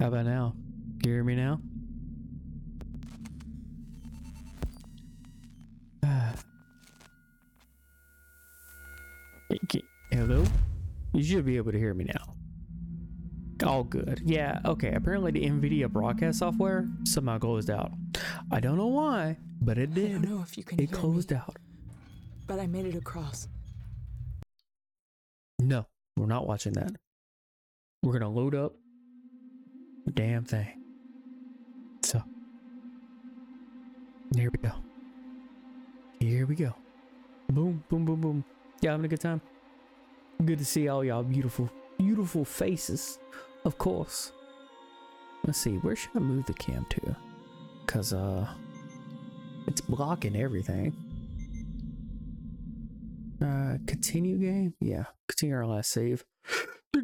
How about now? Can you hear me now? Hello? You should be able to hear me now. All good. Yeah, okay. Apparently the NVIDIA broadcast software somehow closed out. I don't know why, but it did. I don't know if you can. It closed out. But I made it across. No, we're not watching that. We're gonna load up the damn thing. So here we go. Here we go. Boom, boom, boom, boom. Y'all having a good time? Good to see all y'all beautiful, beautiful faces. Of course. Let's see, where should I move the cam to? Cause it's blocking everything. Continue game? Yeah, continue our last save. There,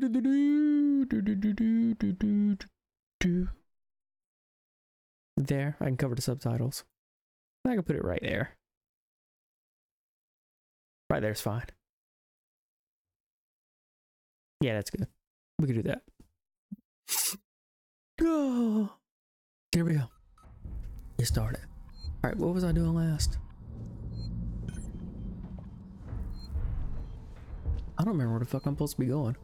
I can cover the subtitles. I can put it right there. Right there's fine. Yeah, that's good. We can do that. Oh, here we go. Get started. All right, what was I doing last? I don't remember where the fuck I'm supposed to be going.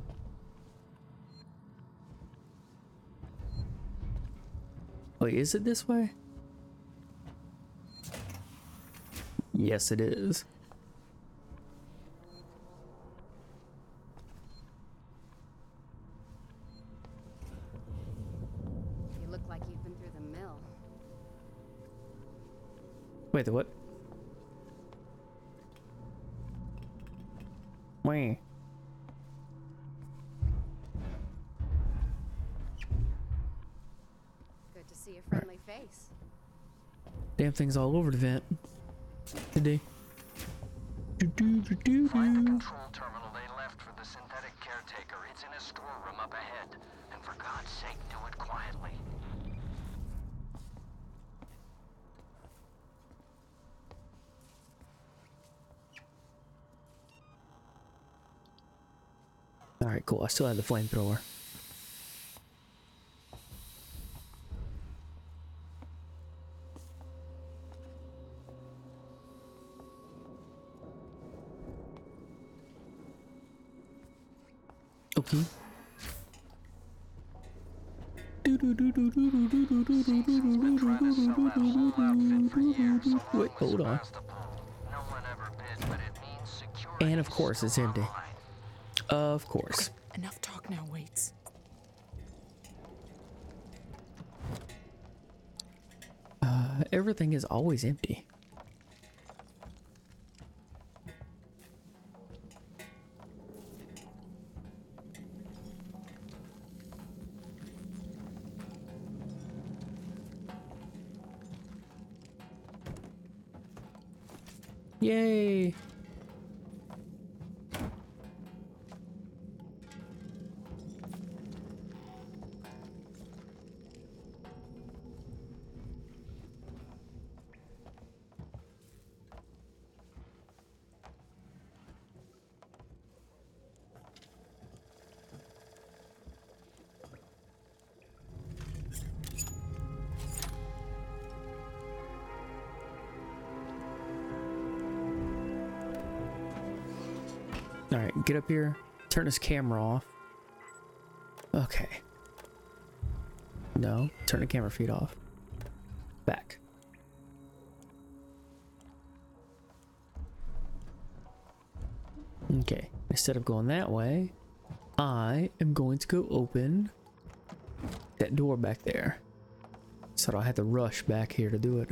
Wait, is it this way? Yes, it is. Wait, the what? Wait. Good to see a friendly face. Damn thing's all over the vent today. Find the control terminal they left for the synthetic caretaker. It's in a storeroom up ahead. And for God's sake, do it quietly. Alright, cool. I still have the flamethrower. Okay. Wait, hold on. And of course, it's empty. Of course. Okay, enough talk now, Waits. Everything is always empty. Yay! Alright, get up here, turn his camera off. Okay. No, turn the camera feed off. Back. Okay, instead of going that way, I am going to go open that door back there. So I don't have to rush back here to do it.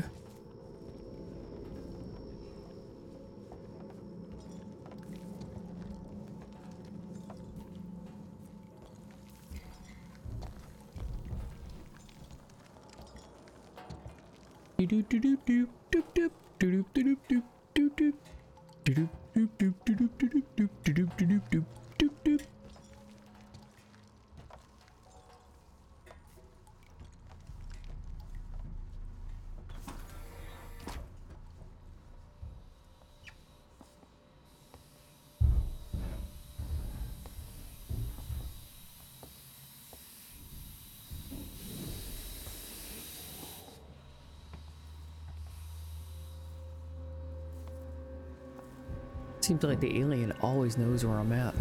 seems like the alien always knows where I'm at.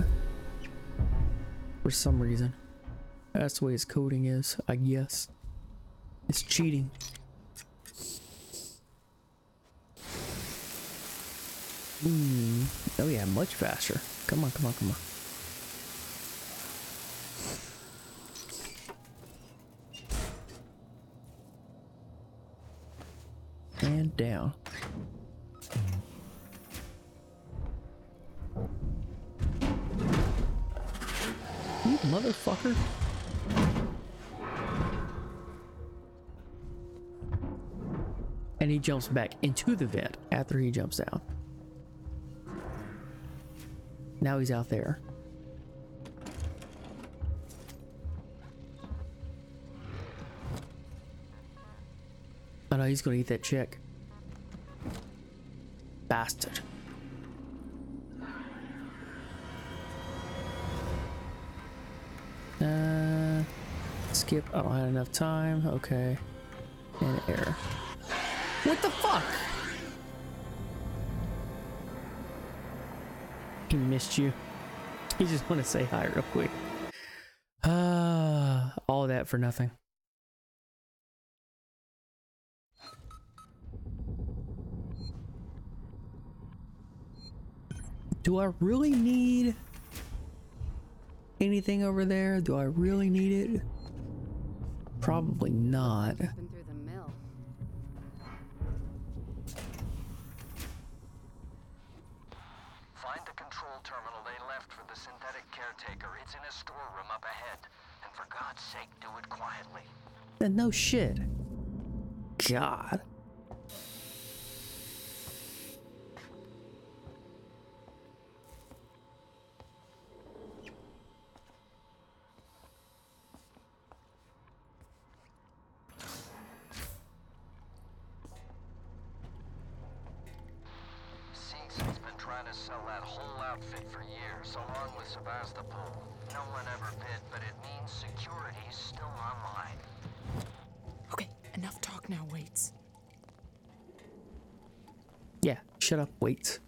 For some reason. That's the way his coding is, I guess. It's cheating. Oh yeah, much faster. Come on, come on, come on. And down. You motherfucker. And he jumps back into the vent after he jumps out. Now he's out there. Oh no, he's gonna eat that chick. Bastard. Skip. I don't have enough time. Okay. And air. What the fuck? He missed you. He just want to say hi real quick. All that for nothing. Do I really need anything over there? Do I really need it? Probably not. Then no shit. God. Siegfried's been trying to sell that whole outfit for years, along with Sevastopol. No one ever bid, but it means security's still online. Enough talk now, Waits. Yeah, shut up, Waits.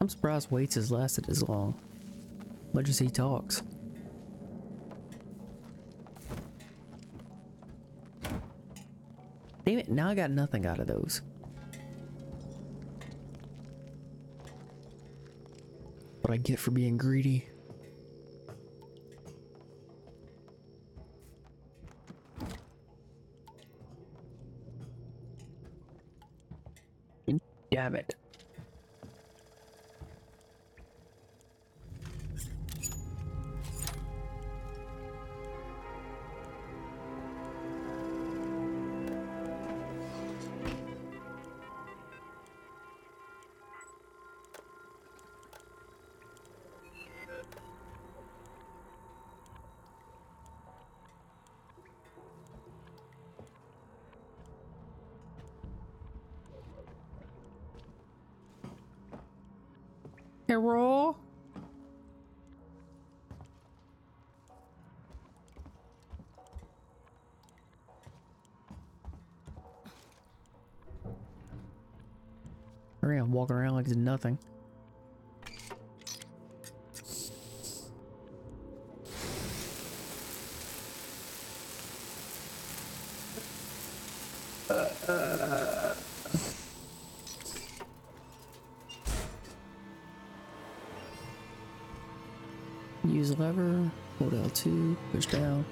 I'm surprised Waits has lasted as long. Much as he talks. Damn it, now I got nothing out of those. What I get for being greedy. Damn it. Roll. Hurry up, walking around like it's nothing. Lever, hold L2, push down.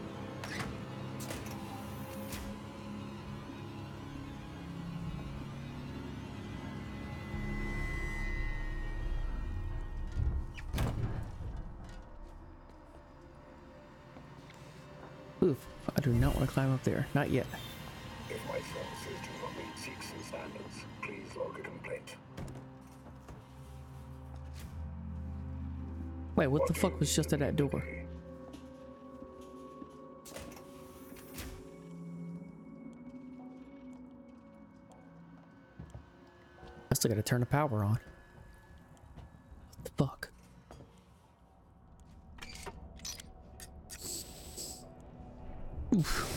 Oof, I do not want to climb up there, not yet. If my services do not meet seeks and standards, please log a complaint. Wait, what the fuck was just at that door? I still gotta turn the power on. What the fuck? Oof.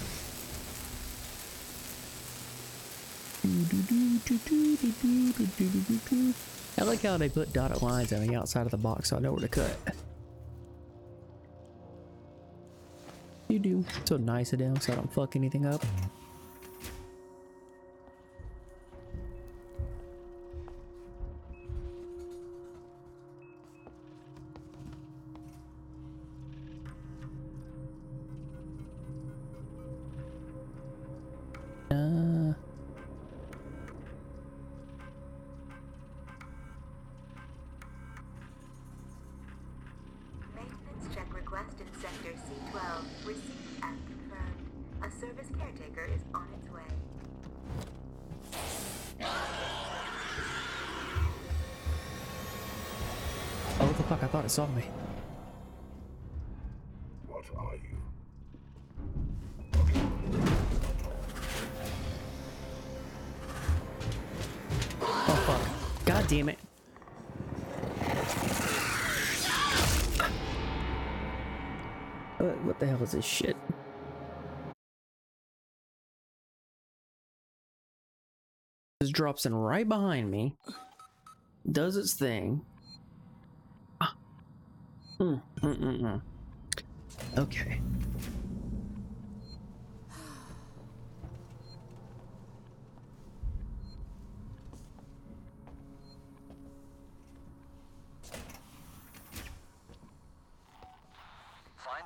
I like how they put dotted lines on the outside of the box so I know where to cut. You do. So nice of them so I don't fuck anything up. Saw me. What are you? Oh fuck. God damn it. What the hell is this shit? This drops in right behind me. Does its thing. Okay. Find the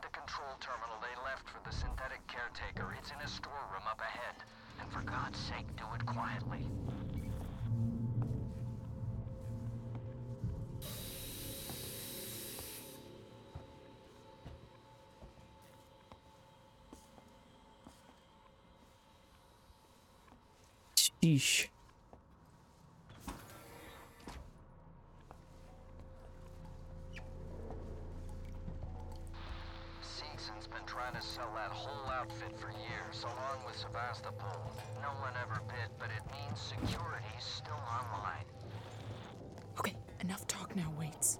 control terminal they left for the synthetic caretaker. It's in a storeroom up ahead. And for God's sake, do it quietly. Sheesh. Seegson's been trying to sell that whole outfit for years, along with Sevastopol. No one ever bid, but it means security's still online. Okay, enough talk now, Waits.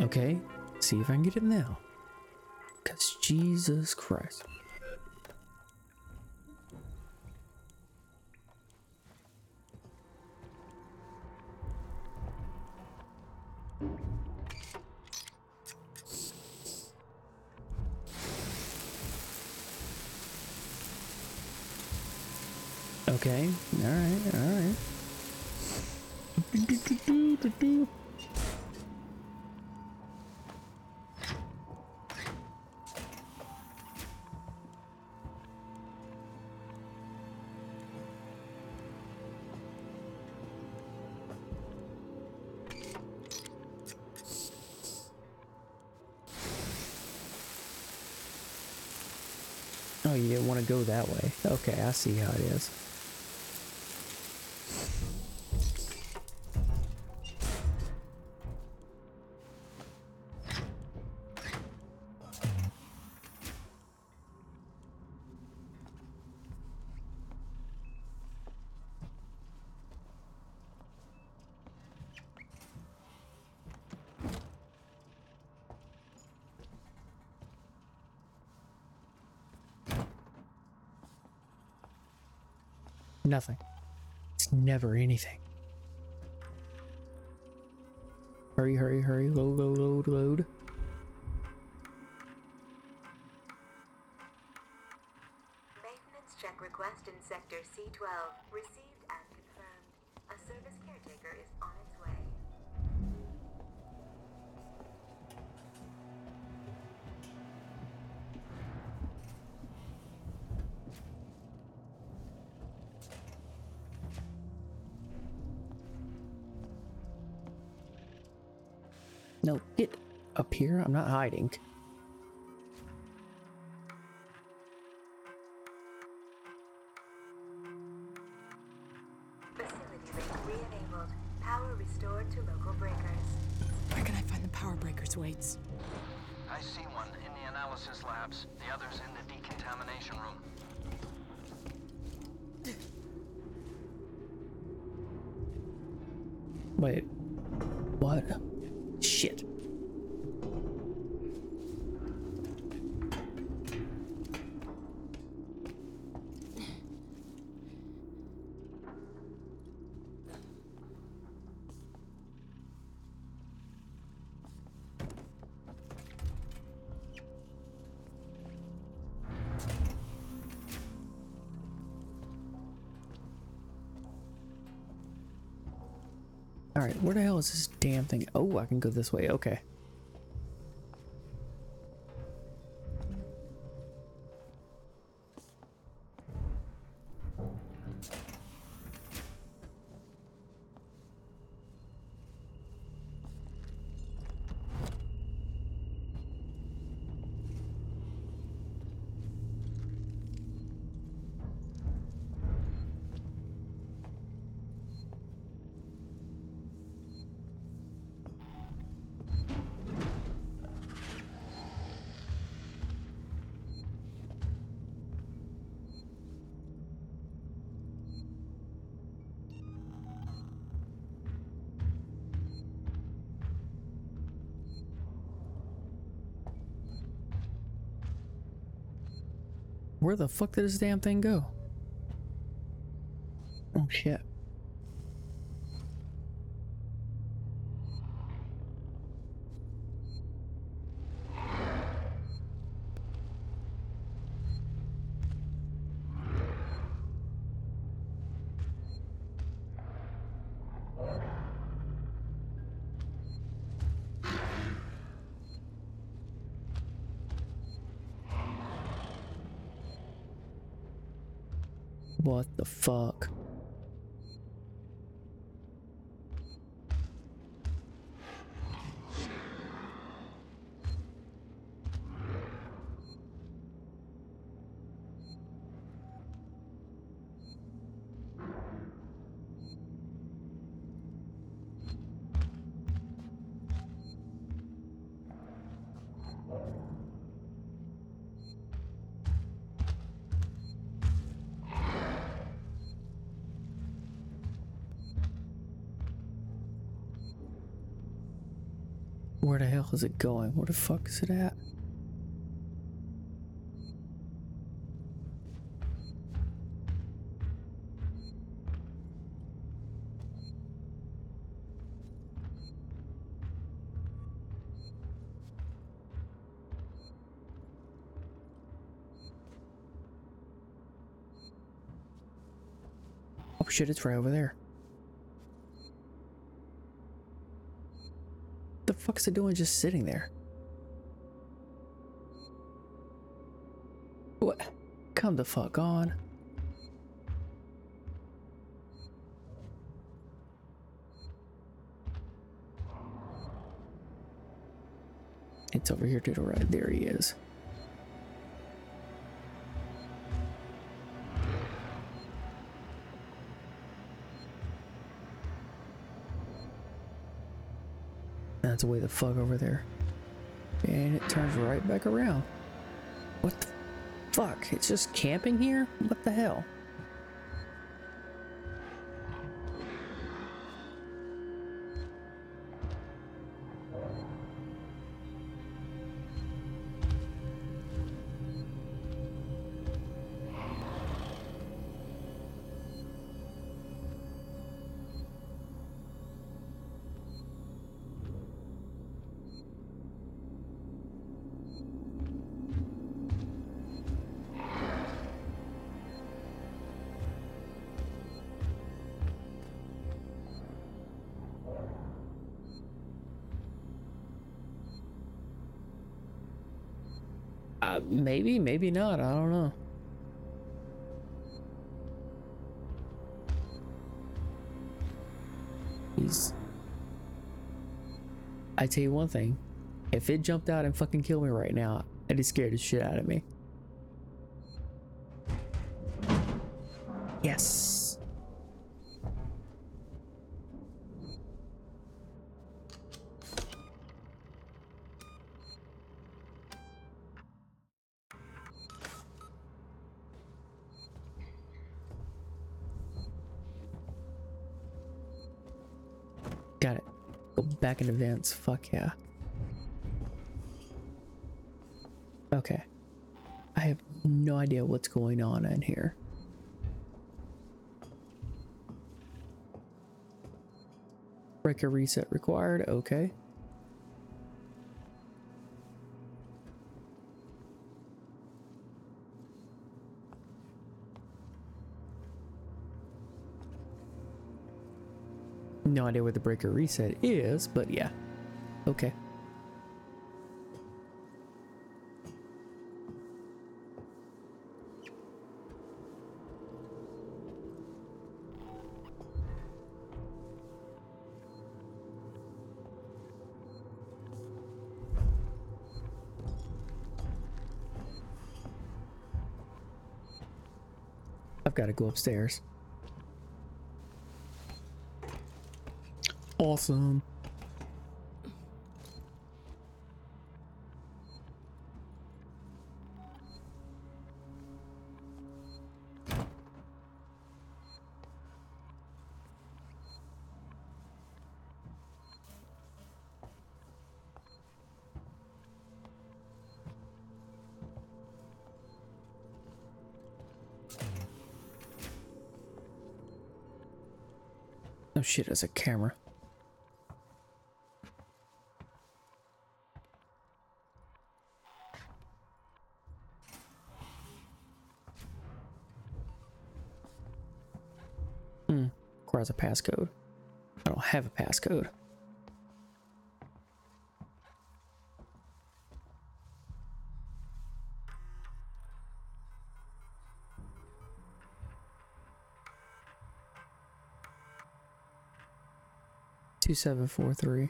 Okay, see if I can get it now. 'Cause Jesus Christ. Okay, all right. Oh, you didn't want to go that way. Okay, I see how it is. Nothing. It's never anything. Hurry, hurry, hurry. Load. Maintenance check request in sector C12. Received and confirmed. A service caretaker is on its way. No, get up here? I'm not hiding. Waits. I see one in the analysis labs. The other's in the decontamination room. Wait. What? Shit. Alright, where the hell is this damn thing? Oh, I can go this way. Okay. Where the fuck did this damn thing go? Oh shit. What the fuck? Where the hell is it going? Where the fuck is it at? Oh shit, it's right over there. What the fuck's it doing just sitting there? What? Come the fuck on. It's over here to the right. There he is. That's way the fuck over there, and it turns right back around. What the fuck? It's just camping here? What the hell? Maybe, maybe not. I don't know. I tell you one thing, If it jumped out and fucking killed me right now, it'd scare the shit out of me. Yes. Got it. Go back in the vents. Fuck yeah. Okay. I have no idea what's going on in here. Breaker reset required. Okay. No idea what the breaker reset is, but yeah. Okay. I've got to go upstairs. Awesome. Oh shit, there's a camera. Requires a passcode. I don't have a passcode. Two 743.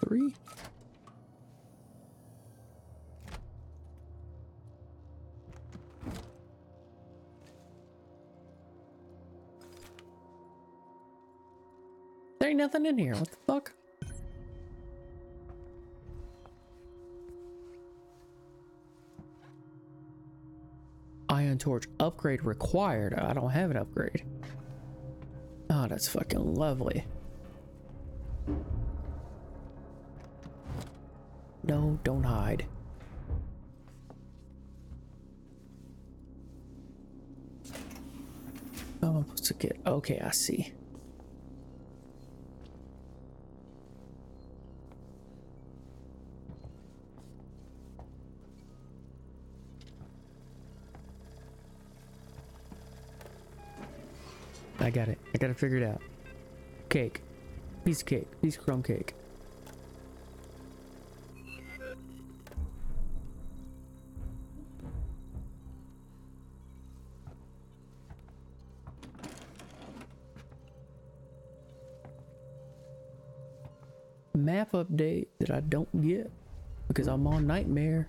Three. There ain't nothing in here. What the fuck? Ion torch upgrade required. I don't have an upgrade. Oh, that's fucking lovely. No, don't hide. Oh, I'm supposed to get... Okay, I see. I got it. I gotta figure it out. Cake. Piece of cake. Piece of crumb cake. Map update that I don't get because I'm on nightmare.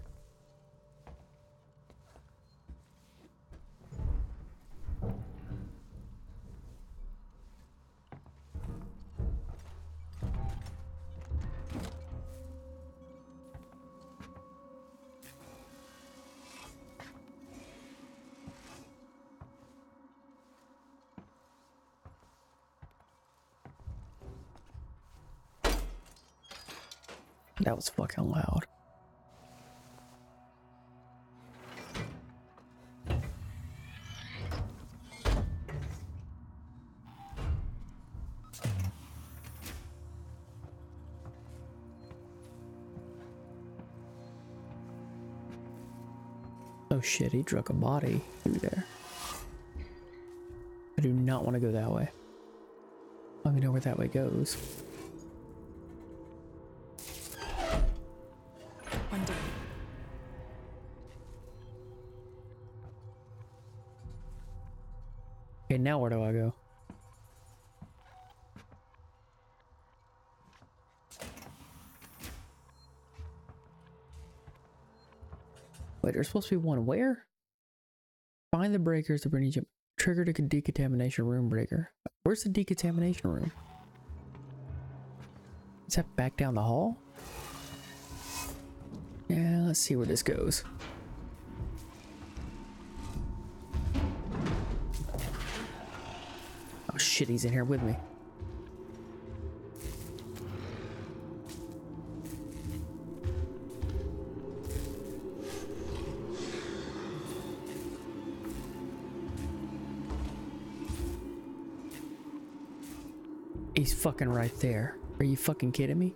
That was fucking loud. Oh shit, he drug a body through there. I do not want to go that way. I don't even know where that way goes. Okay, now where do I go? Wait, there's supposed to be one where? Find the breakers to bring you. Trigger to decontamination room breaker. Where's the decontamination room? Is that back down the hall? Yeah, let's see where this goes. Oh shit, he's in here with me. He's fucking right there. Are you fucking kidding me?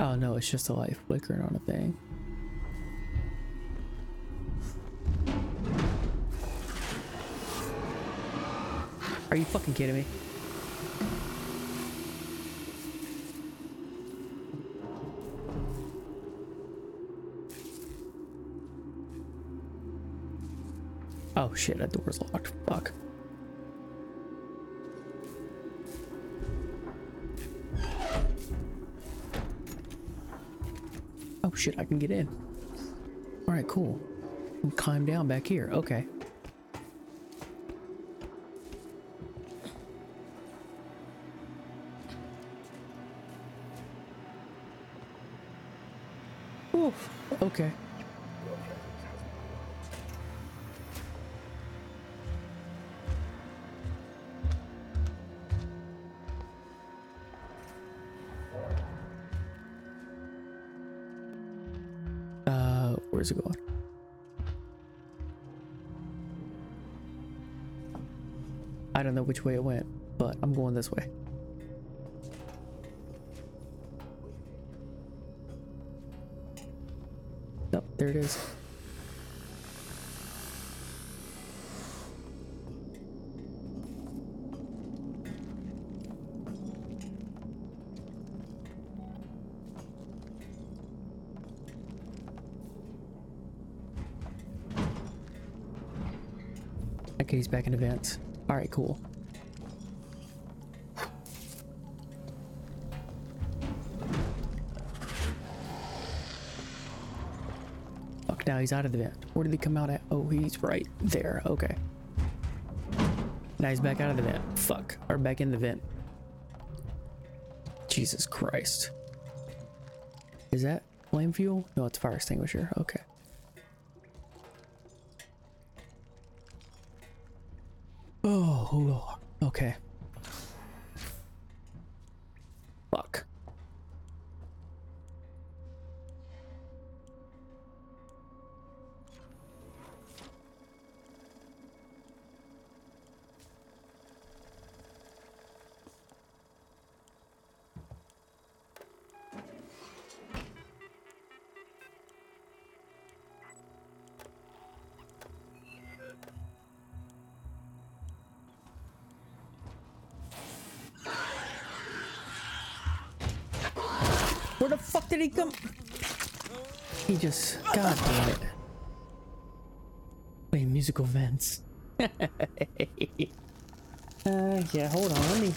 Oh no, it's just a light flickering on a thing. Are you fucking kidding me? Oh shit, that door's locked. Fuck. Oh shit, I can get in. Alright, cool. We'll climb down back here. Okay. Oof. Okay. Where's it going? I don't know which way it went, but I'm going this way. Oh, there it is. Okay, he's back in events. All right, cool. Fuck, now he's out of the vent. Where did he come out at? Oh, he's right there. Okay. Now he's back out of the vent. Fuck. Or back in the vent. Jesus Christ. Is that flame fuel? No, it's fire extinguisher. Okay. Oh, okay. Fuck. Where the fuck did he come? He just... God damn it. Wait, musical vents. Yeah, hold on. Let me...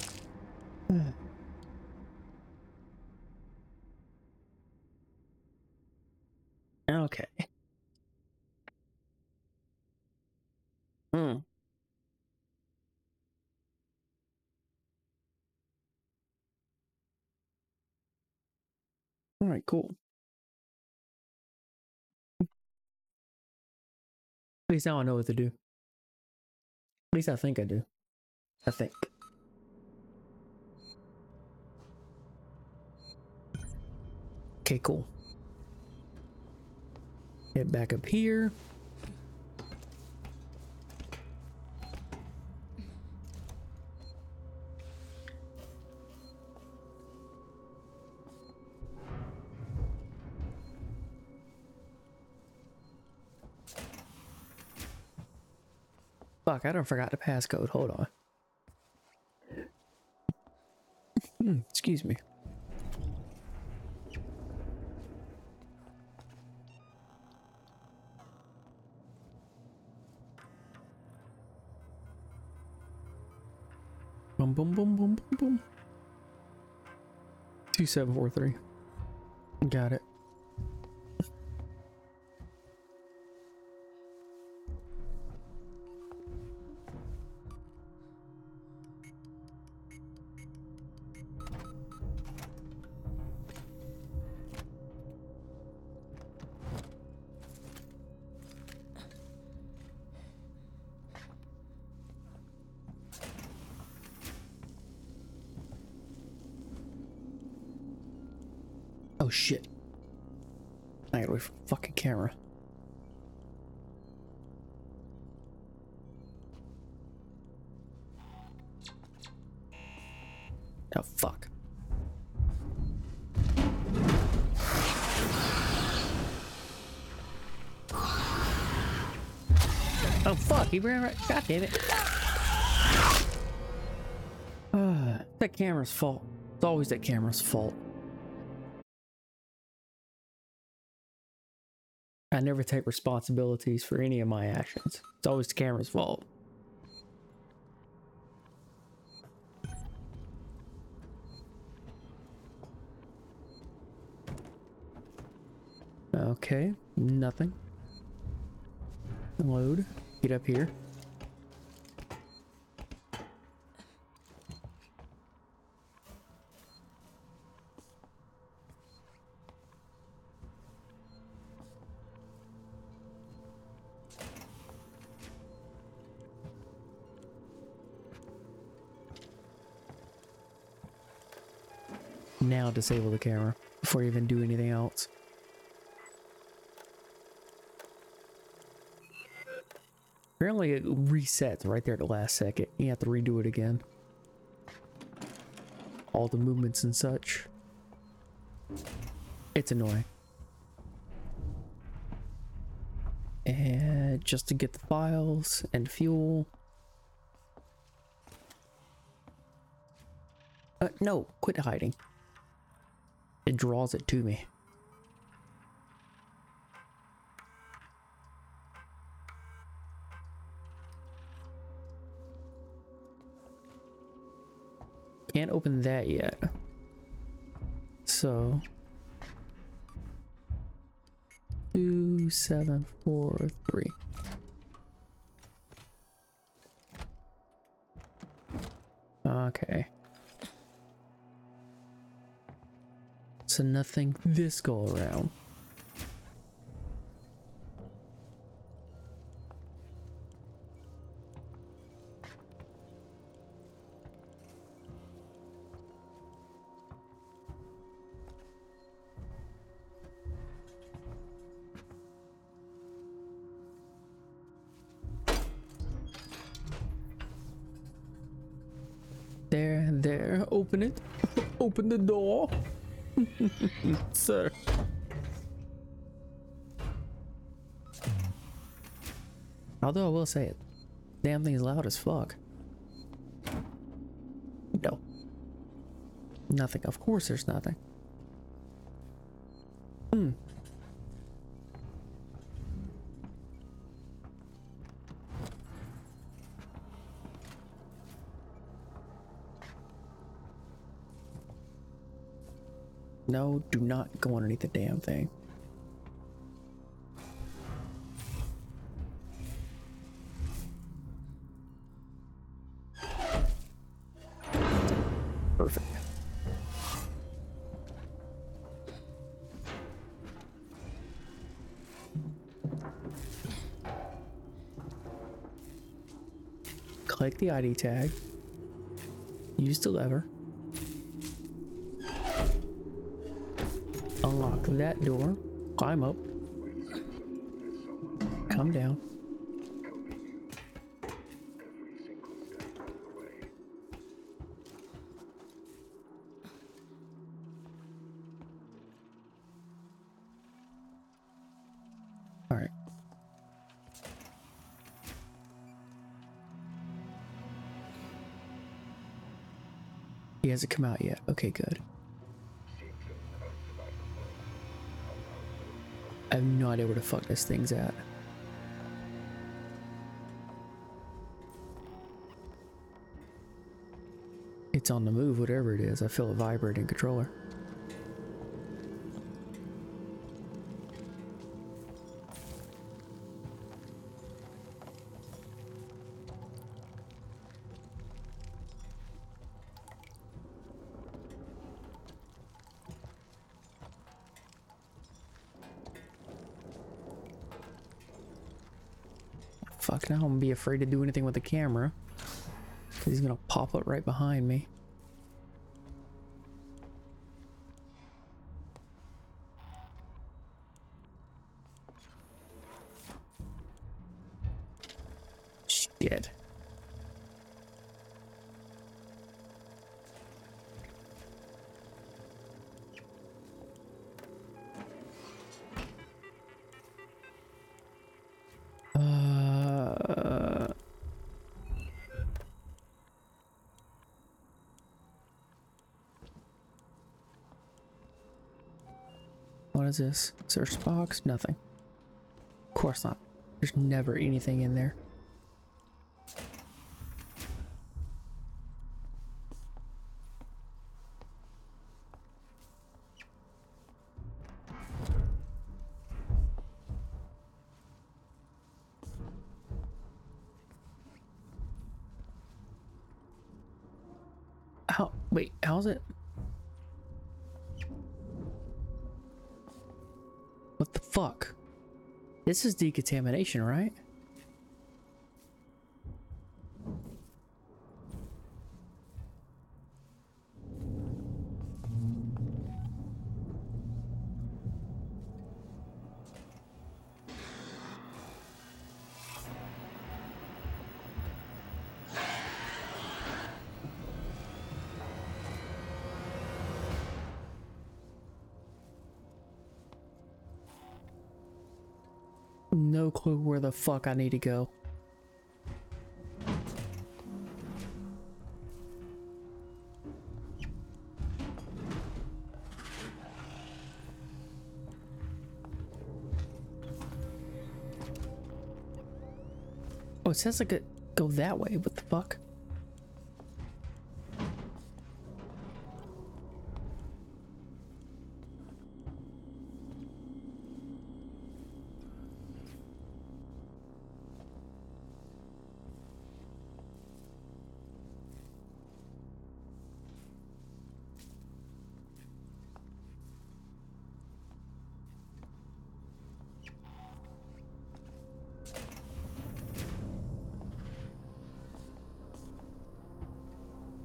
Okay. Hmm. All right, cool. At least now I know what to do. At least I think I do. I think. Okay, cool. Get back up here. Fuck, I done forgot the passcode. Hold on. Excuse me. Boom, boom, boom, boom, boom, boom. 2743. Got it. Shit. I gotta wait for the fucking camera. Oh, fuck. Oh, fuck. He ran right. God damn it. That camera's fault. It's always that camera's fault. I never take responsibilities for any of my actions. It's always the camera's fault. Okay, nothing. Load. Get up here. Now disable the camera before you even do anything else. Apparently it resets right there at the last second. You have to redo it again. All the movements and such. It's annoying. And just to get the files and fuel. No, quit hiding. It draws it to me. Can't open that yet. So 2743. Okay. So nothing this go around. There, open it. Open the door. Sir. Although I will say it, damn thing is loud as fuck. No. Nothing. Of course there's nothing. No, do not go underneath the damn thing. Perfect. Click the ID tag. Use the lever. Unlock that door, climb up, come down. All right. He hasn't come out yet. Okay, good. I have no idea where the fuck this thing's at. It's on the move, whatever it is. I feel a vibrating controller. Fuck, now I'm gonna be afraid to do anything with the camera. He's gonna pop up right behind me. Shit. What is this? Search box? Nothing. Of course not. There's never anything in there. How? Wait, how's it? What the fuck? This is decontamination, right? No clue where the fuck I need to go. Oh, it says I could go that way. What the fuck?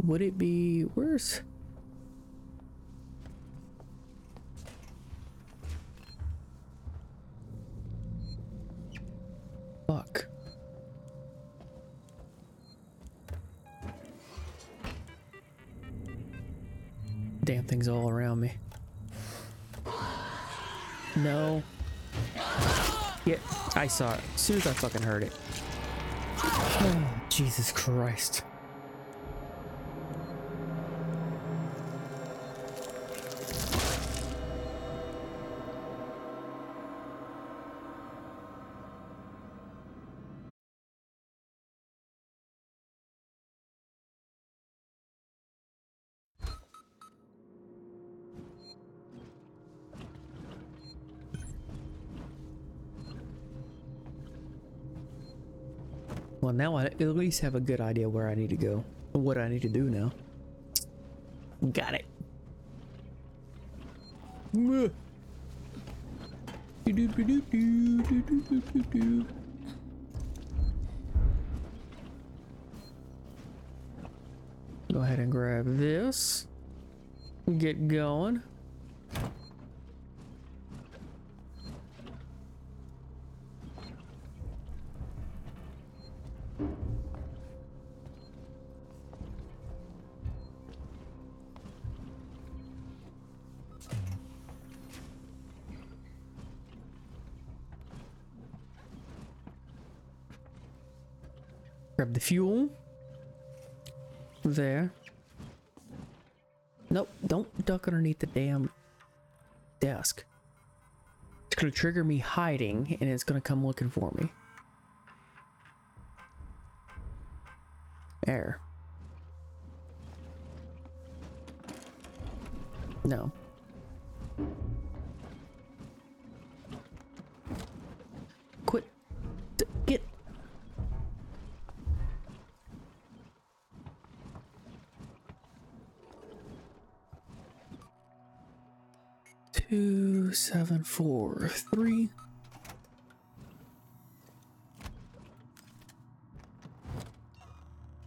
Would it be worse? Fuck. Damn things all around me. No. Yeah, I saw it. As soon as I fucking heard it. Oh, Jesus Christ. Well, now I at least have a good idea where I need to go, what I need to do now. Got it. Go ahead and grab this. Get going. Grab the fuel. There. Nope, don't duck underneath the damn desk. It's gonna trigger me hiding and it's gonna come looking for me. There. No. Quit. Get. Two, 7, 4, 3.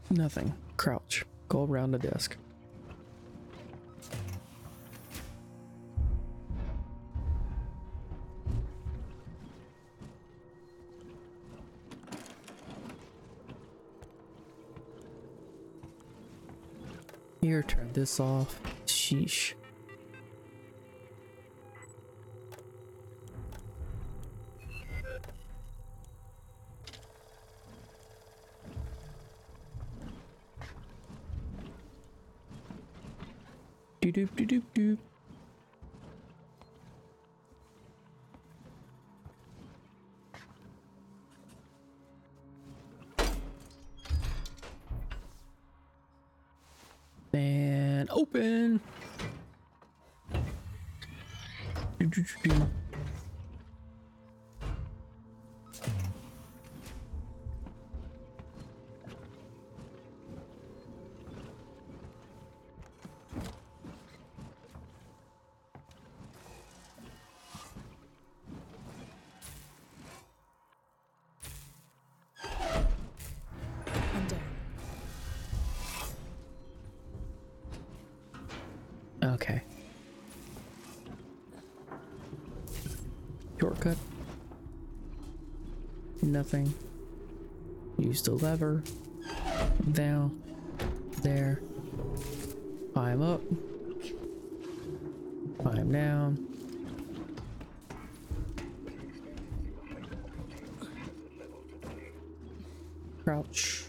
Nothing. Crouch. Go around the desk. Here, turn this off. Sheesh. Doop doop doop doop. And open. Doop, doop, doop. Okay. Shortcut. Nothing. Use the lever. Down. There. Climb up. Climb down. Crouch.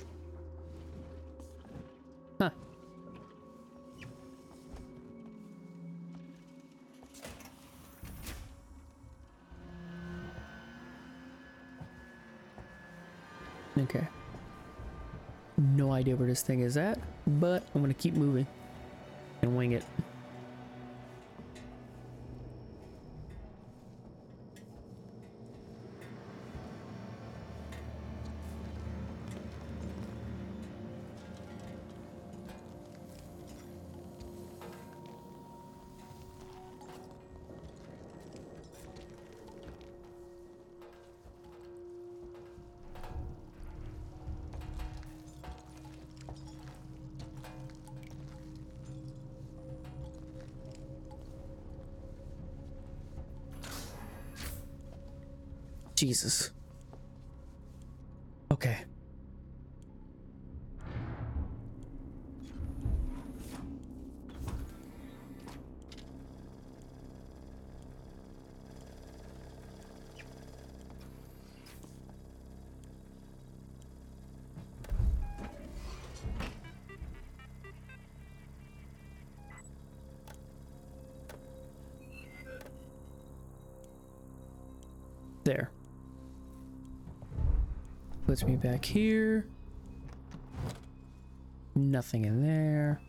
Okay. No idea where this thing is at, but I'm gonna keep moving and wing it. Jesus. Okay. There. Puts me back here. Nothing in there.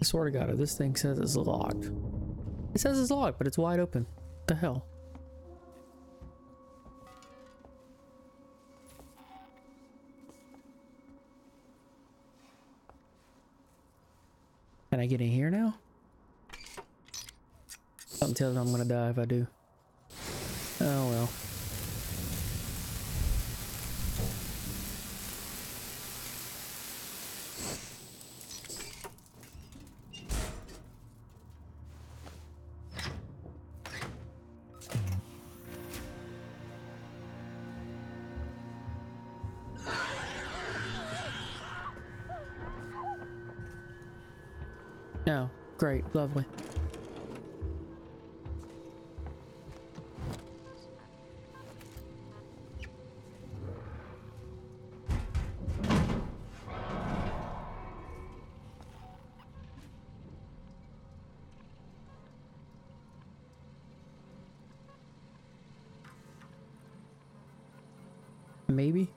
I swear to God, if this thing says it's locked. It says it's locked, but it's wide open. What the hell? Can I get in here now? Something tells me I'm gonna die if I do. Oh well. Great, lovely. Maybe.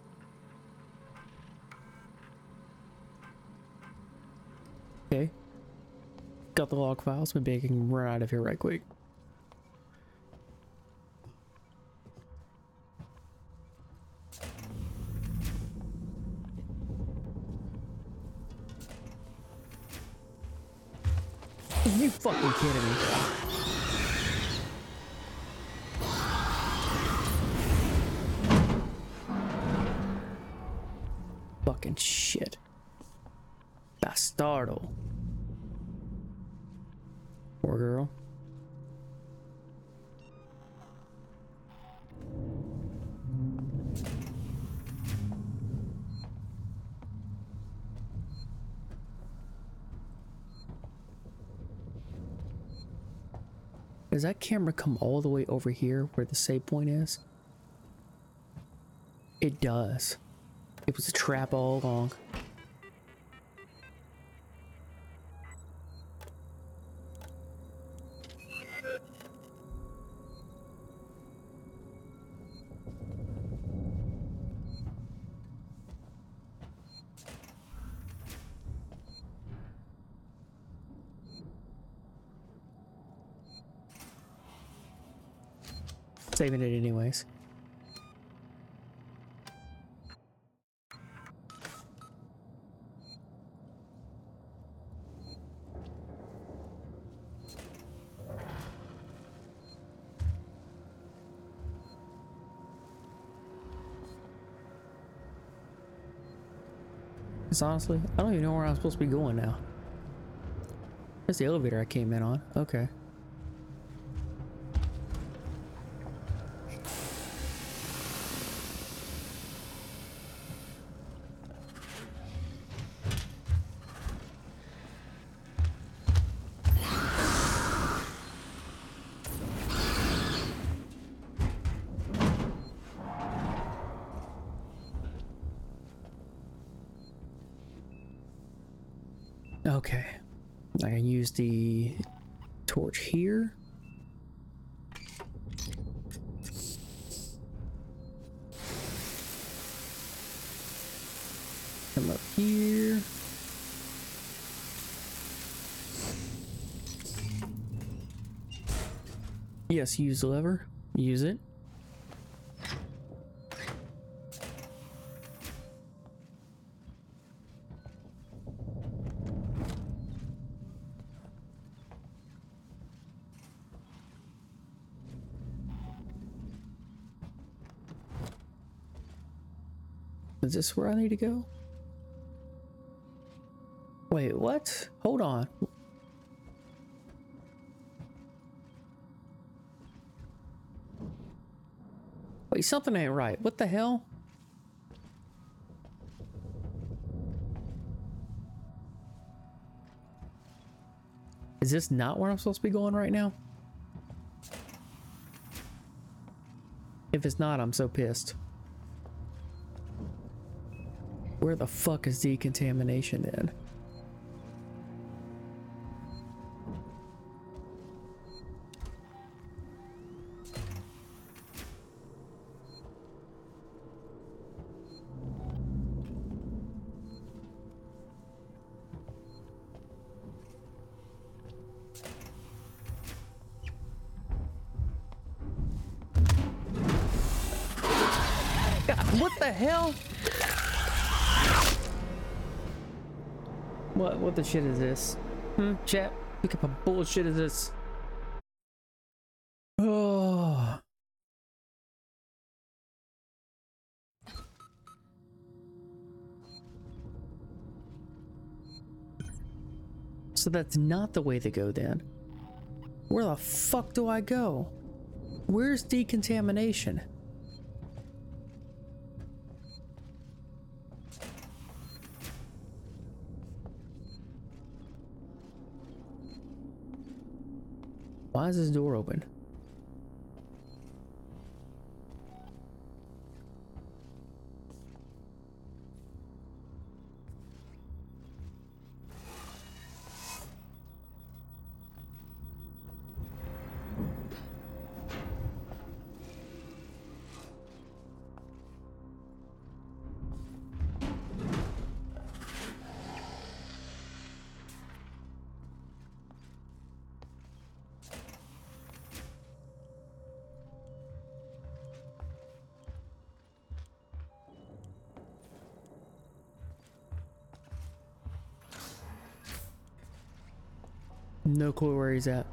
Okay. Got the log files. Maybe I can run out of here right quick. Are you fucking kidding me? Shit. Bastardo. Poor girl. Does that camera come all the way over here where the save point is? It does. It was a trap all along. Saving it anyways. Honestly, I don't even know where I'm supposed to be going now. That's the elevator I came in on. Okay. Okay, I can use the torch here. Come up here. Yes, use the lever. Use it. Is this where I need to go? Wait, what? Hold on. Wait, something ain't right. What the hell? Is this not where I'm supposed to be going right now? If it's not, I'm so pissed. Where the fuck is decontamination in? God, what the hell? What the shit is this? Hmm, chat? Look at my bullshit is this? Oh. So that's not the way to go then. Where the fuck do I go? Where's decontamination? Why is this door open? No clue where he's at. God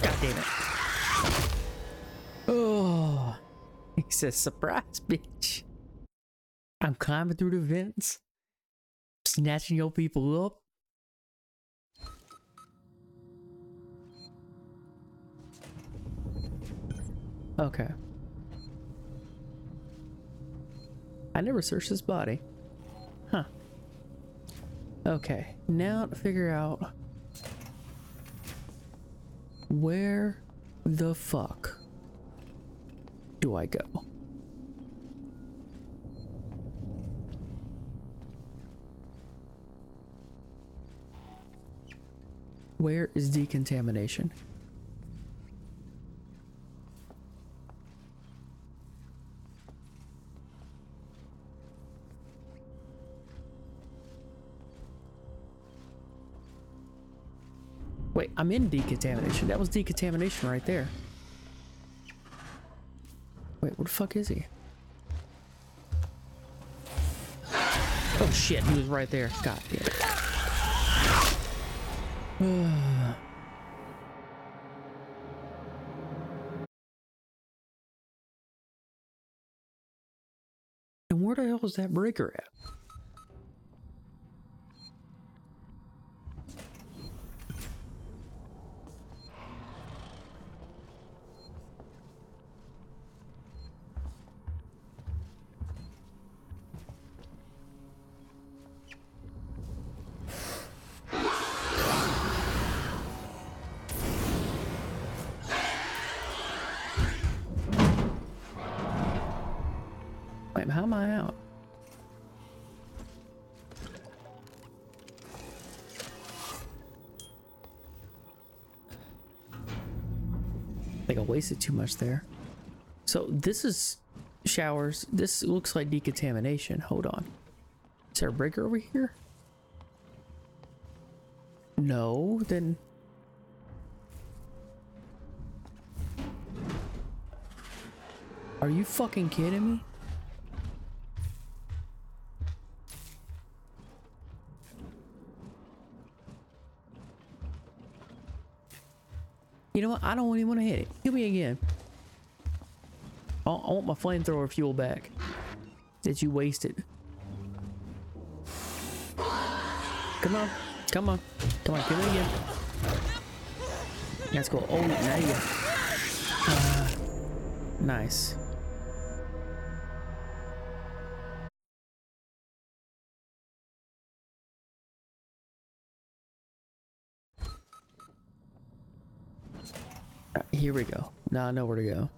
damn it. Oh, he's a surprise, bitch. I'm climbing through the vents, snatching your people up. Okay. I never searched this body. Huh. Okay. Now to figure out where the fuck do I go? Where is decontamination? Wait, I'm in decontamination. That was decontamination right there. Wait, where the fuck is he? Oh shit, he was right there. God damn it. And where the hell is that breaker at? How am I out? I think I wasted too much there. So this is showers. This looks like decontamination. Hold on. Is there a breaker over here? No, then... Are you fucking kidding me? You know what? I don't even want to hit it. Kill me again. I want my flamethrower fuel back that you wasted. Come on. Come on. Come on. Kill me again. Let's go. Oh, now you go. Nice. Here we go. Now I know where to go.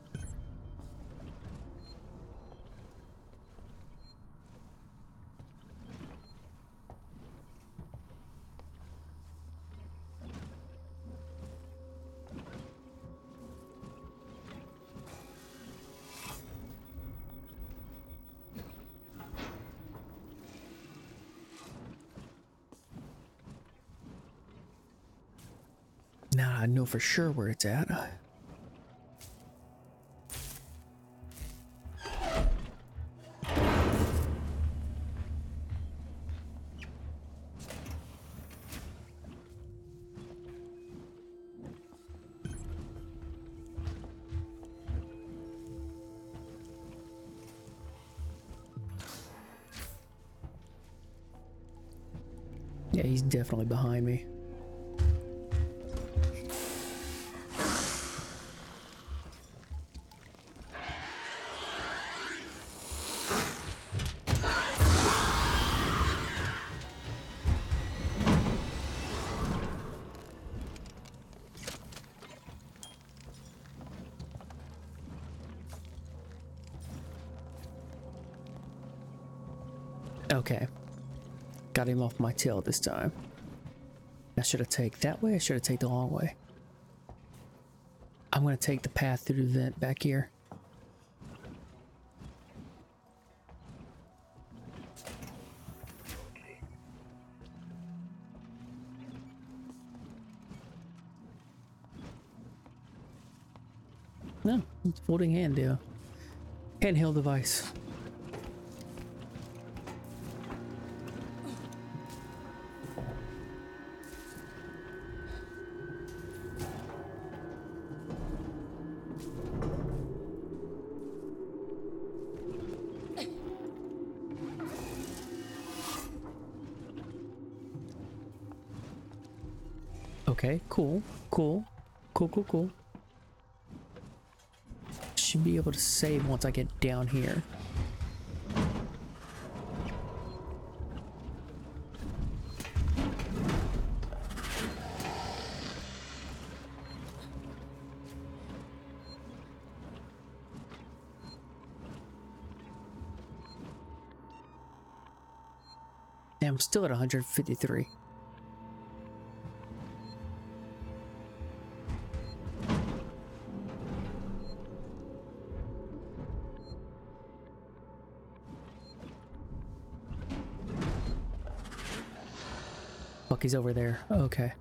Now I know for sure where it's at. He's definitely behind me. Okay. Got him off my tail this time. Now should I take that way or should I take the long way? I'm going to take the path through the vent back here. No, it's a folding hand deal. Handheld device. Okay, cool. Should be able to save once I get down here. Damn, I'm still at 153. He's over there. Okay.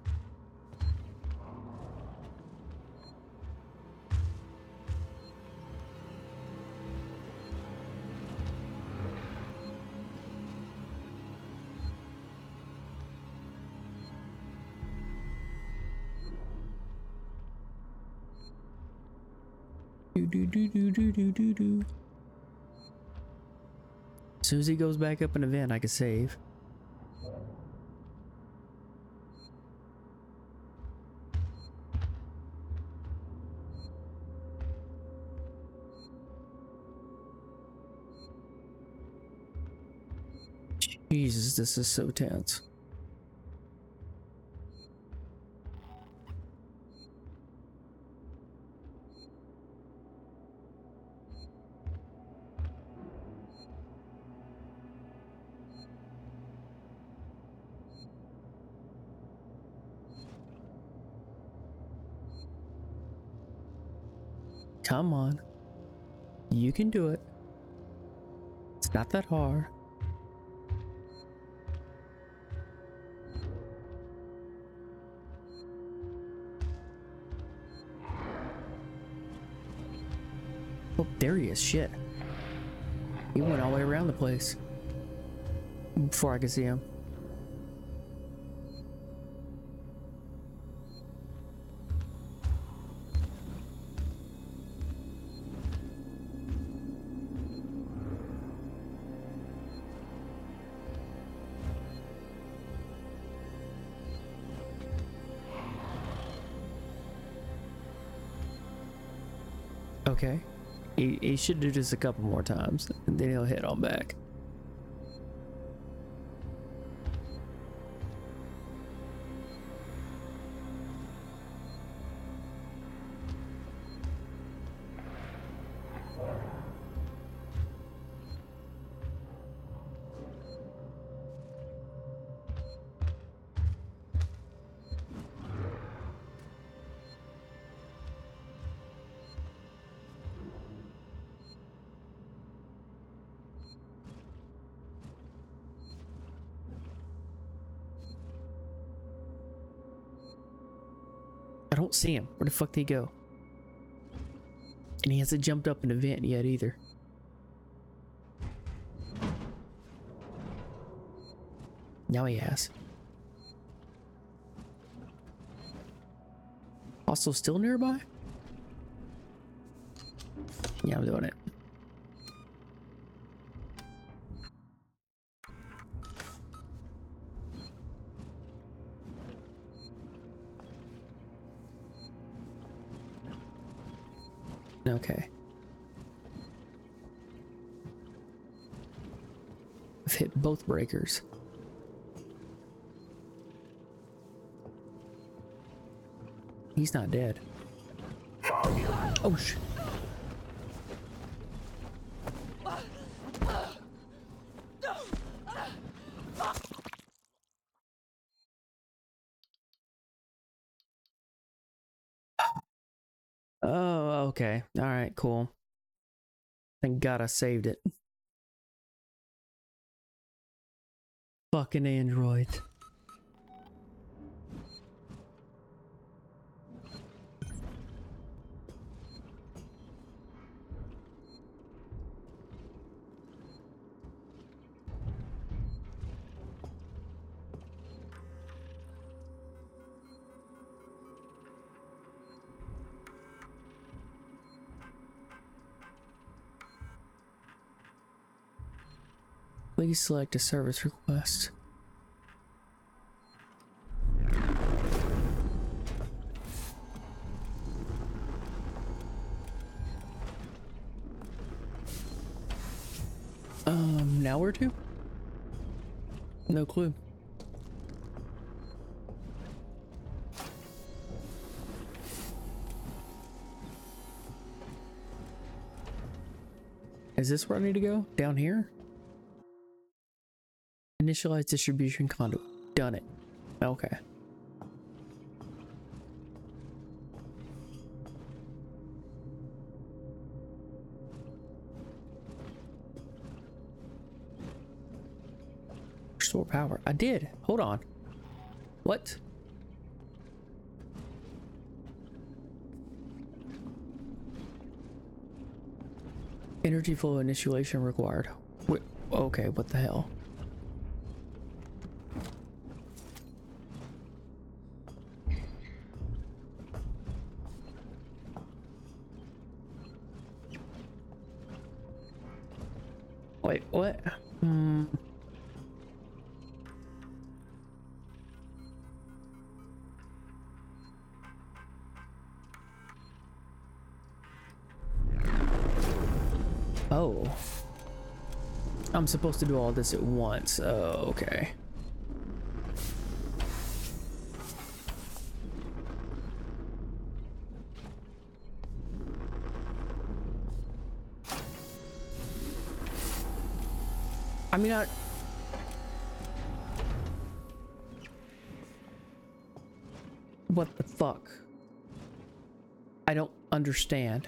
Do. As soon as he goes back up in the vent, I can save. Jesus, this is so tense. Come on. You can do it. It's not that hard. Oh, there he is, shit. He went all the way around the place before I could see him. Okay. He should do this a couple more times, and then he'll head on back. Don't see him. Where the fuck did he go? And he hasn't jumped up in the vent yet either. Now he has. Also still nearby? Yeah, I'm doing it. Okay. I've hit both breakers. He's not dead. Oh shit. Oh, okay. All right, cool. Thank God I saved it. Fucking Android. Please select a service request. Now where to? No clue. Is this where I need to go? Down here? Initialize distribution conduit. Done it. Okay. Restore power. I did. Hold on. What? Energy flow initiation required. Wait, okay, what the hell? Wait, what? Oh. I'm supposed to do all this at once. Oh, okay. I mean, what the fuck? I don't understand.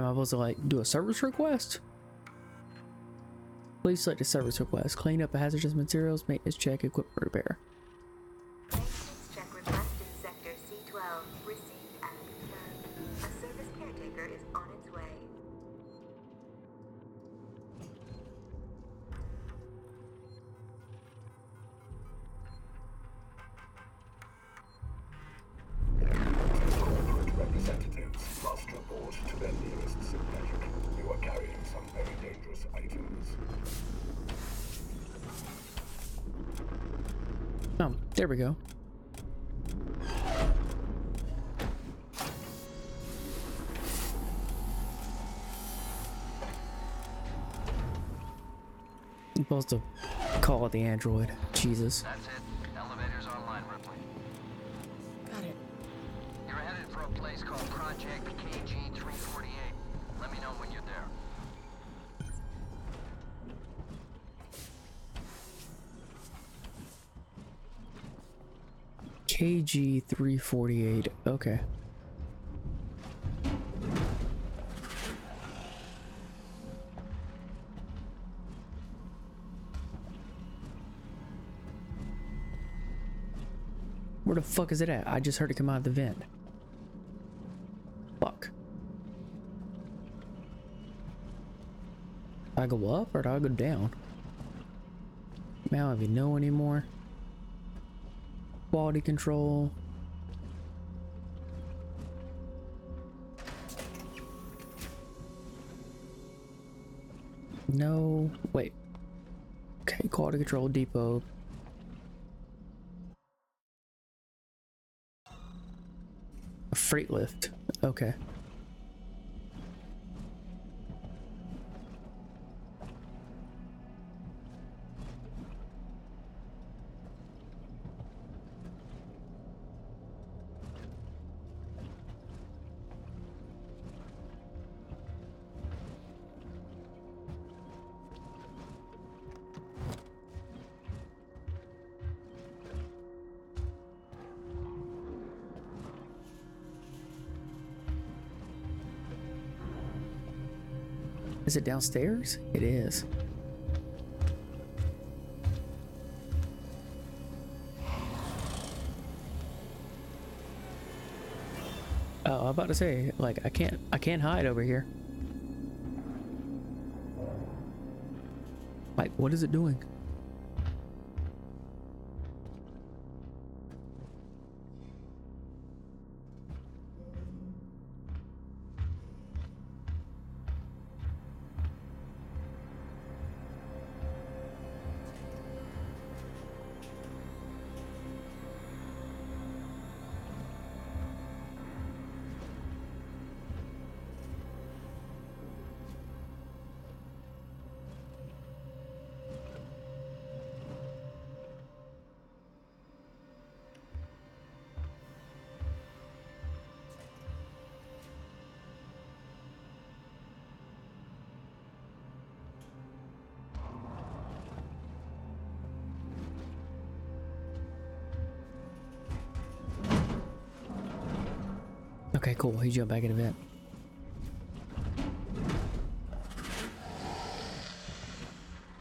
I was like, do a service request? Please select a service request. Clean up hazardous materials, maintenance check, equipment repair. Maintenance check request in sector C12. Received and confirmed. A service caretaker is on its way. There we go. I'm supposed to call it the android. Jesus. That's it. Elevator's online, Ripley. Got it. You're headed for a place called Project KG 348. Let me know when you're there. KG 348. Okay. Where the fuck is it at? I just heard it come out of the vent. Fuck. Do I go up or do I go down? Man, I don't even know anymore. Quality control. No, wait. Okay, quality control depot. A freight lift. Okay. Is it downstairs? It is. Oh, I'm about to say, like, I can't hide over here. Like, what is it doing? Okay, cool. He jumped back in the vent.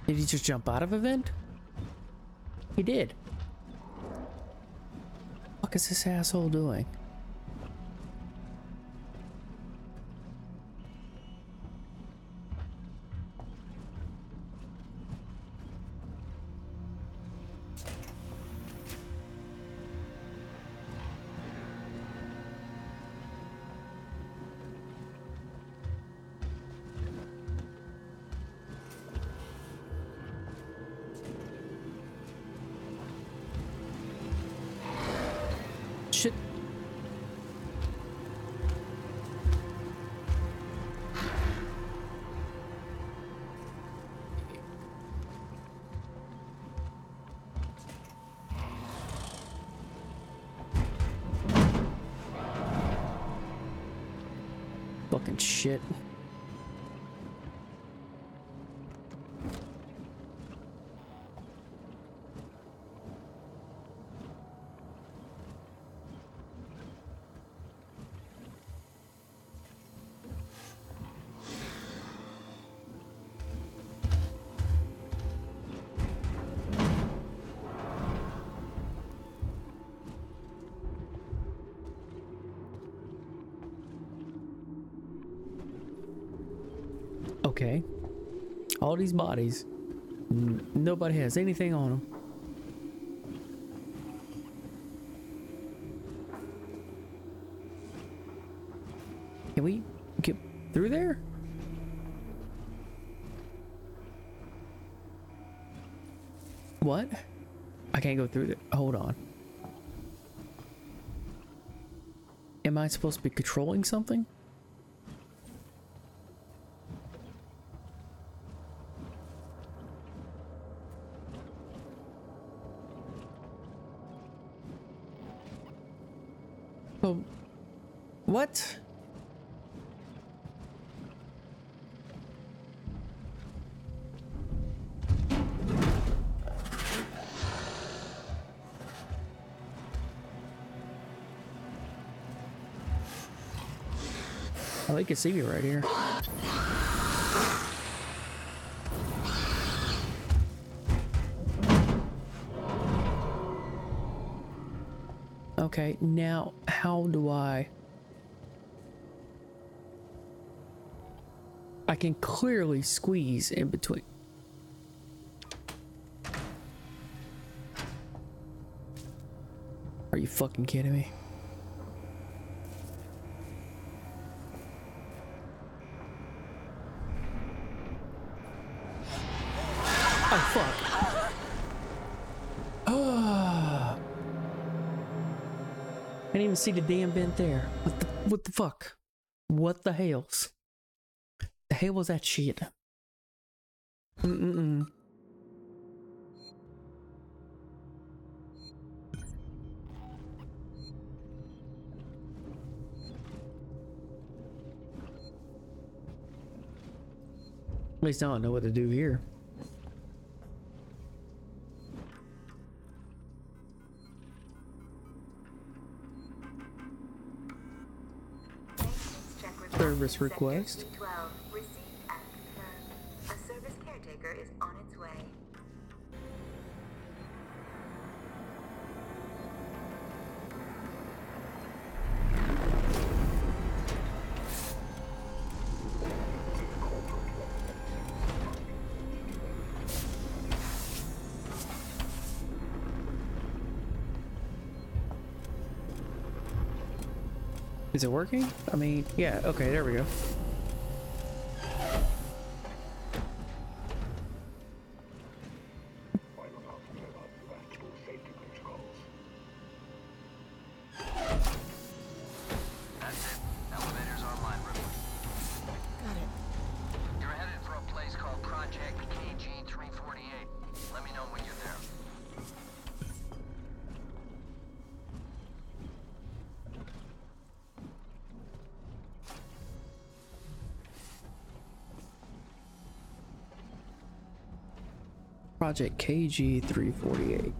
Did he just jump out of a vent? He did. What the fuck is this asshole doing? Fucking shit. Okay, all these bodies, nobody has anything on them. Can we get through there? What? I can't go through there. Hold on. Am I supposed to be controlling something? What? Oh, they can see me right here. Okay, now how do I can clearly squeeze in between. Are you fucking kidding me? Oh, fuck. Oh. I didn't even see the damn vent there. What the fuck? What the hells? Hey, was that shit? At least I don't know what to do here. Service request. Is it working? I mean, yeah, okay, there we go. Project KG-348.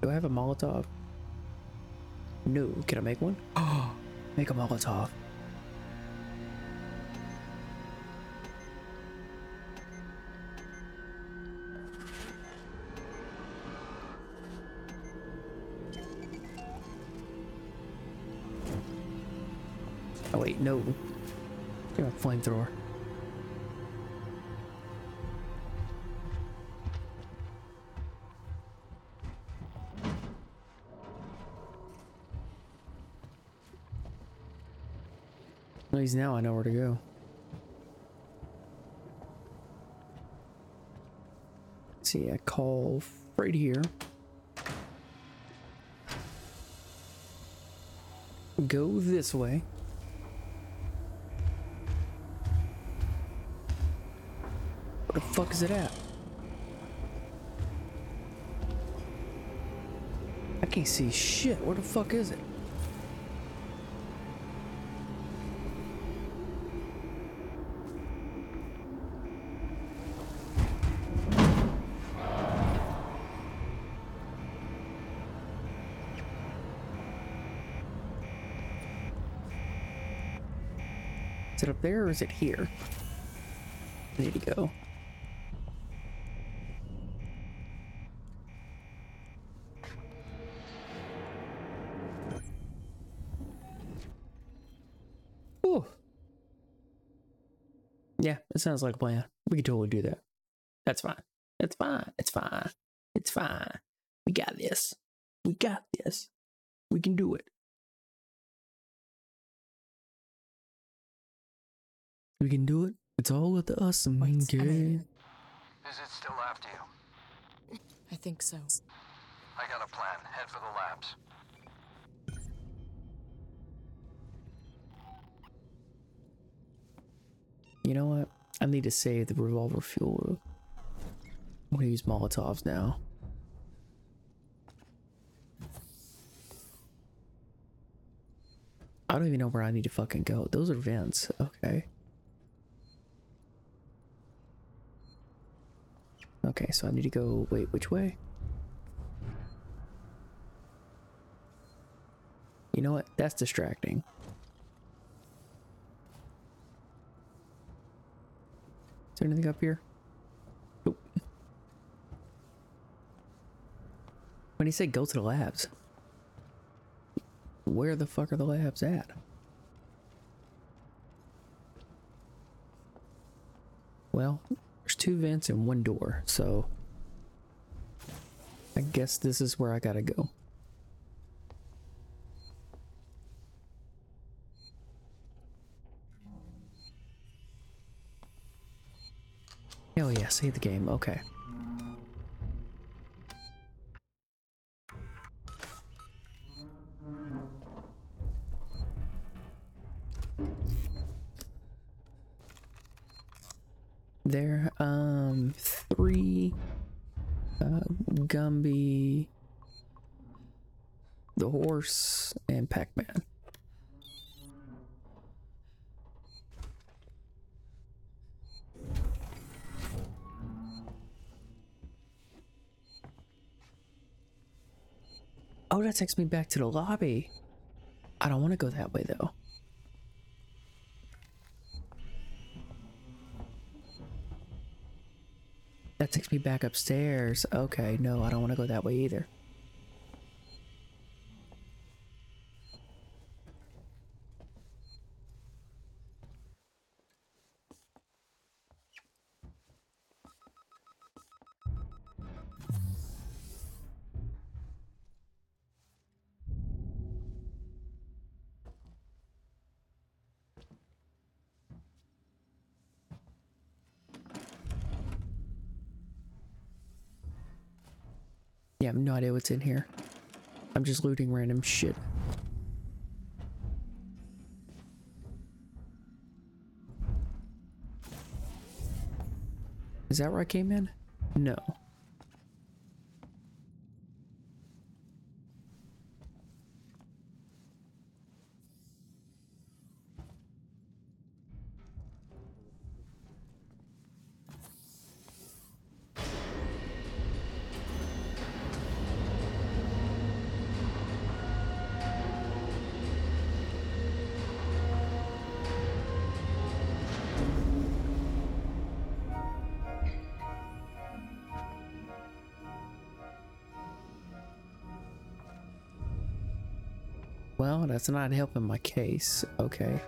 Do I have a Molotov? No. Can I make one? Oh, make a Molotov. Oh wait, no. Give me a flamethrower. At least now I know where to go. Let's see, I call right here. Go this way. Where the fuck is it at? I can't see shit. Where the fuck is it? Is it up there or is it here? I need to go. Yeah, that sounds like a plan. We can totally do that. That's fine. That's fine. It's fine. It's fine. We got this. We got this. We can do it. We can do it. It's all up to us. Wait, I mean, is it still after you? I think so. I got a plan. Head for the labs. You know what? I need to save the revolver fuel. I'm gonna use Molotovs now. I don't even know where I need to fucking go. Those are vents. Okay. Okay, so I need to go. Wait, which way? You know what? That's distracting. Is there anything up here? Nope. When he said go to the labs, where the fuck are the labs at? Well, there's two vents and one door, so I guess this is where I gotta go. Oh yeah, save the game, okay. There, three, Gumby, the horse, and Pac-Man. Oh, that takes me back to the lobby. I don't want to go that way, though. That takes me back upstairs. Okay, no, I don't want to go that way either. Yeah, I have no idea what's in here. I'm just looting random shit. Is that where I came in? No. Well, that's not helping my case. Okay.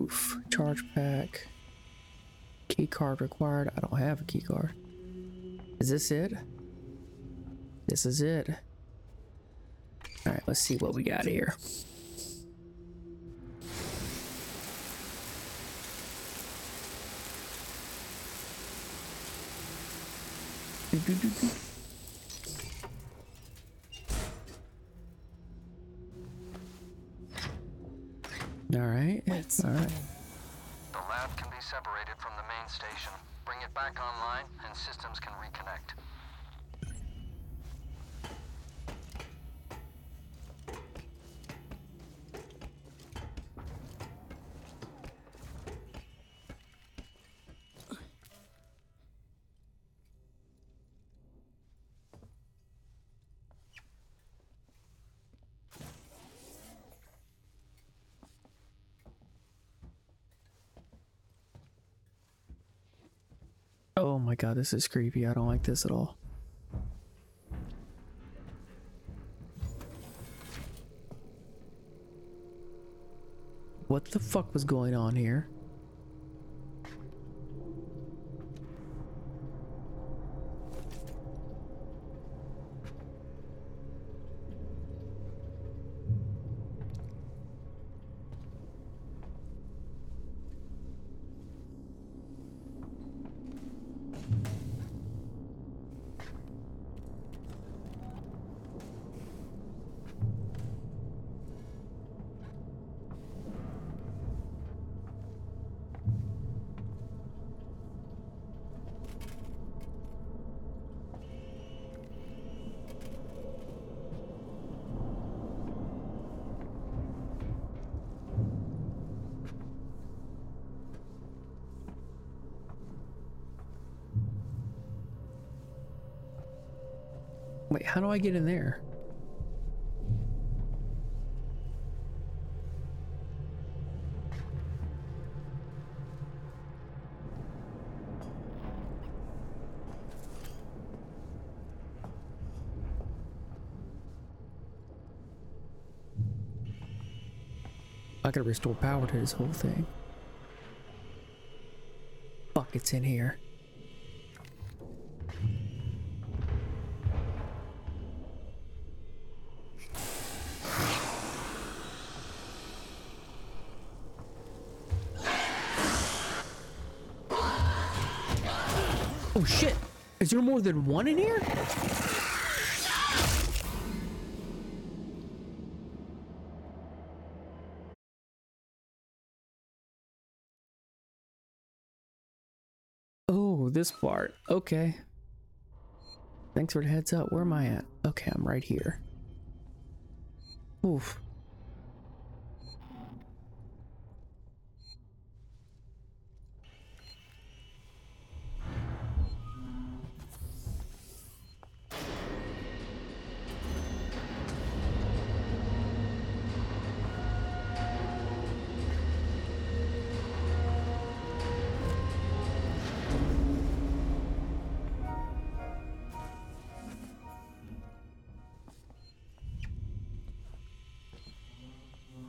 Oof. Charge pack. Key card required. I don't have a key card. Is this it? This is it. All right, let's see what we got here. All right. Wait, all right. The lab can be separated from the main station. Bring it back online and systems can reconnect. Oh my god, this is creepy. I don't like this at all. What the fuck was going on here? Wait, how do I get in there? I gotta restore power to this whole thing. Fuck, it's in here. Oh shit! Is there more than one in here? Oh, this part. Okay. Thanks for the heads up. Where am I at? Okay, I'm right here. Oof.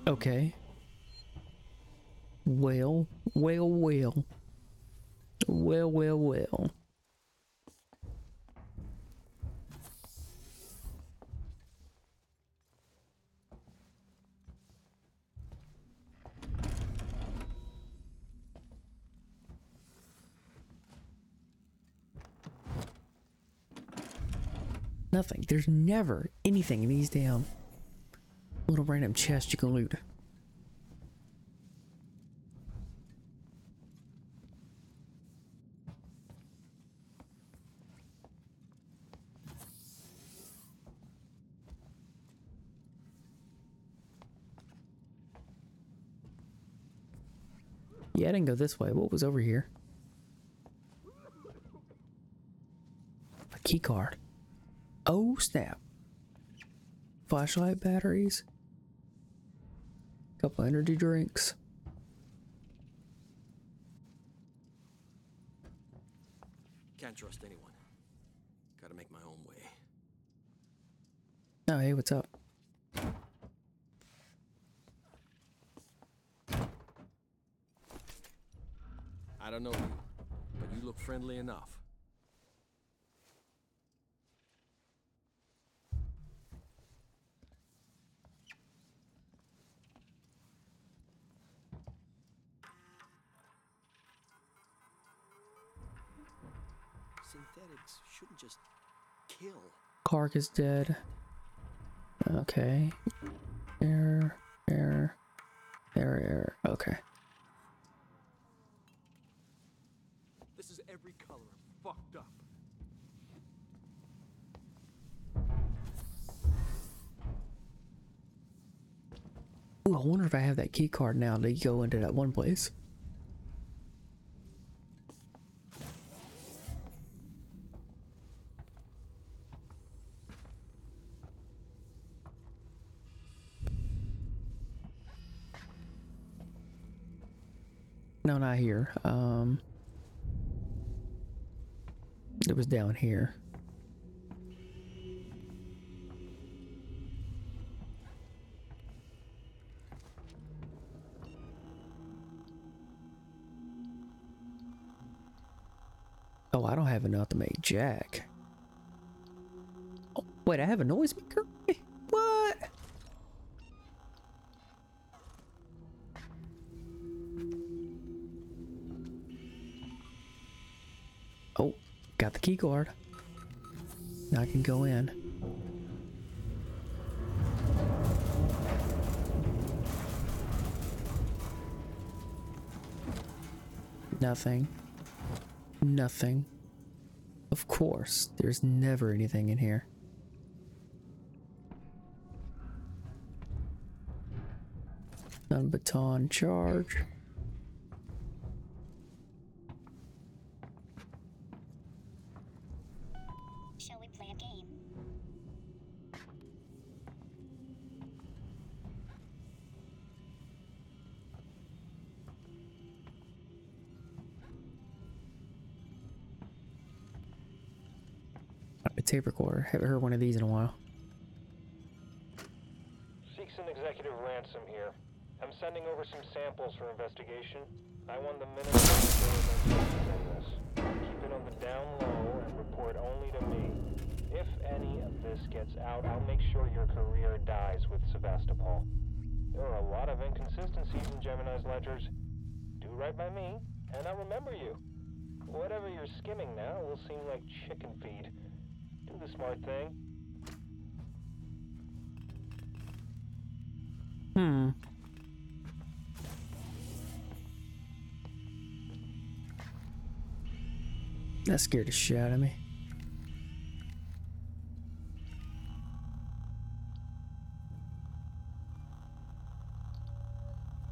Okay. Well. Nothing. There's never anything in these damn little random chests you can loot. Yeah, I didn't go this way. What was over here? A key card. Oh, snap. Flashlight batteries. Couple energy drinks. Can't trust anyone. Gotta make my own way. Oh, hey, what's up? I don't know you, but you look friendly enough. Synthetics shouldn't just kill. Clark is dead. Okay. Error, error, error, error. Okay. Every color fucked up. Ooh, I wonder if I have that key card now to go into that one place. No, not here. It was down here. Oh, I don't have enough to make Jack. Oh, wait, I have a noisemaker? What? Oh. Got the key card. Now I can go in. Nothing. Nothing. Of course, there's never anything in here. Stun baton charge. Tape recorder. Haven't heard one of these in a while. Seek some executive ransom here. I'm sending over some samples for investigation. I want the minimum of this. Keep it on the down low and report only to me. If any of this gets out, I'll make sure your career dies with Sevastopol. There are a lot of inconsistencies in Gemini's ledgers. Do right by me, and I'll remember you. Whatever you're skimming now will seem like chicken feed. The smart thing. That scared the shit out of me.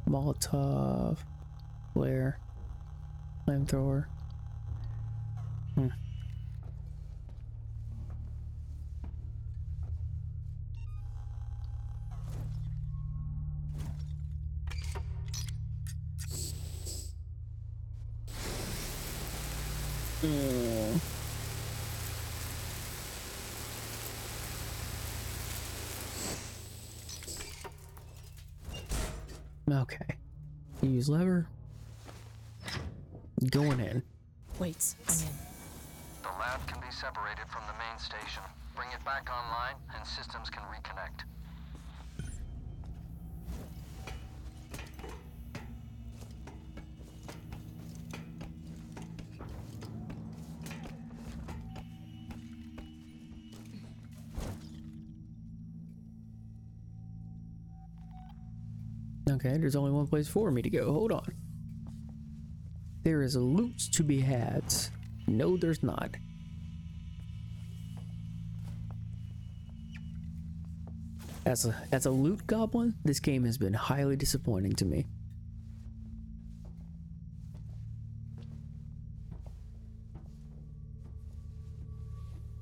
Molotov, flare, flamethrower. Okay. Use lever. Going in. Wait, I'm in. The lab can be separated from the main station. Bring it back online and systems can reconnect. Okay, there's only one place for me to go. Hold on. There is loot to be had. No, there's not. As a loot goblin, this game has been highly disappointing to me.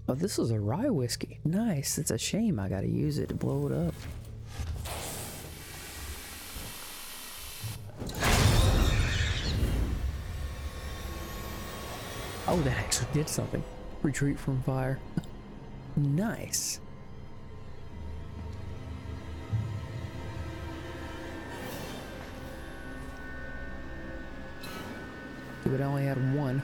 Oh, this is a rye whiskey. Nice. It's a shame I gotta use it to blow it up. Oh, that actually did something. Retreat from fire. Nice. But I only had one.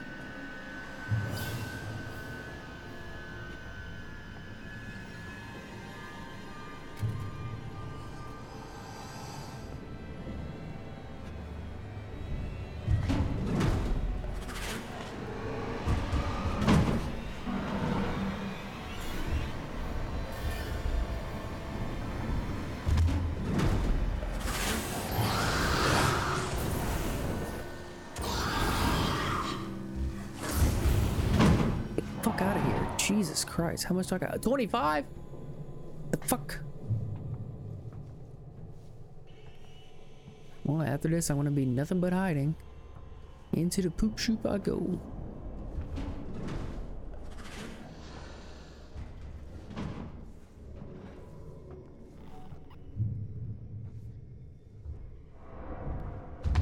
Jesus Christ, how much do I got? 25? The fuck? Well, after this, I'm gonna be nothing but hiding. Into the poop shoop I go.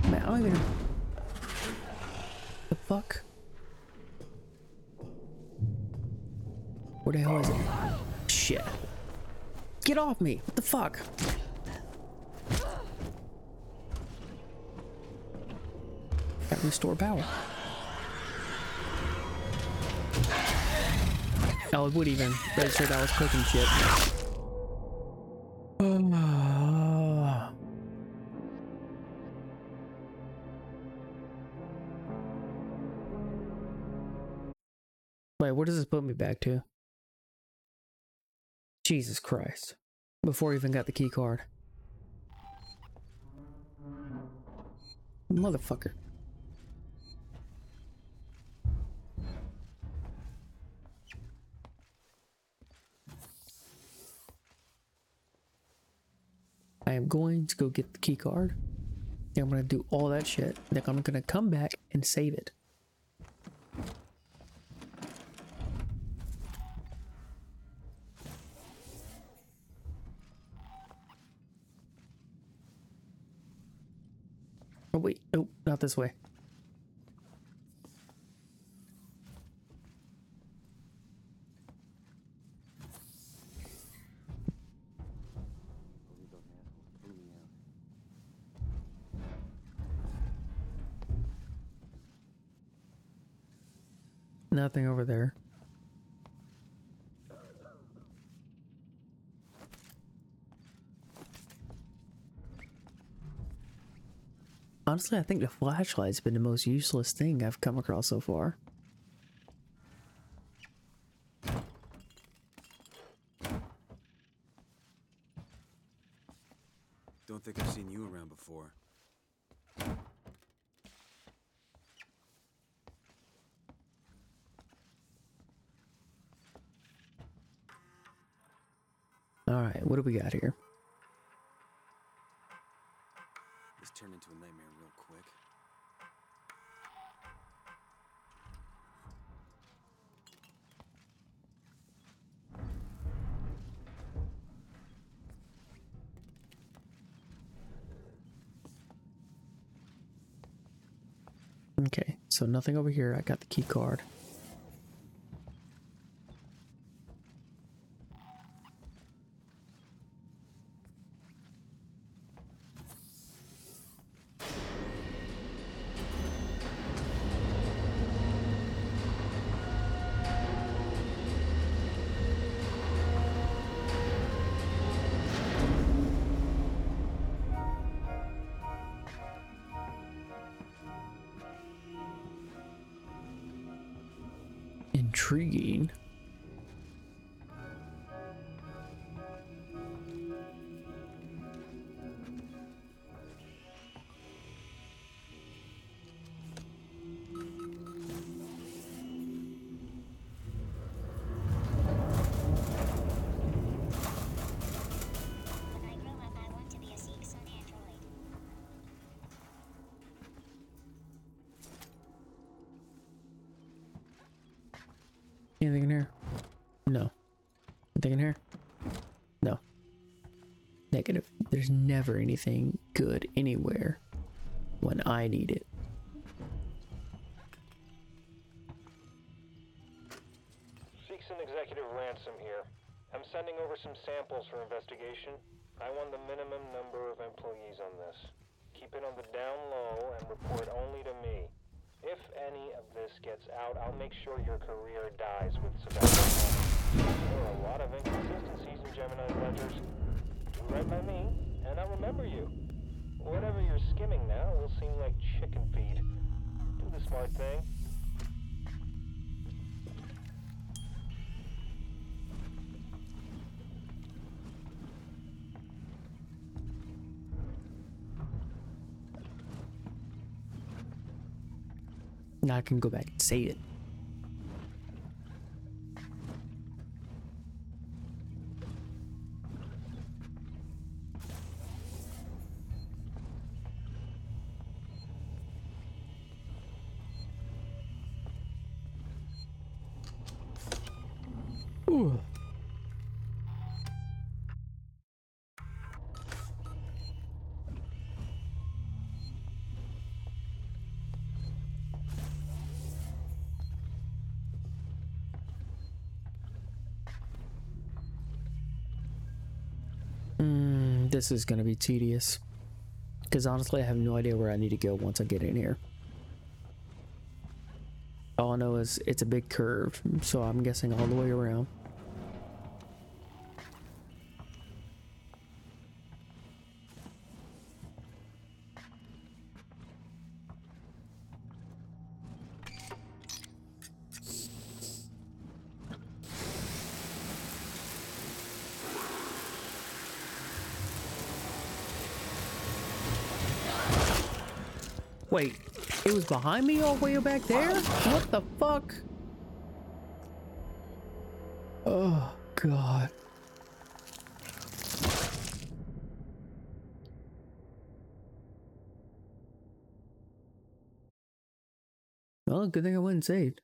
Man, I don't even know. The fuck? Where the hell is it? Shit. Get off me! What the fuck? Gotta restore power. Oh, it would even register that I was cooking shit. Wait, where does this put me back to? Jesus Christ, before I even got the key card. Motherfucker. I am going to go get the key card. Then I'm going to do all that shit. Then I'm going to come back and save it. Oh wait, nope, not this way. Nothing over there. Honestly, I think the flashlight's been the most useless thing I've come across so far. Don't think I've seen you around before. All right, what do we got here? This turned into a nightmare. Okay, so nothing over here. I got the key card. Intriguing. Anything in here? No. Anything in here? No. Negative. There's never anything good anywhere when I need it. Seeks an executive ransom here. I'm sending over some samples for investigation. I want the minimum number of employees on this. Keep it on the down low and report only to me. If any of this gets out, I'll make sure your career dies with Sevastopol. There are a lot of inconsistencies in Gemini's ledgers. Do right by me, and I'll remember you. Whatever you're skimming now will seem like chicken feed. Do the smart thing. Now I can go back and save it. Ooh. This is going to be tedious, because honestly I have no idea where I need to go once I get in here. All I know is it's a big curve, so I'm guessing all the way around. Wait, it was behind me all the way back there? What the fuck? Oh, God. Well, good thing I wasn't saved.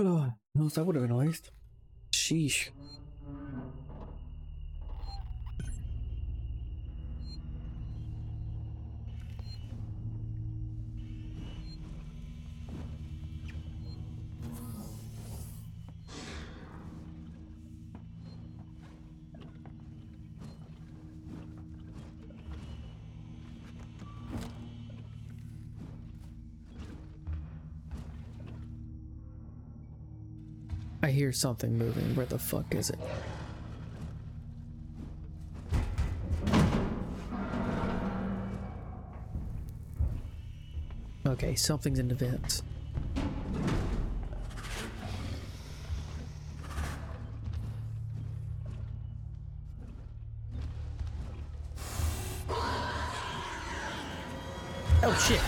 Oh, else that would have been a waste. Sheesh. I hear something moving. Where the fuck is it? Okay, something's in the vents. Oh shit!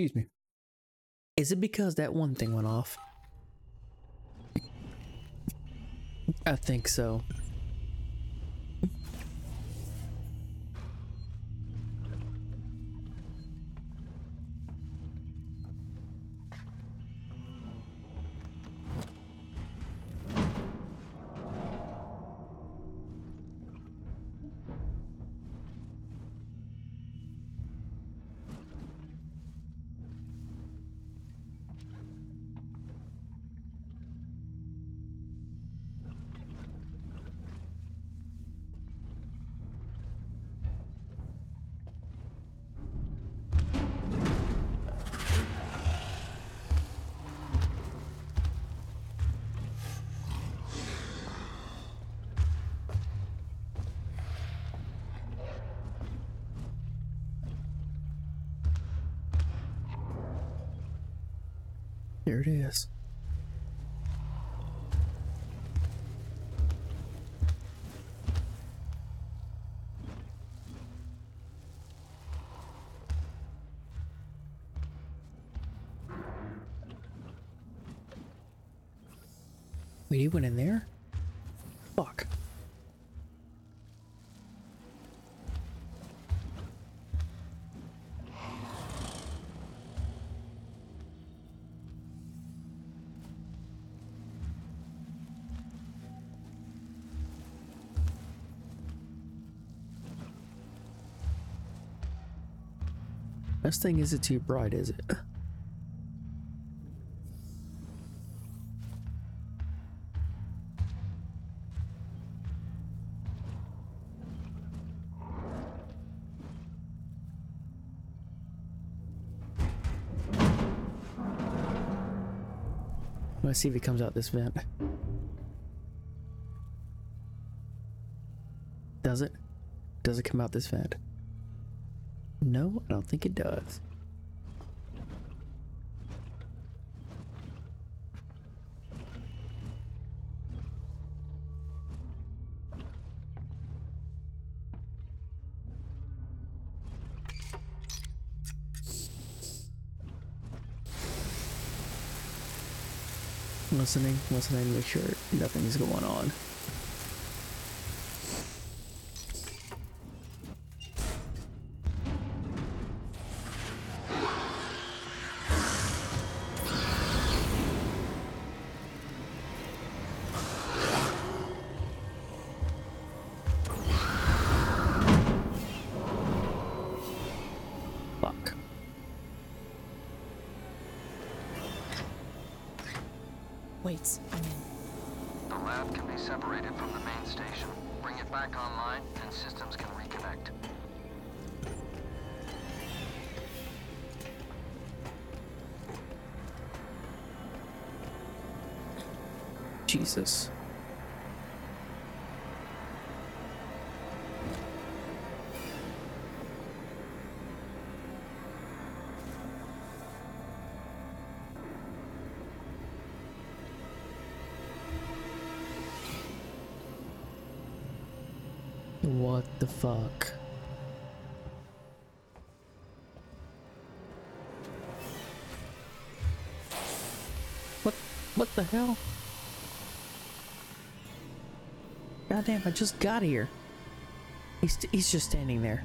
Excuse me. Is it because that one thing went off? I think so. There it is. Wait, he went in there? Fuck. Best thing isn't too bright, is it? Let's see if he comes out this vent. Does it? Does it come out this vent? No, I don't think it does. Listening, make sure nothing's going on. Jesus. What the fuck? What the hell? God damn, I just got here. He's just standing there.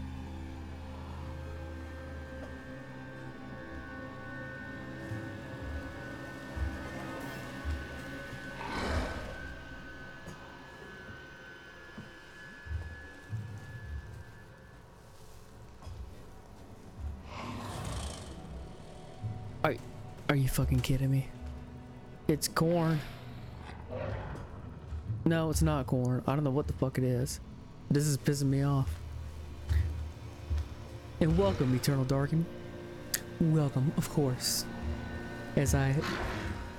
Are you fucking kidding me? It's corn. No, it's not corn. I don't know what the fuck it is. This is pissing me off. And welcome, Eternal Darken. Welcome, of course. As I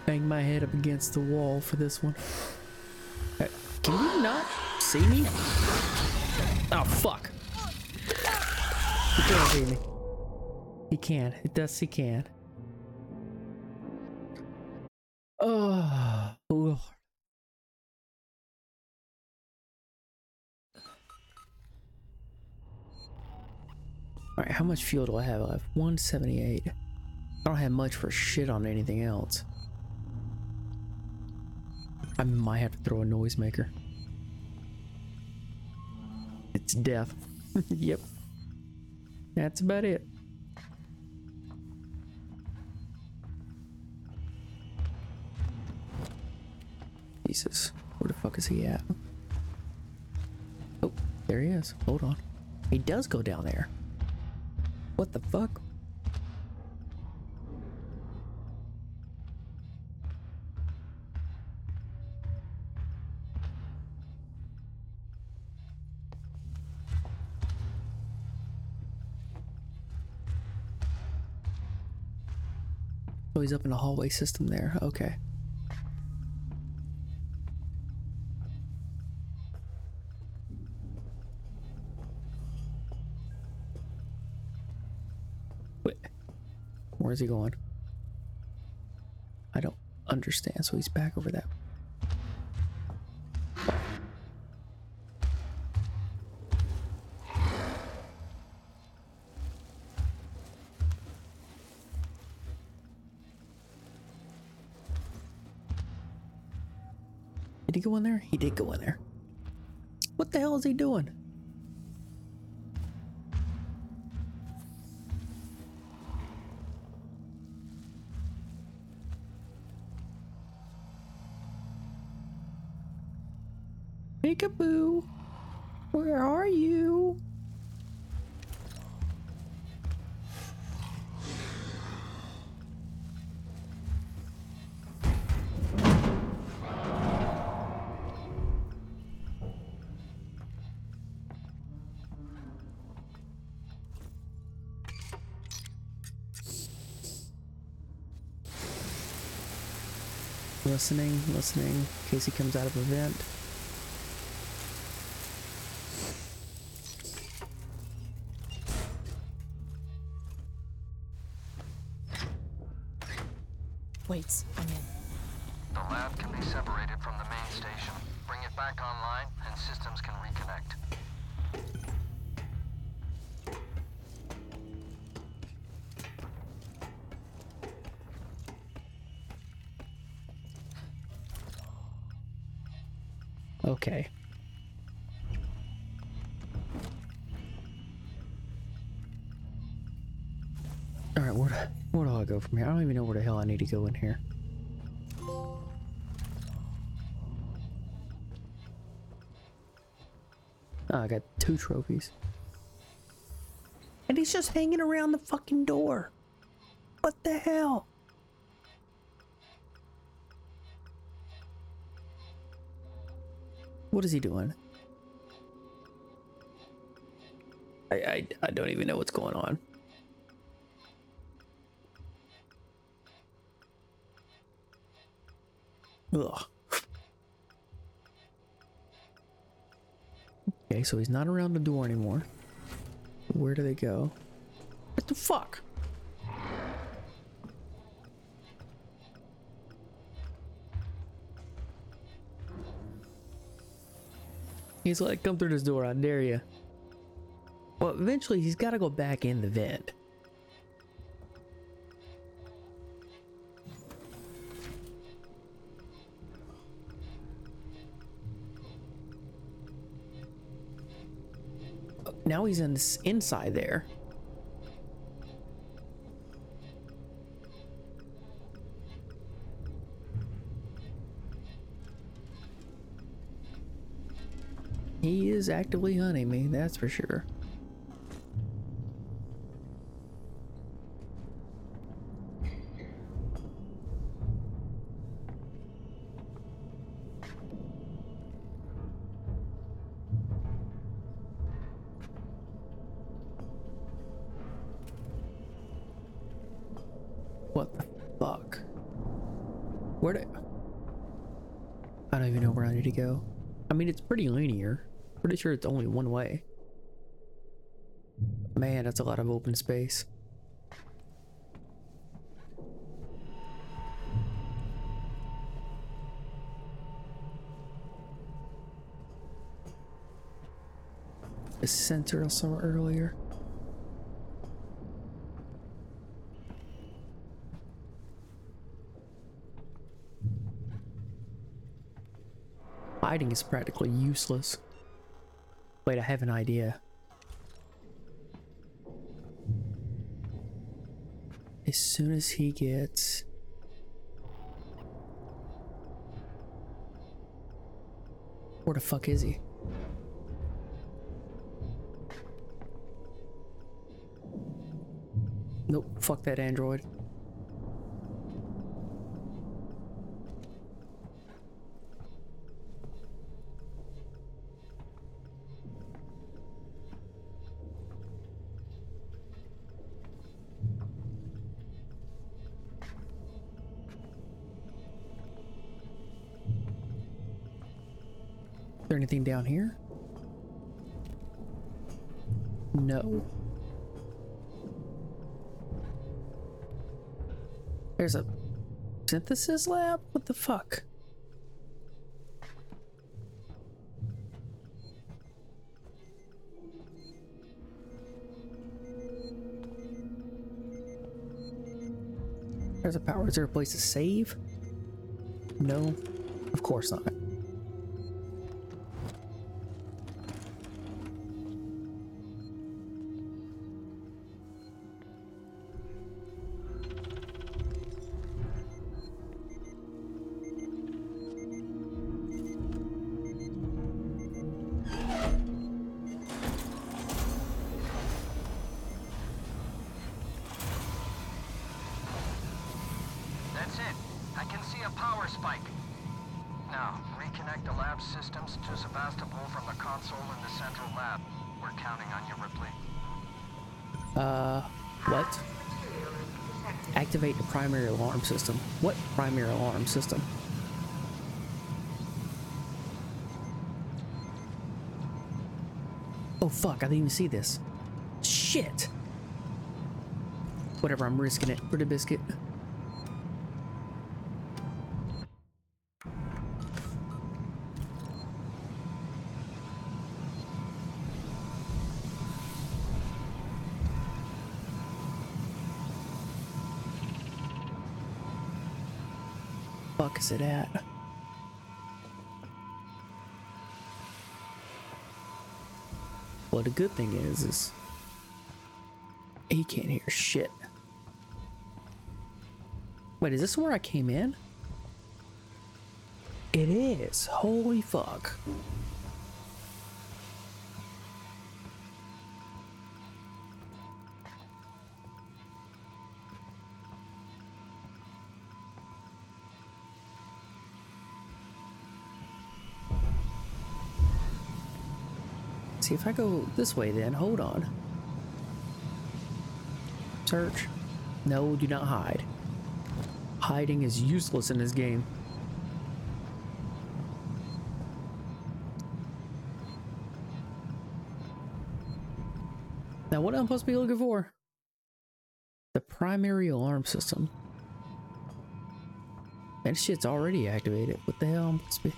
bang my head up against the wall for this one. Can you not see me? Oh, fuck. He can't see me. He can. It does, he can. Oh, Lord. Alright, how much fuel do I have? I have 178. I don't have much for shit on anything else. I might have to throw a noisemaker. It's death. Yep. That's about it. Jesus. Where the fuck is he at? Oh, there he is. Hold on. He does go down there. What the fuck? Oh, he's up in the hallway system there. Okay. Where's he going? I don't understand. So he's back over that. Did he go in there? He did go in there. What the hell is he doing? Peekaboo, where are you? Listening, listening, in case he comes out of a vent. Wait, I'm in. The lab can be separated from the main station. Bring it back online and systems can reconnect. Okay. All right, where do I go from here? I don't even know where the hell I need to go in here. Oh, I got 2 trophies. And he's just hanging around the fucking door. What the hell? What is he doing? I don't even know what's going on. Ugh. Okay, so he's not around the door anymore. Where do they go? What the fuck? He's like, come through this door, I dare you. Well, eventually he's got to go back in the vent. Now he's inside there. He is actively hunting me, that's for sure. What the fuck? Where do I don't even know where I need to go. I mean, it's pretty linear. Pretty sure it's only one way. Man, that's a lot of open space. A sensor I saw earlier. Hiding is practically useless. Wait, I have an idea. As soon as he gets... Where the fuck is he? Nope, fuck that android. Anything down here? No. There's a synthesis lab? What the fuck? There's a power. Is there a place to save? No, of course not. power spike. Now, reconnect the lab systems to Sevastopol from the console in the central lab. We're counting on you, Ripley. What? Activate the primary alarm system. What primary alarm system? Oh fuck, I didn't even see this. Shit! Whatever, I'm risking it for the biscuit. Fuck is it at? Well, the good thing is he can't hear shit. Wait, is this where I came in? It is. Holy fuck. See if I go this way then, hold on. Search. No, do not hide. Hiding is useless in this game. Now what am I supposed to be looking for? The primary alarm system. That shit's already activated. What the hell am I supposed to be?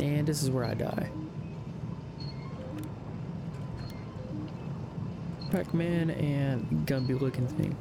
And this is where I die. Pac-Man and Gumby looking thing.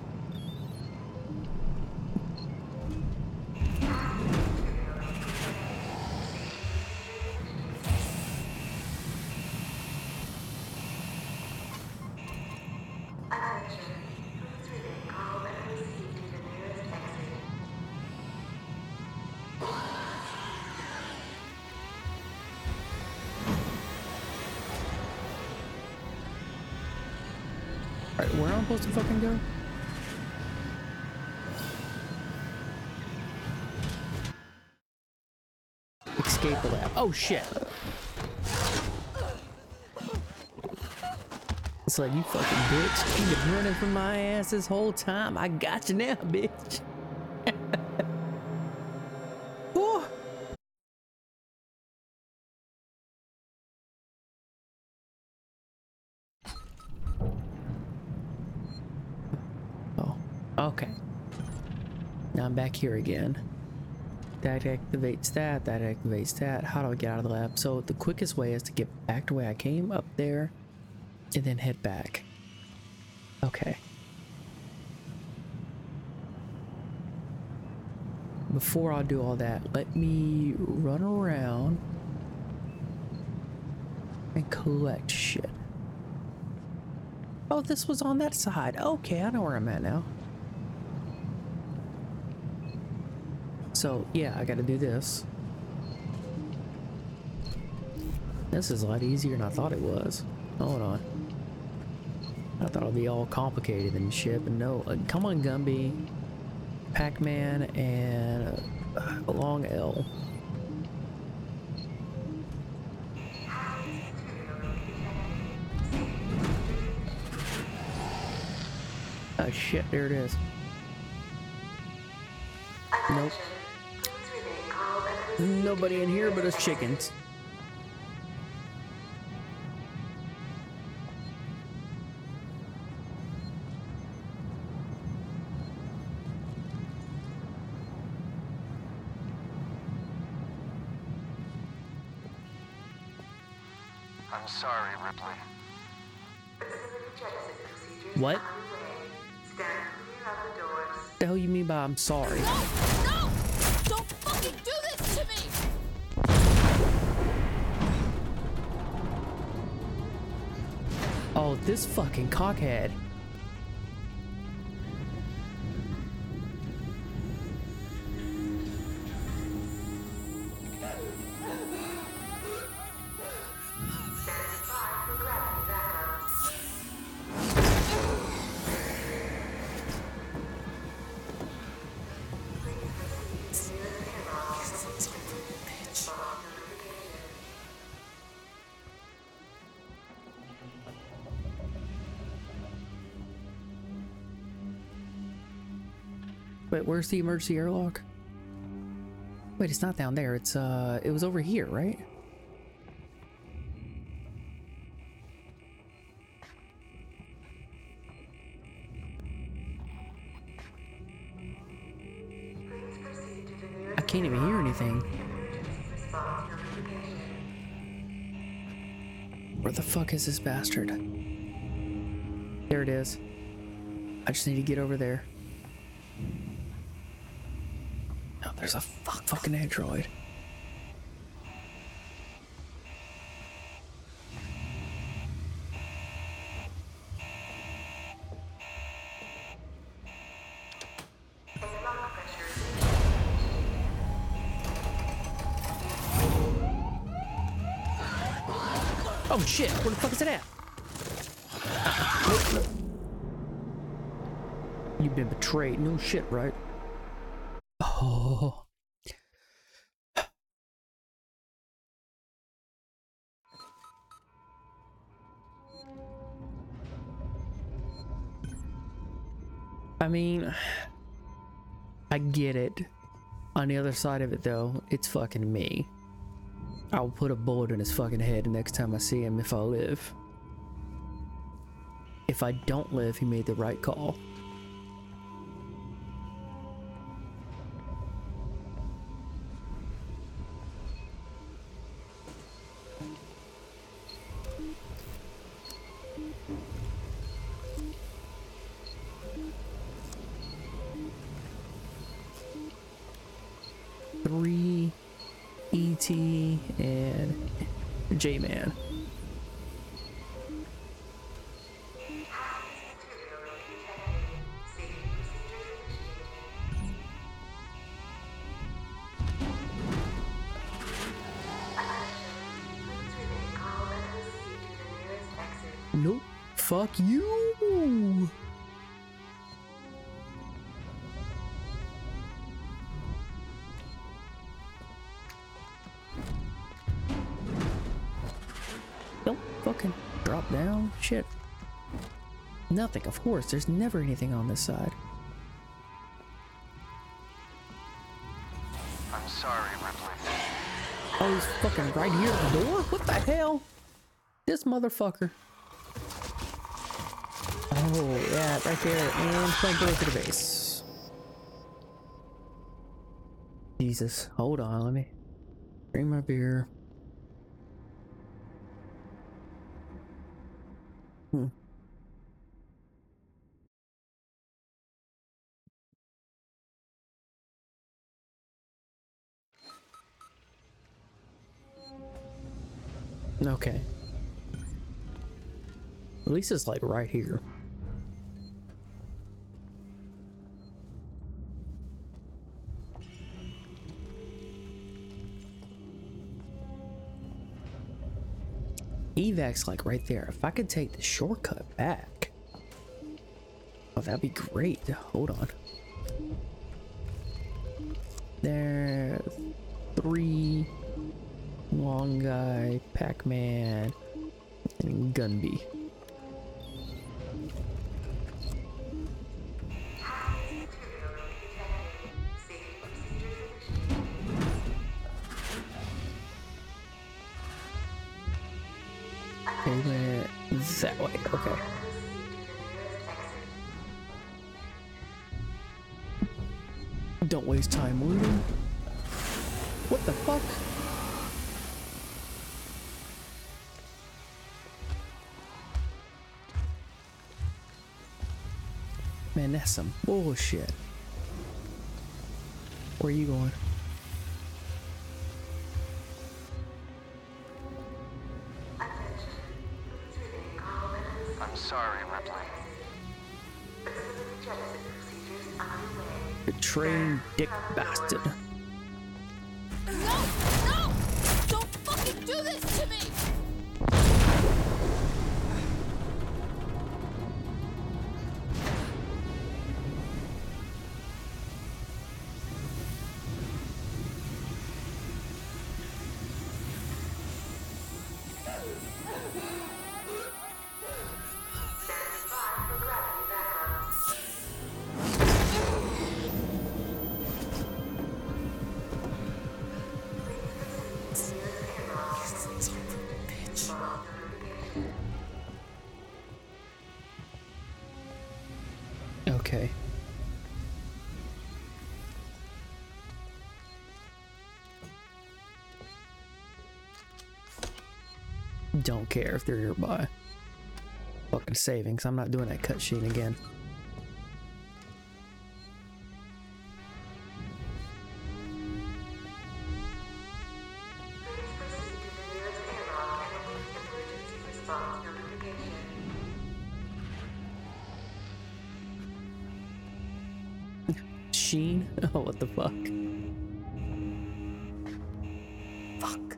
Where am I supposed to fucking go? Escape the lab. Oh shit! It's like, you fucking bitch. You've been running from my ass this whole time. I got you now, bitch. Okay, now I'm back here again. That activates that, that activates that. How do I get out of the lab? So the quickest way is to get back the way I came, up there, and then head back. Okay. Before I do all that, let me run around and collect shit. Oh, this was on that side. Okay, I know where I'm at now. So, yeah, I gotta do this. This is a lot easier than I thought it was. Hold on. I thought it would be all complicated and shit, but no. Come on, Gumby. Pac-Man and a long L. Oh, shit, there it is. Nope. Nobody in here but us chickens. I'm sorry, Ripley. What? What the hell you mean by I'm sorry? No! Don't fucking do this to me! Oh, this fucking cockhead. Wait, where's the emergency airlock? Wait, it's not down there. It's it was over here, right? I can't even hear anything. Where the fuck is this bastard? There it is. I just need to get over there. No, there's a fucking android. Oh shit, where the fuck is it at? You've been betrayed. No shit, right? Oh. I mean, I get it. On the other side of it, though, it's fucking me. I'll put a bullet in his fucking head the next time I see him if I live. If I don't live, he made the right call. J-Man. Nope. Fuck you. Drop down, shit. Nothing, of course, there's never anything on this side. I'm sorry, Ripley. Oh, he's fucking right here at the door? What the hell? This motherfucker. Oh, yeah, right there, and plank the way to the base. Jesus, hold on, let me drink my beer. Okay. At least it's like right here. Evac's like right there. If I could take the shortcut back, oh, that'd be great. Hold on. There, 3. Long guy, Pac-Man, and Gunby. They went that way, okay. Don't waste time looting. What the fuck? Man, that's some bullshit. Where are you going? I'm sorry, Ripley. Betraying dick bastard. No! No! Don't fucking do this to me! don't care if they're nearby. Fucking savings. I'm not doing that cutscene again. Sheen? Oh, what the fuck? Fuck.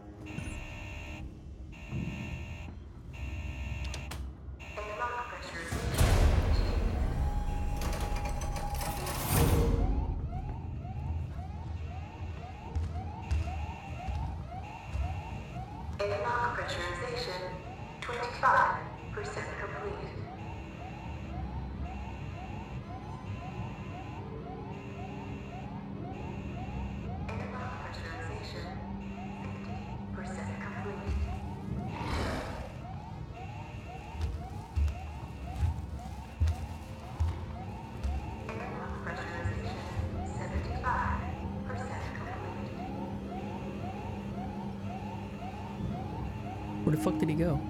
Where the fuck did he go?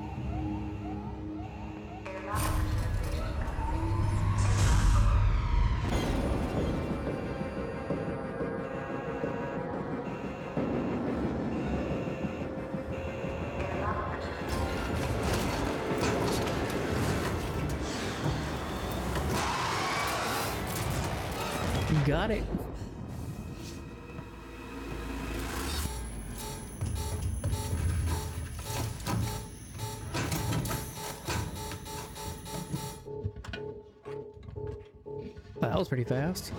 You got it. That was pretty fast.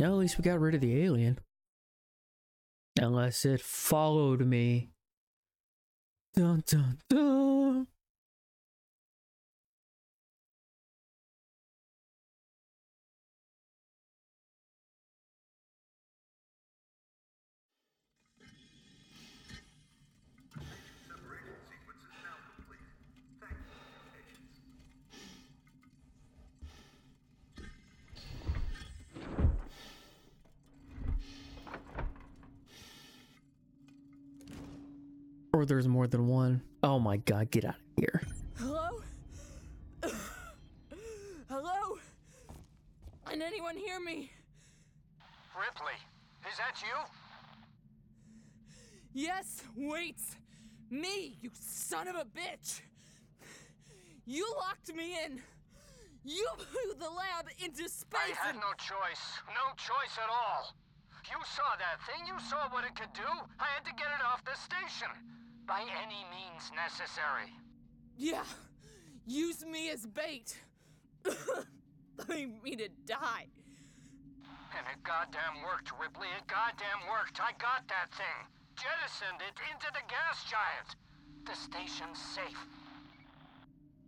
Now at least we got rid of the alien. Unless it followed me. Dun dun dun. Or there's more than one. Oh my god, get out of here. Hello? Hello? Can anyone hear me? Ripley, is that you? Yes, wait. Me, you son of a bitch. You locked me in. You blew the lab into space. I had no choice. No choice at all. You saw that thing. You saw what it could do. I had to get it off the station. By any means necessary. Yeah. Use me as bait. I mean to die. And it goddamn worked, Ripley. It goddamn worked. I got that thing. Jettisoned it into the gas giant. The station's safe.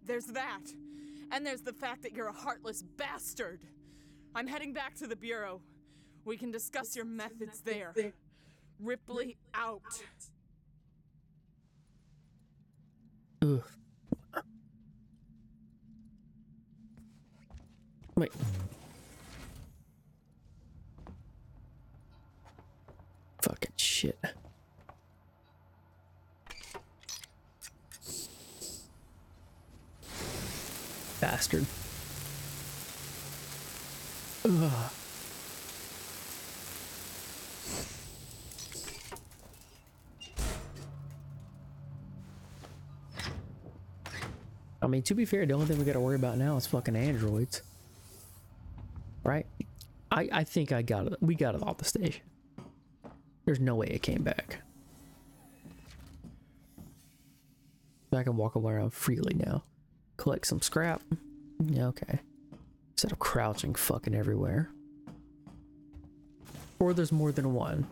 There's that. And there's the fact that you're a heartless bastard. I'm heading back to the Bureau. We can discuss your methods there. Ripley out. Ugh. Wait. Fucking shit. Bastard. Ugh. I mean, to be fair, the only thing we gotta worry about now is fucking androids. Right? I think we got it off the station. There's no way it came back. I can walk around freely now. Collect some scrap. Yeah, okay. Instead of crouching fucking everywhere. Or there's more than one.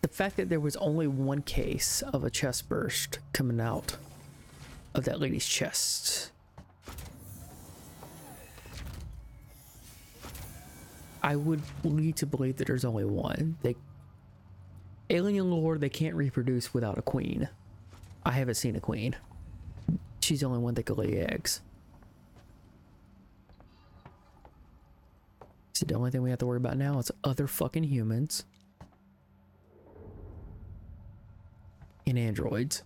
The fact that there was only one case of a chest burst coming out of that lady's chest. I would lead to believe that there's only one. Alien lore, they can't reproduce without a queen. I haven't seen a queen. She's the only one that could lay eggs. So the only thing we have to worry about now is other fucking humans. And androids.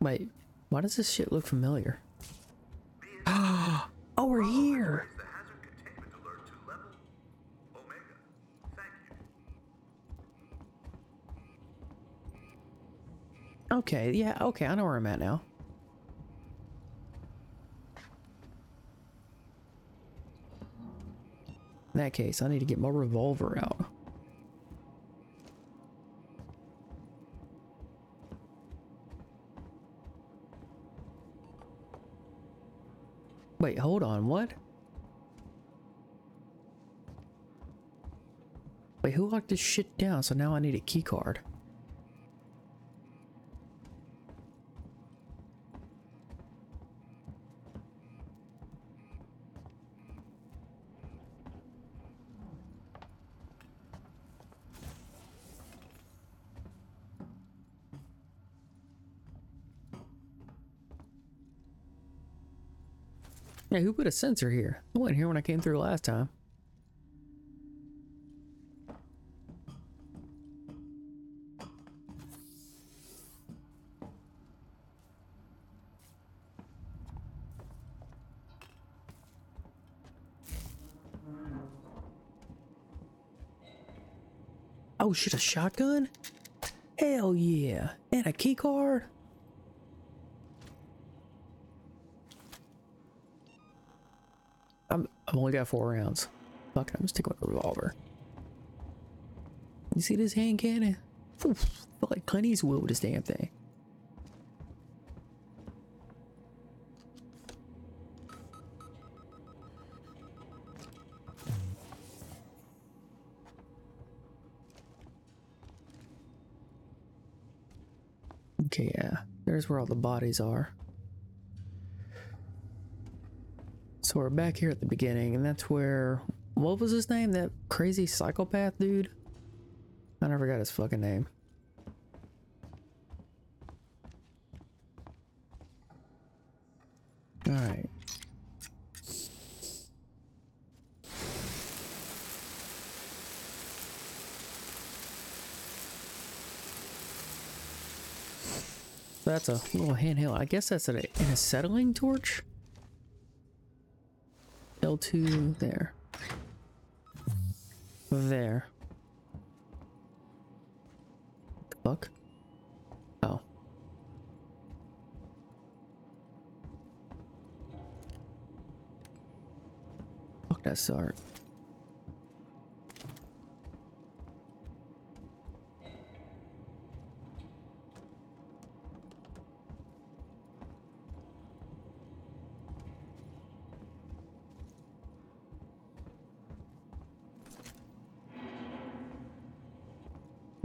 Wait, why does this shit look familiar? Oh, we're here. Okay, yeah, okay, I know where I'm at now. In that case, I need to get my revolver out. Wait, hold on, what? Wait, who locked this shit down? So now I need a key card. Yeah, who put a sensor here? I wasn't here when I came through last time. Oh shit, a shotgun? Hell yeah. And a key card? I've only got 4 rounds. Fuck it, I'm just taking my revolver. You see this hand cannon? Felt like Clint Eastwood with this damn thing. Okay, yeah. There's where all the bodies are. So we're back here at the beginning, and that's where, what was his name? That crazy psychopath dude? I never got his fucking name. Alright. That's a little handheld. I guess that's an acetylene torch? L2 there. There. What the fuck? Oh. Fuck that sort.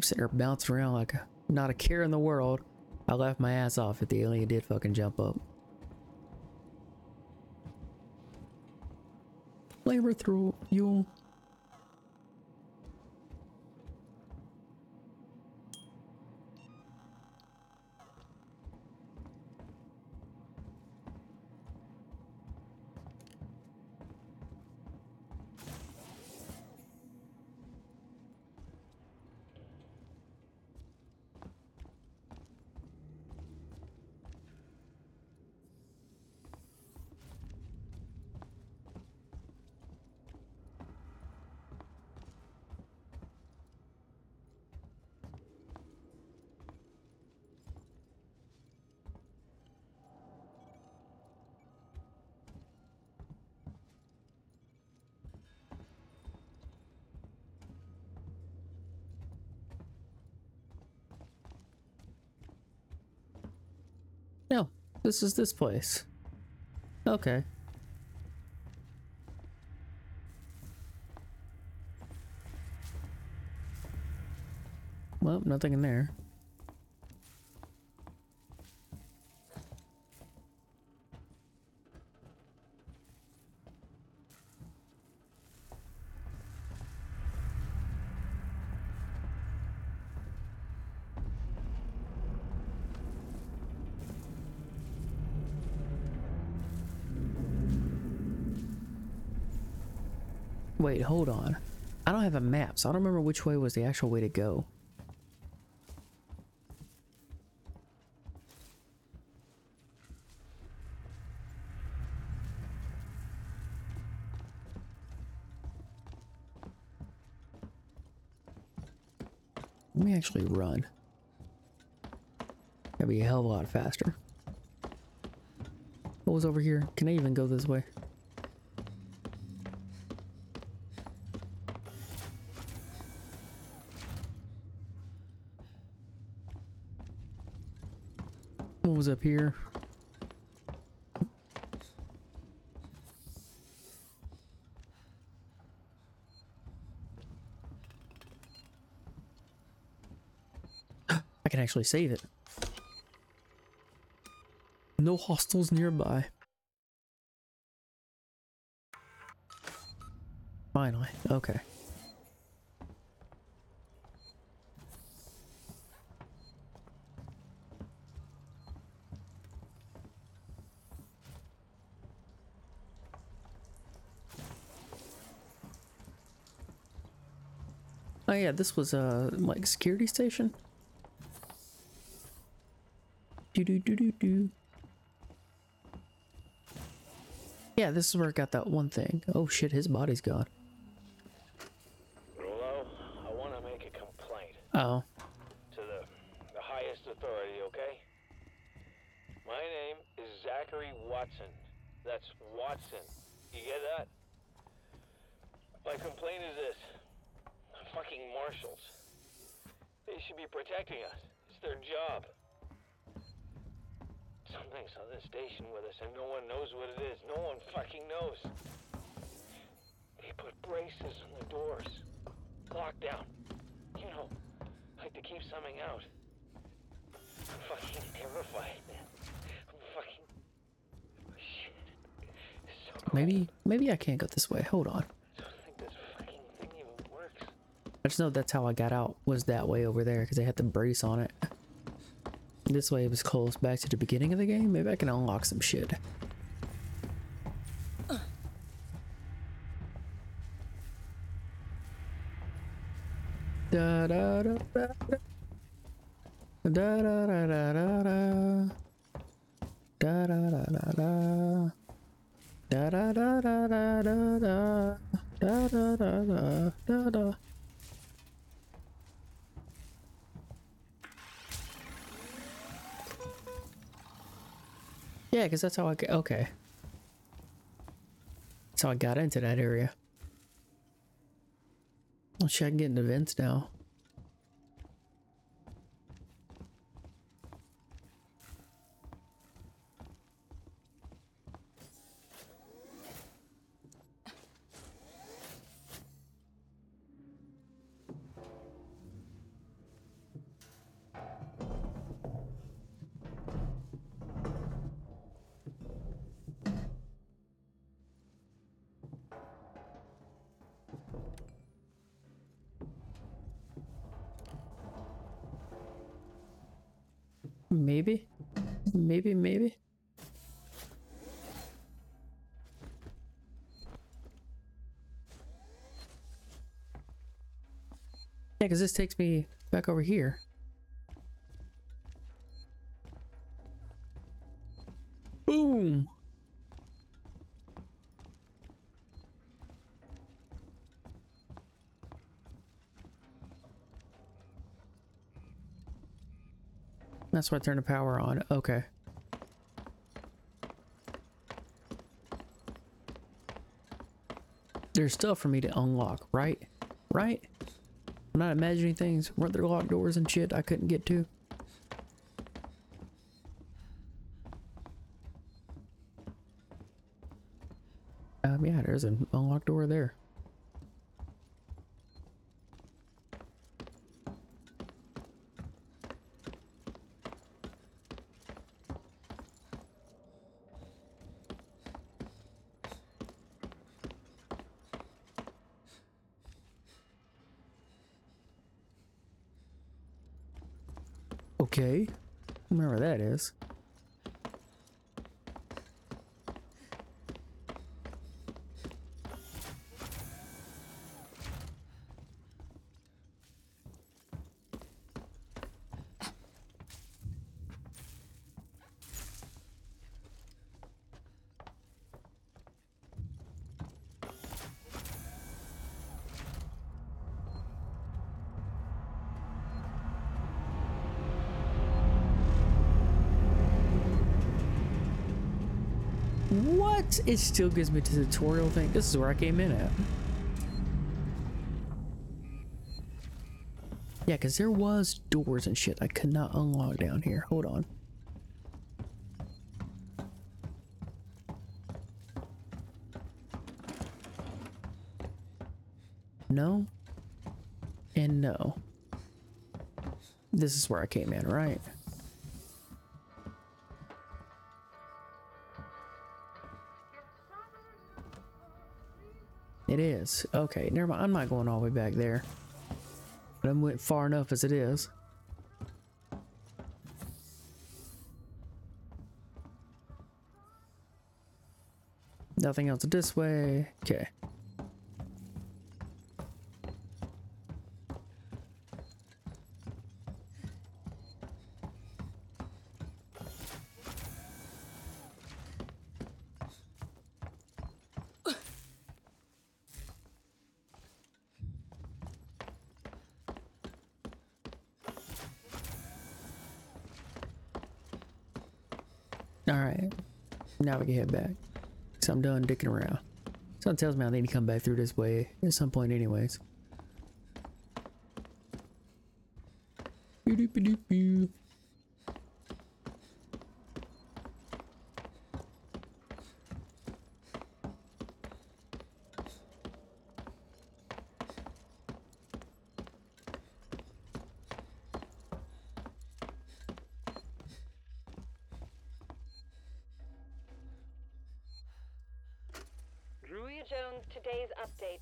Sitting there bouncing around like not a care in the world. I laughed my ass off if the alien did fucking jump up. Labor through you. No, this is this place. Okay. Well, nothing in there. Wait, hold on. I don't have a map, so I don't remember which way was the actual way to go. Let me actually run. That'd be a hell of a lot faster. What was over here? Can I even go this way? Up here. I can actually save it. No hostels nearby. Finally. Okay. Oh yeah, this was like security station. Yeah, this is where I got that one thing. Oh shit, his body's gone. Rulo, I want to make a complaint. Oh. To the highest authority, okay? My name is Zachary Watson. That's Watson. You get that? My complaint is this. Fucking marshals. They should be protecting us. It's their job. Something's on this station with us and no one knows what it is. No one fucking knows. They put braces on the doors. Lockdown. You know, like to keep something out. I'm fucking terrified, man. I'm fucking... Oh, shit. It's so cold. Maybe I can't go this way. Hold on. I just know that's how I got out, was that way over there, because they had the brace on it. This way it was close back to the beginning of the game. Maybe I can unlock some shit. Da da da da da da da da da da da da da da da da da da da da. Yeah, because that's how I got, okay. That's how I got into that area. Well, shit, I can get into vents now. Maybe. Yeah, because this takes me back over here. Boom! That's why I turned the power on. Okay. There's stuff for me to unlock, right? Right? I'm not imagining things. Weren't there locked doors and shit I couldn't get to? Yeah, there's an unlocked door there. Okay, whomever that is. What? It still gives me the tutorial thing. This is where I came in at. Yeah, because there was doors and shit I could not unlock down here. Hold on. No. And no. This is where I came in, right? It is. Okay, never mind. I'm not going all the way back there. But I went far enough as it is. Nothing else this way. Okay. Alright, now we can head back. So I'm done dicking around. Something tells me I need to come back through this way at some point anyways. Jones, today's update.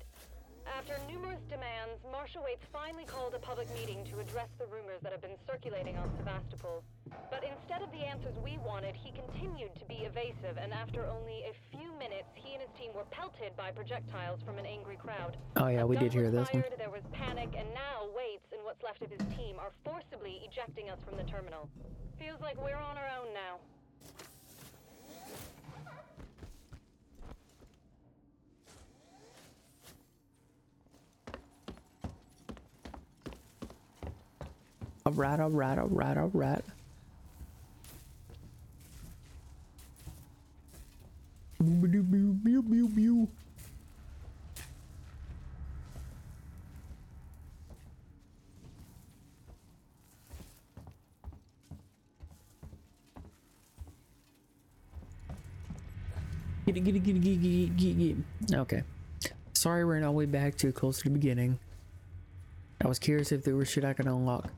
After numerous demands, Marshal Waits finally called a public meeting to address the rumors that have been circulating on Sevastopol. But instead of the answers we wanted, he continued to be evasive, and after only a few minutes, he and his team were pelted by projectiles from an angry crowd. Oh yeah, we did hear this one. There was panic, and now Waits and what's left of his team are forcibly ejecting us from the terminal. Feels like we're on our own now. Alright, alright, alright, alright. Get it. Okay. Sorry, we're not way back too close to the beginning. I was curious if there was shit I could unlock.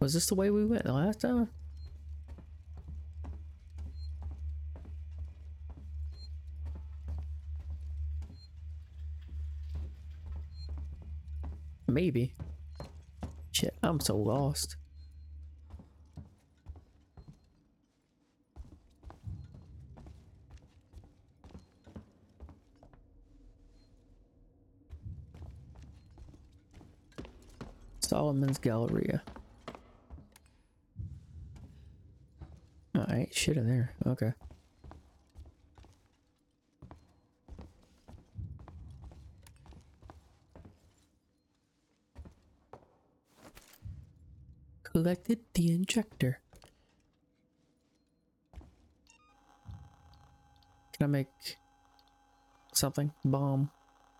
Was this the way we went the last time? Maybe. Shit, I'm so lost. Solomon's Galleria. shit in there. Okay. Collected the injector. Can I make something? Bomb.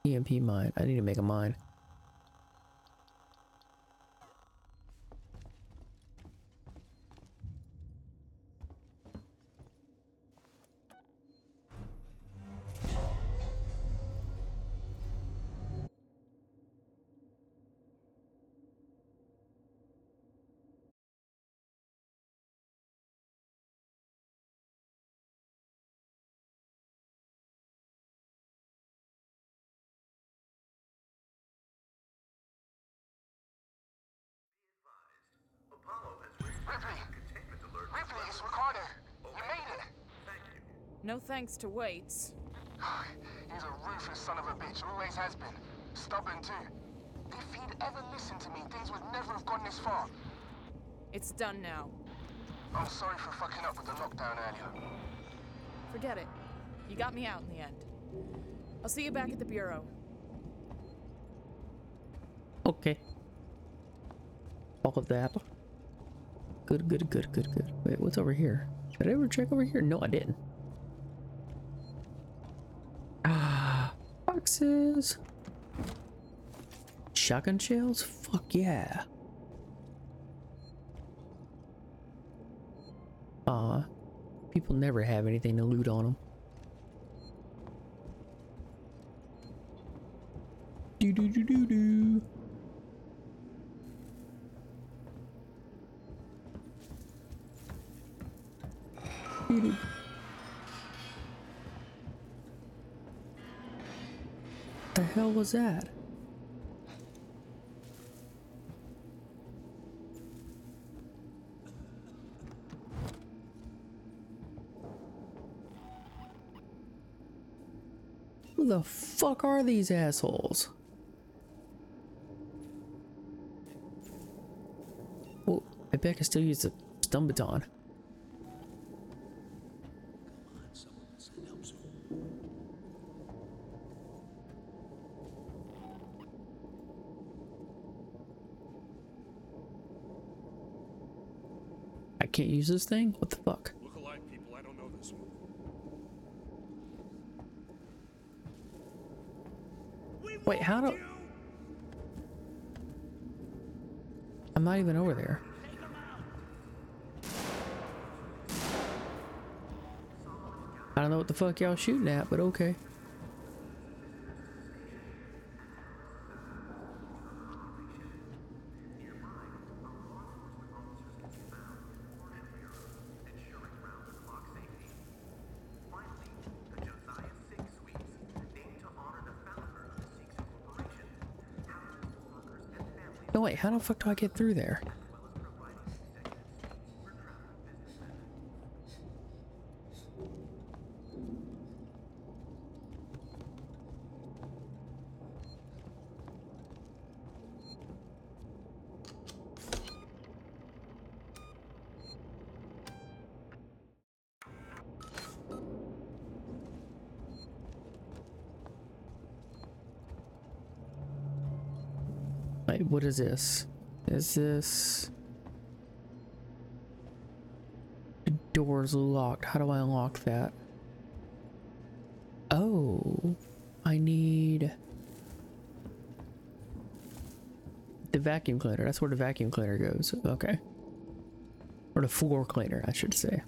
EMP mine. I need to make a mine. No thanks to Waits. He's a ruthless son of a bitch, always has been. Stubborn too. If he'd ever listened to me, things would never have gone this far. It's done now. I'm sorry for fucking up with the lockdown earlier. Forget it. You got me out in the end. I'll see you back at the Bureau. Okay. All of that. Good, good, good, good, good. Wait, what's over here? Did I ever check over here? No, I didn't. Boxes, shotgun shells, fuck yeah. People never have anything to loot on them. Do do do do do. Do do. The hell was that? Who the fuck are these assholes? Well, I bet I can still use the stun baton. Can't use this thing? What the fuck? Look alive, people. I don't know this one. Wait, how do... I'm not even over there. I don't know what the fuck y'all shooting at, but okay. No, wait, how the fuck do I get through there? What is this? Is this... The door's locked. How do I unlock that? Oh, I need the vacuum cleaner. That's where the vacuum cleaner goes. Okay. Or the floor cleaner, I should say.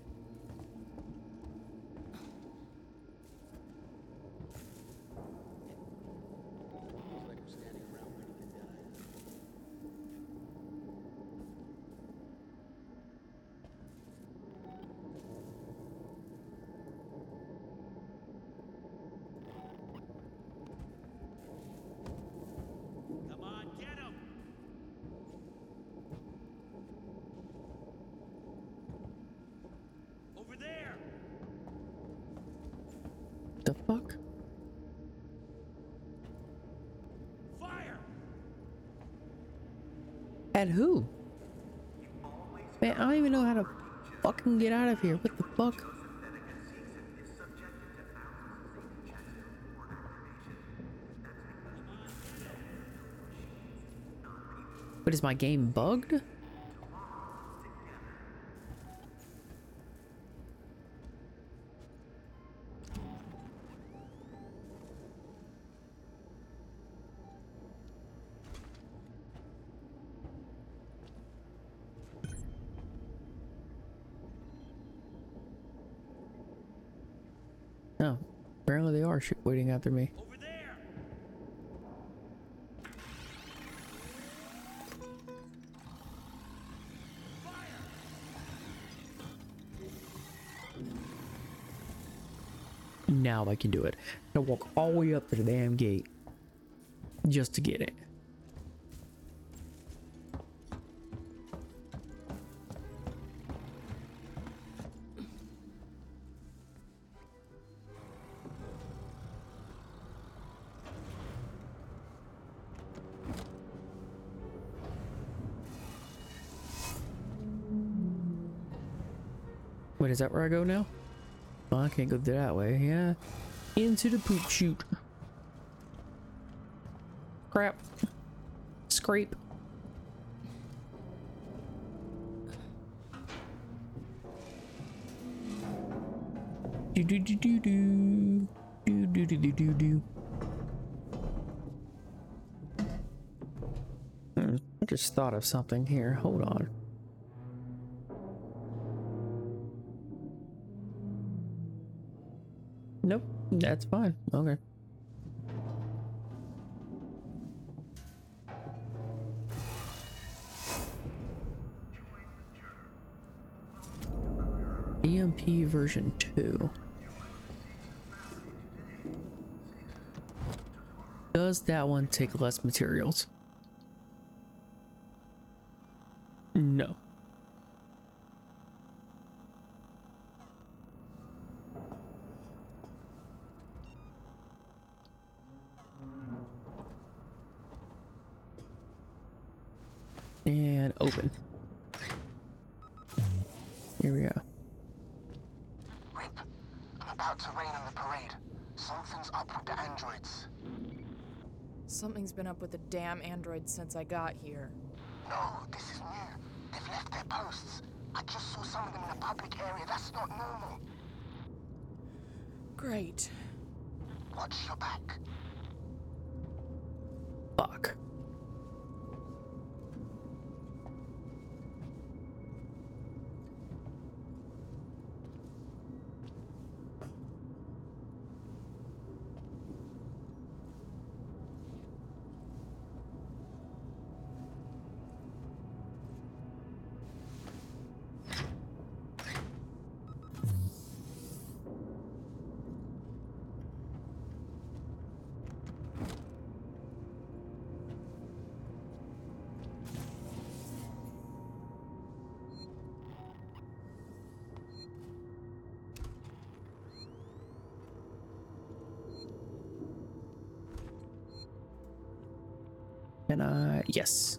The fuck? Fire! At who? Man, I don't even know how to fucking get out of here. What the fuck? What, is my game bugged? Apparently they are waiting after me. Over there. Now I can do it. I'll walk all the way up to the damn gate just to get it. Wait, is that where I go now? Well, I can't go that way. Yeah, into the poop chute. Crap. Scrape. Do do do do do do do do do do do. I just thought of something here. Hold on. Nope, that's fine. Okay. EMP version 2. Does that one take less materials? No. And open. Here we go. Rip, I'm about to rain on the parade. Something's up with the androids. Something's been up with the damn androids since I got here. No, this is new. They've left their posts. I just saw some of them in the public area. That's not normal. Great. Watch your back. Fuck. And yes.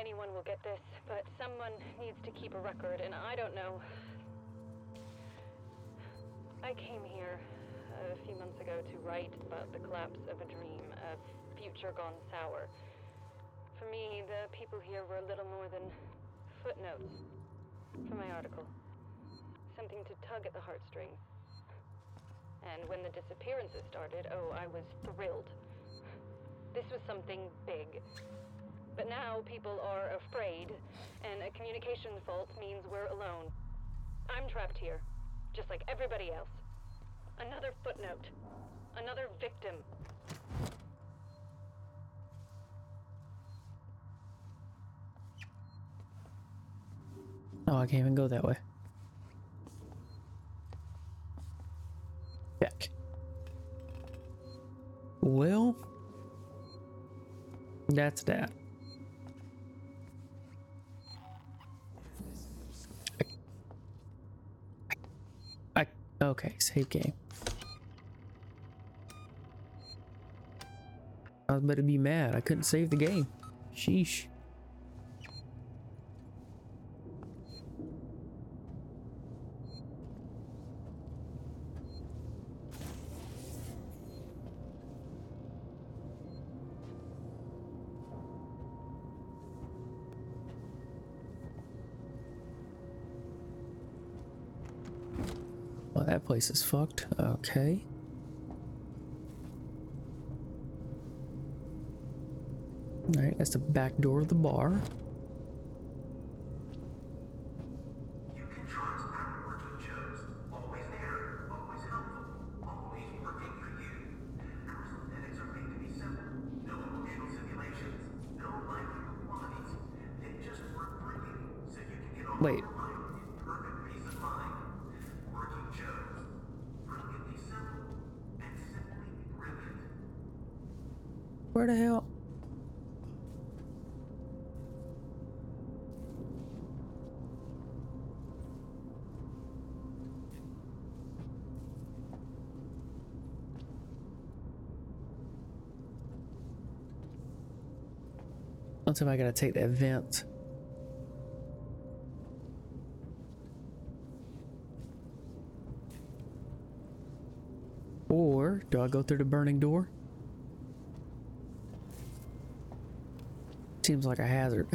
Anyone will get this, but someone needs to keep a record, and I don't know. I came here a few months ago to write about the collapse of a dream, a future gone sour. For me, the people here were little more than footnotes for my article. Something to tug at the heartstrings. And when the disappearances started, oh, I was thrilled. This was something big. But now people are afraid, and a communication fault means we're alone. I'm trapped here, just like everybody else. Another footnote, another victim. Oh, I can't even go that way. Check. Well, that's that. Okay, save game. I better be mad. I couldn't save the game. Sheesh. Well, that place is fucked. Okay. Alright, that's the back door of the bar. Wait. Where the hell? Let's see if I gotta take that vent. Or do I go through the burning door? Seems like a hazard.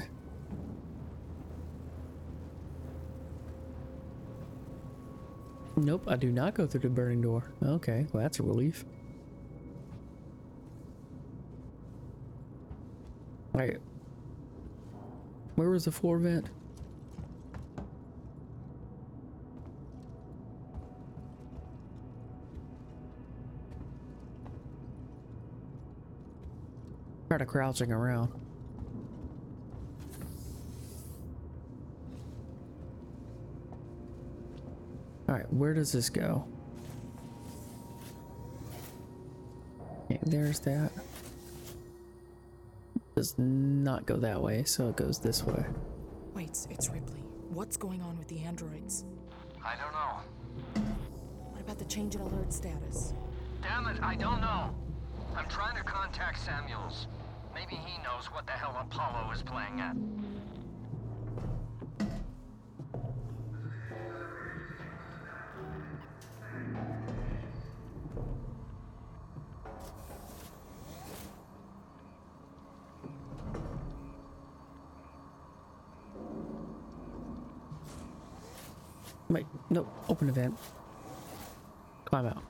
Nope, I do not go through the burning door. Okay, well that's a relief. Alright. Where was the floor vent? Try to crouching around. Alright, where does this go? Okay, there's that. Does not go that way, so it goes this way. Wait, it's Ripley. What's going on with the androids? I don't know. What about the change in alert status? Damn it, I don't know. I'm trying to contact Samuels. Maybe he knows what the hell Apollo is playing at. Wait, no, open the vent. Climb out.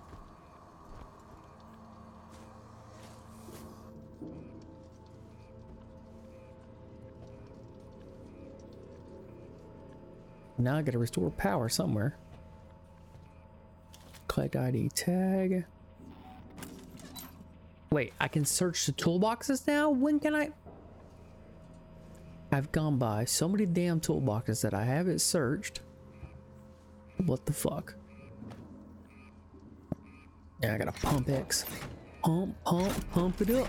Now I gotta restore power somewhere. Collect ID tag. Wait, I can search the toolboxes now? When can I? I've gone by so many damn toolboxes that I haven't searched. What the fuck? Yeah, I gotta pump X. Pump it up.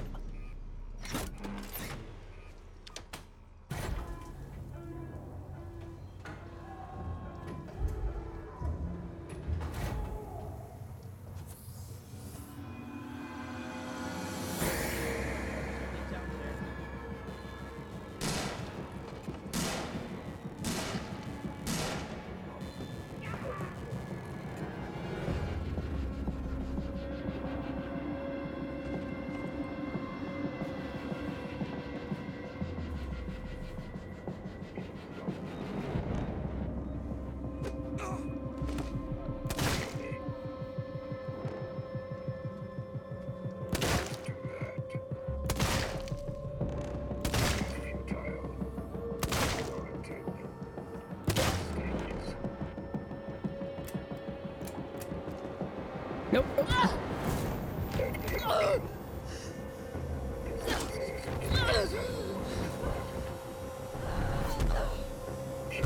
Nope.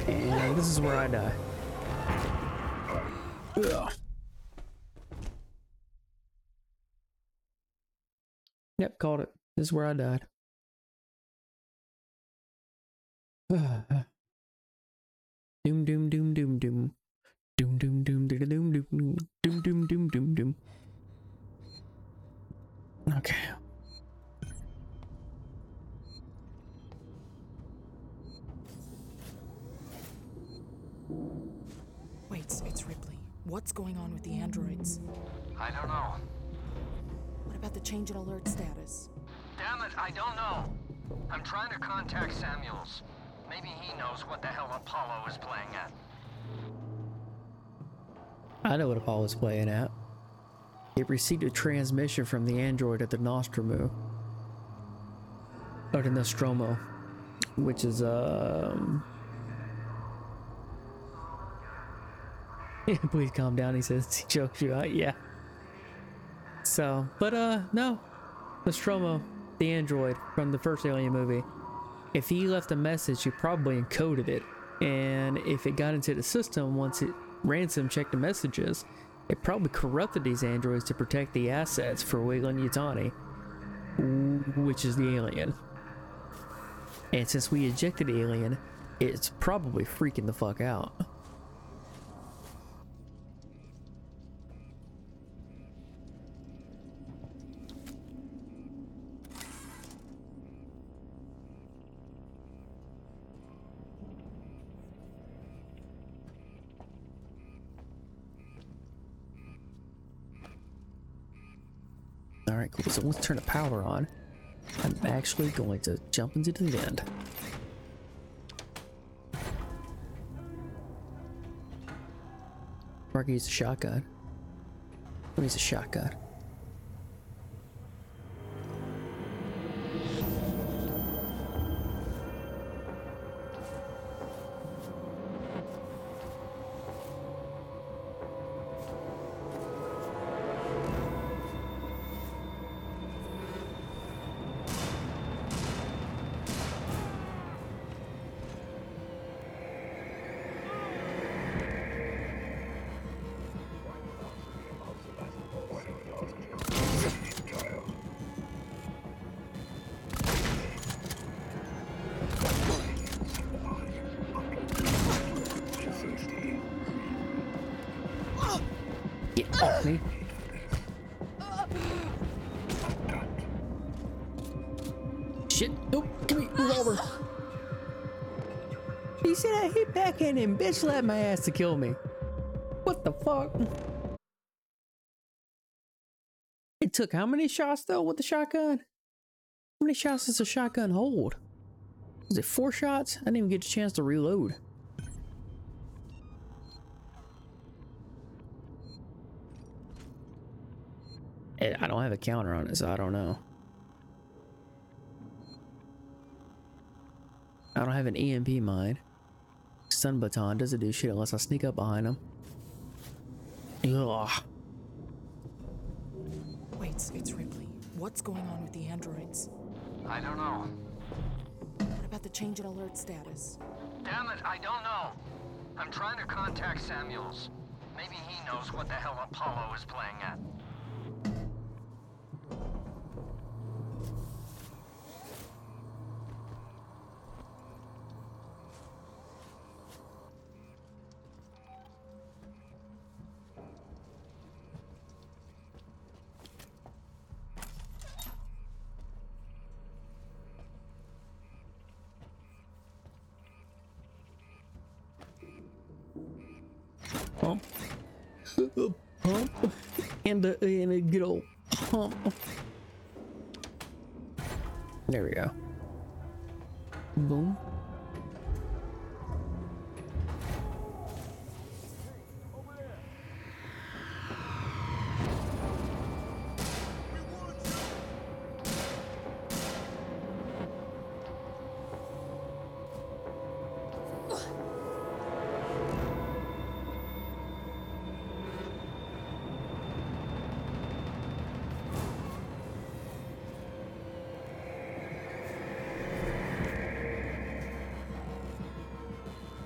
And this is where I die. Ugh. Yep, called it. This is where I died. Doom, doom, doom, doom, doom. Doom, doom, doom, doom, doom, doom, doom, doom, doom, doom, doom. Okay. Wait, it's Ripley. What's going on with the androids? I don't know. What about the change in alert status? Damn it, I don't know. I'm trying to contact Samuels. Maybe he knows what the hell Apollo is playing at. I know what Apollo's playing at. It received a transmission from the android at the Nostromo. Or the Nostromo. Which is, please calm down, he says. He jokes you out, yeah. So, but, no. Nostromo, the android from the first Alien movie. If he left a message, he probably encoded it. And if it got into the system, once it ransom checked the messages, it probably corrupted these androids to protect the assets for Weyland-Yutani, which is the alien. And since we ejected the alien, it's probably freaking the fuck out. Alright, cool. So let's turn the power on. I'm actually going to jump into the vent. Or I can use a shotgun. Let me use a shotgun. Me. Shit, nope, give me revolver. He said I hit back and him, bitch slapped my ass to kill me. What the fuck? It took how many shots though with the shotgun? How many shots does a shotgun hold? Was it 4 shots? I didn't even get a chance to reload. I don't have a counter on it, so I don't know. I don't have an EMP mine. Stun baton doesn't do shit unless I sneak up behind him. Ugh. Wait, it's Ripley. What's going on with the androids? I don't know. What about the change in alert status? Damn it, I don't know. I'm trying to contact Samuels. Maybe he knows what the hell Apollo is playing at. Pump, pump, and a good old pump. There we go. Boom.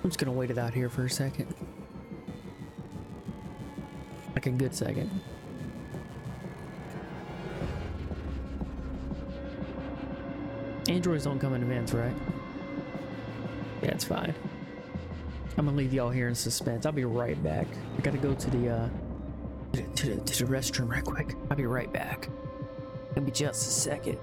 I'm just gonna wait it out here for a second. Like a good second. Androids don't come in events, right? Yeah, it's fine. I'm gonna leave y'all here in suspense. I'll be right back. I gotta go to the to the restroom right quick. I'll be right back. It'll be just a second.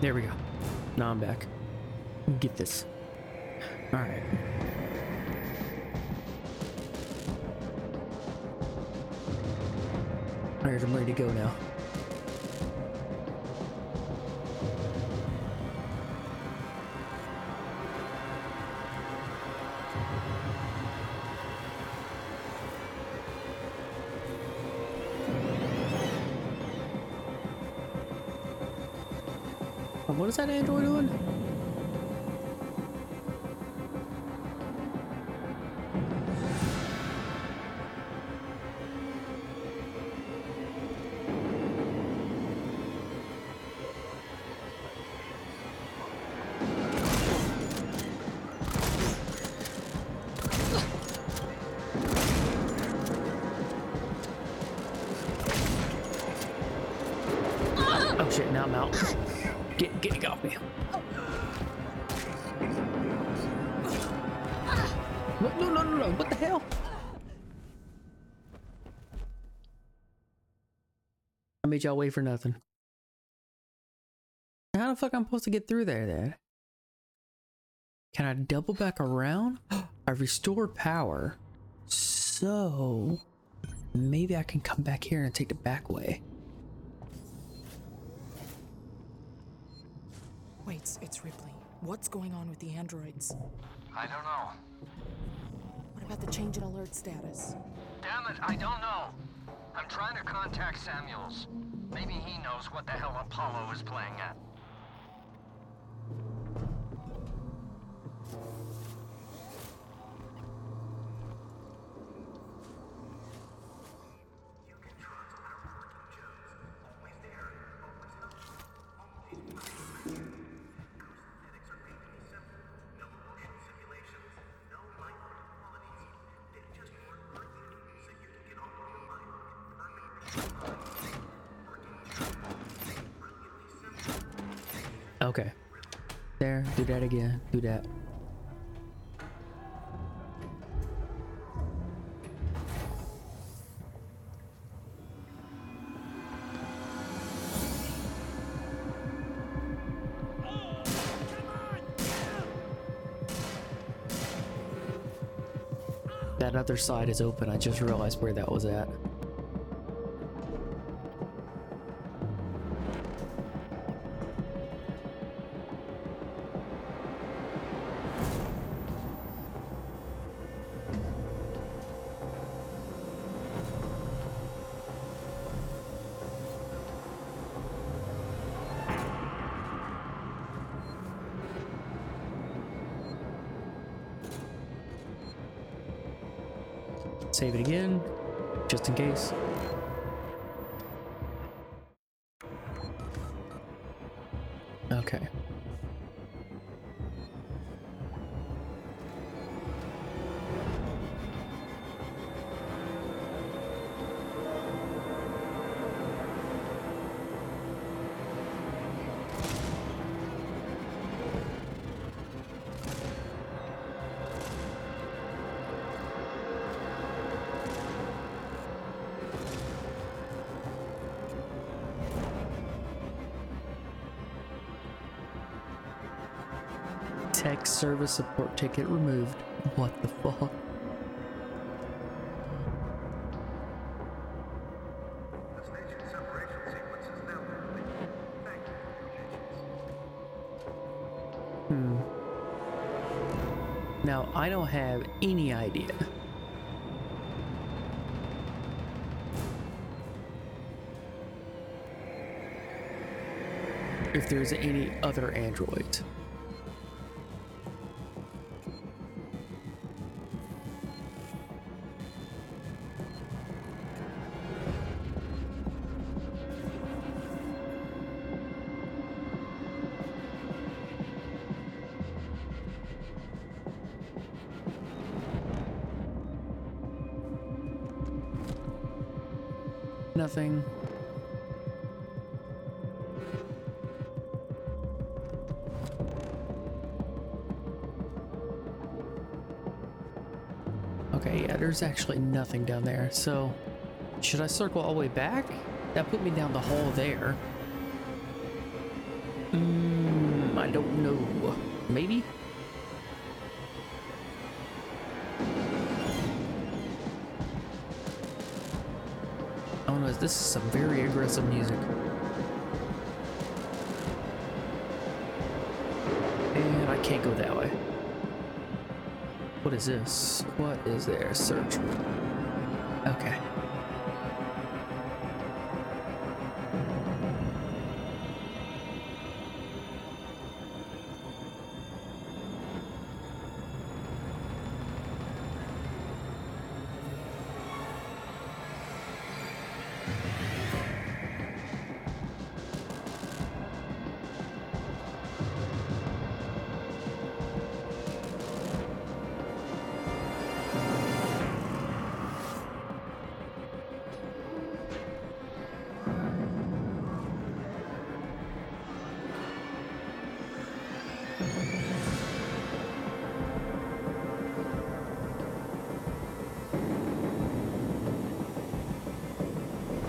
There we go. Now I'm back. Get this. All right. All right, I'm ready to go now. What is that android doing? Oh shit, now I'm out. Get off me. What? No. What the hell? I made y'all wait for nothing. How the fuck am I supposed to get through there then? Can I double back around? I restored power. So maybe I can come back here and take the back way. Wait, it's Ripley. What's going on with the androids? I don't know. What about the change in alert status? Damn it, I don't know. I'm trying to contact Samuels. Maybe he knows what the hell Apollo is playing at. Okay. There, do that again. Do that. That other side is open. I just realized where that was at. save it again, just in case. Okay. Tech service support ticket removed. What the fuck? Now, I don't have any idea. If there's any other android. Nothing. Okay, yeah, there's actually nothing down there. So, should I circle all the way back? That put me down the hall there. I don't know. Maybe? This is some very aggressive music. And I can't go that way. What is this? What is there? Search. Okay.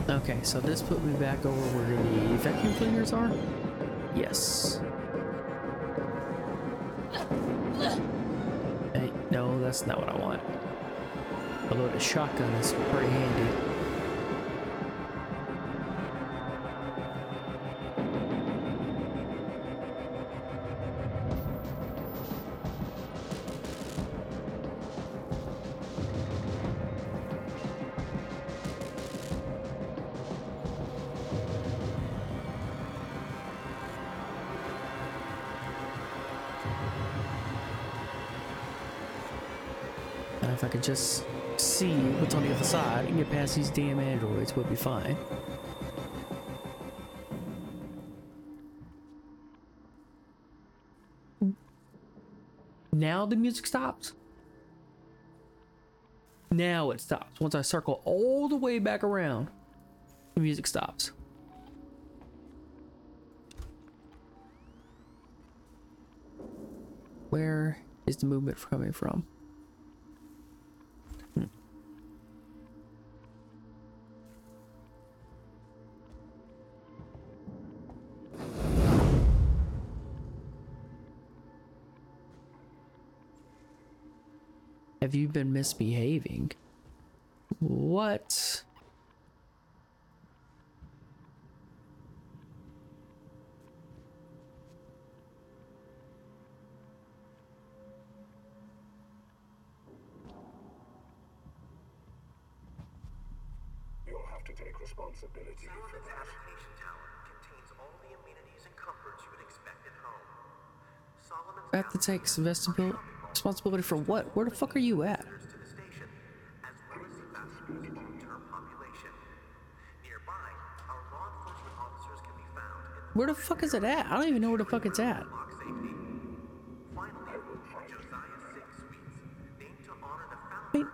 Okay, so this put me back over where the vacuum cleaners are? Yes. Hey, no, that's not what I want. Although the shotgun is pretty handy. If I could just see what's on the other side and get past these damn androids, we'll be fine. Now the music stops. Now it stops. Once I circle all the way back around, the music stops. Where is the movement coming from? Have you been misbehaving? What? You'll have to take responsibility for that. Application tower contains all the amenities and comforts you would expect at home. Solomon's I have to take Sevastopol. Responsibility for what? Where the fuck are you at? Where the fuck is it at? I don't even know where the fuck it's at. Wait,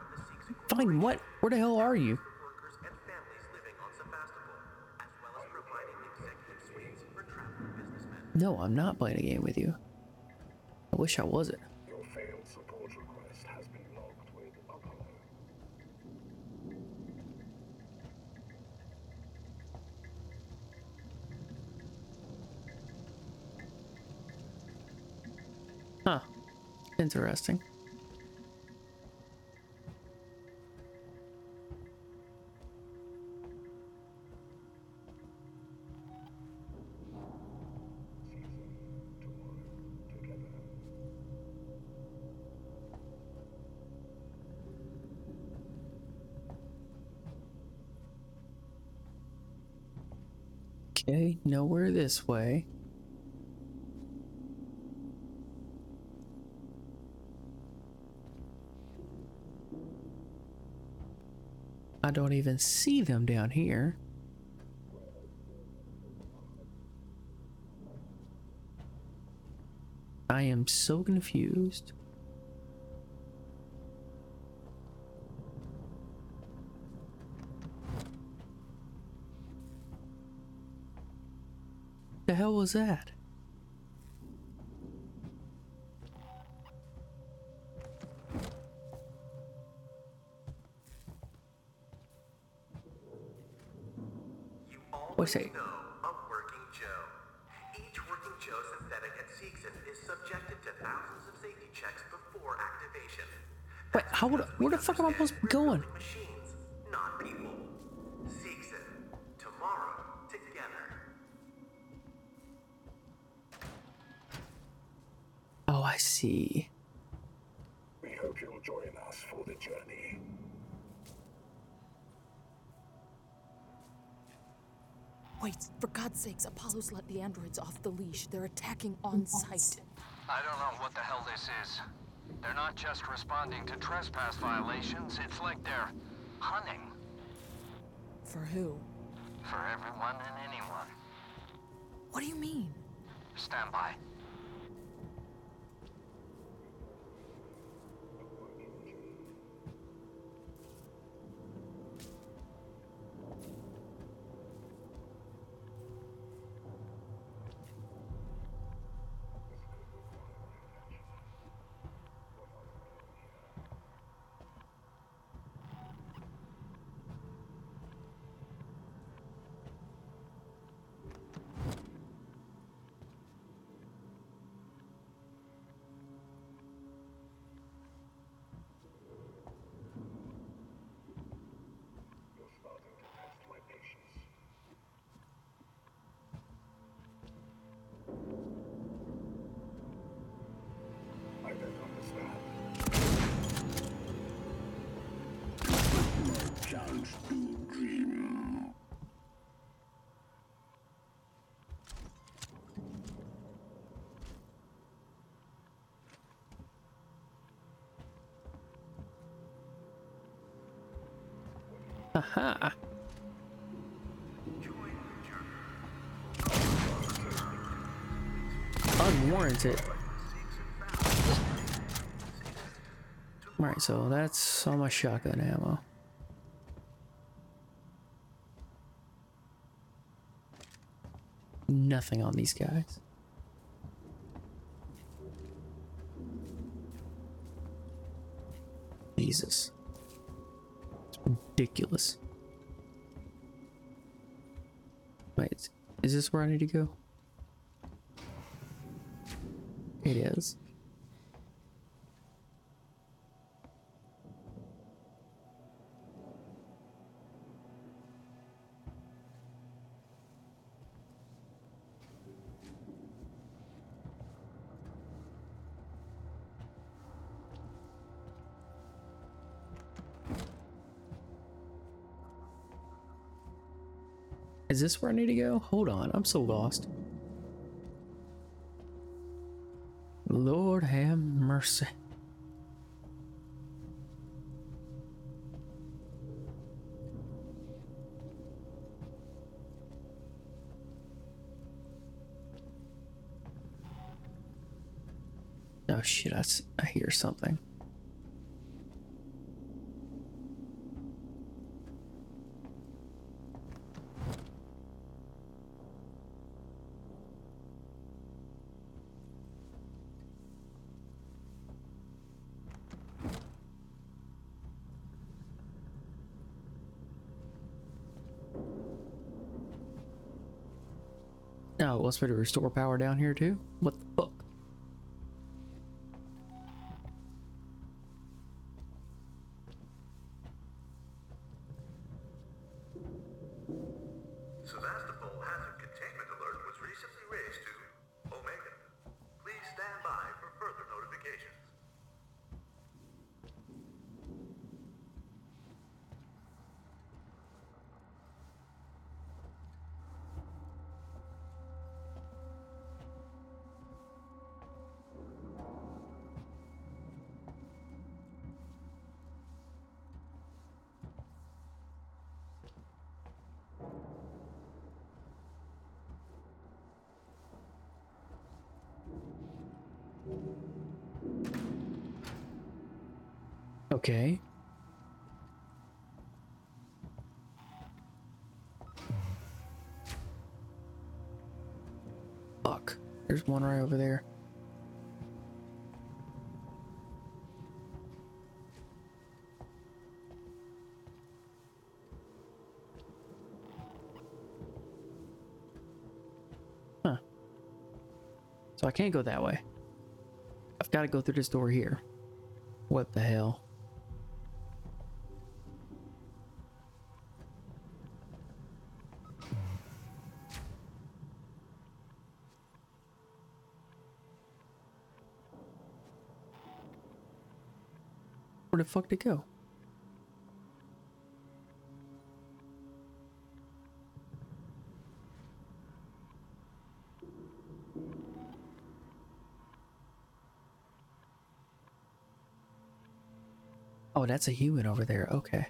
fine, what? Where the hell are you? No, I'm not playing a game with you. I wish I wasn't. Your failed support request has been logged with Apollo. Huh. Interesting. Okay, nowhere this way. I don't even see them down here. I am so confused. The hell was that? You always know a working Joe. Each working Joe's synthetic at Seekson is subjected to thousands of safety checks before activation. Wait, how would where the fuck am I supposed to be going? Machines, not people. Seekson, tomorrow, together. Oh, I see. We hope you'll join us for the journey. Wait, for God's sakes, Apollo's let the androids off the leash. They're attacking on sight. I don't know what the hell this is. They're not just responding to trespass violations, it's like they're hunting. For who? For everyone and anyone. What do you mean? Stand by. Aha. Unwarranted. Alright, so that's all my shotgun ammo. Nothing on these guys. Jesus. Ridiculous. Wait, is this where I need to go? It is. Is this where I need to go? Hold on, I'm so lost. Lord have mercy. Oh shit, I hear something. Oh, it wants me to restore power down here too? What the fuck? Sevastopol hazard containment alert was recently raised to Omega. Please stand by for further notifications. Okay. Fuck. There's one right over there. Huh. So I can't go that way. I've got to go through this door here. What the hell? Where the fuck did it go? Oh, that's a human over there. Okay.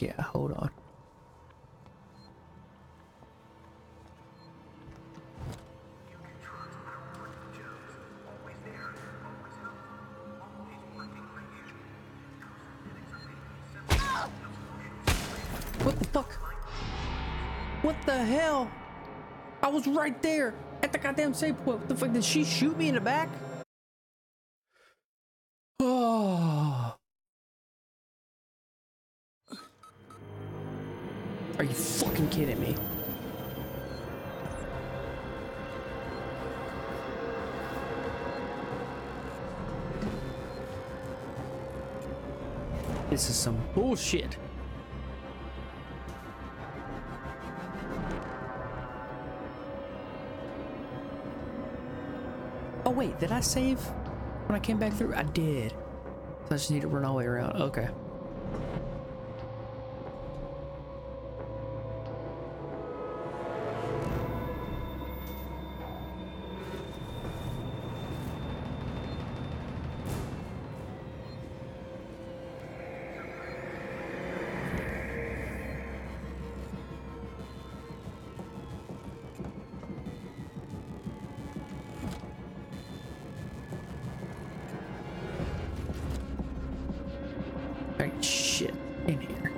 Yeah, hold on. What the fuck? What the hell? I was right there at the goddamn save point. What the fuck? Did she shoot me in the back? Are you fucking kidding me? This is some bullshit. Oh wait, did I save when I came back through? I did. So I just need to run all the way around. Okay. Shit in here.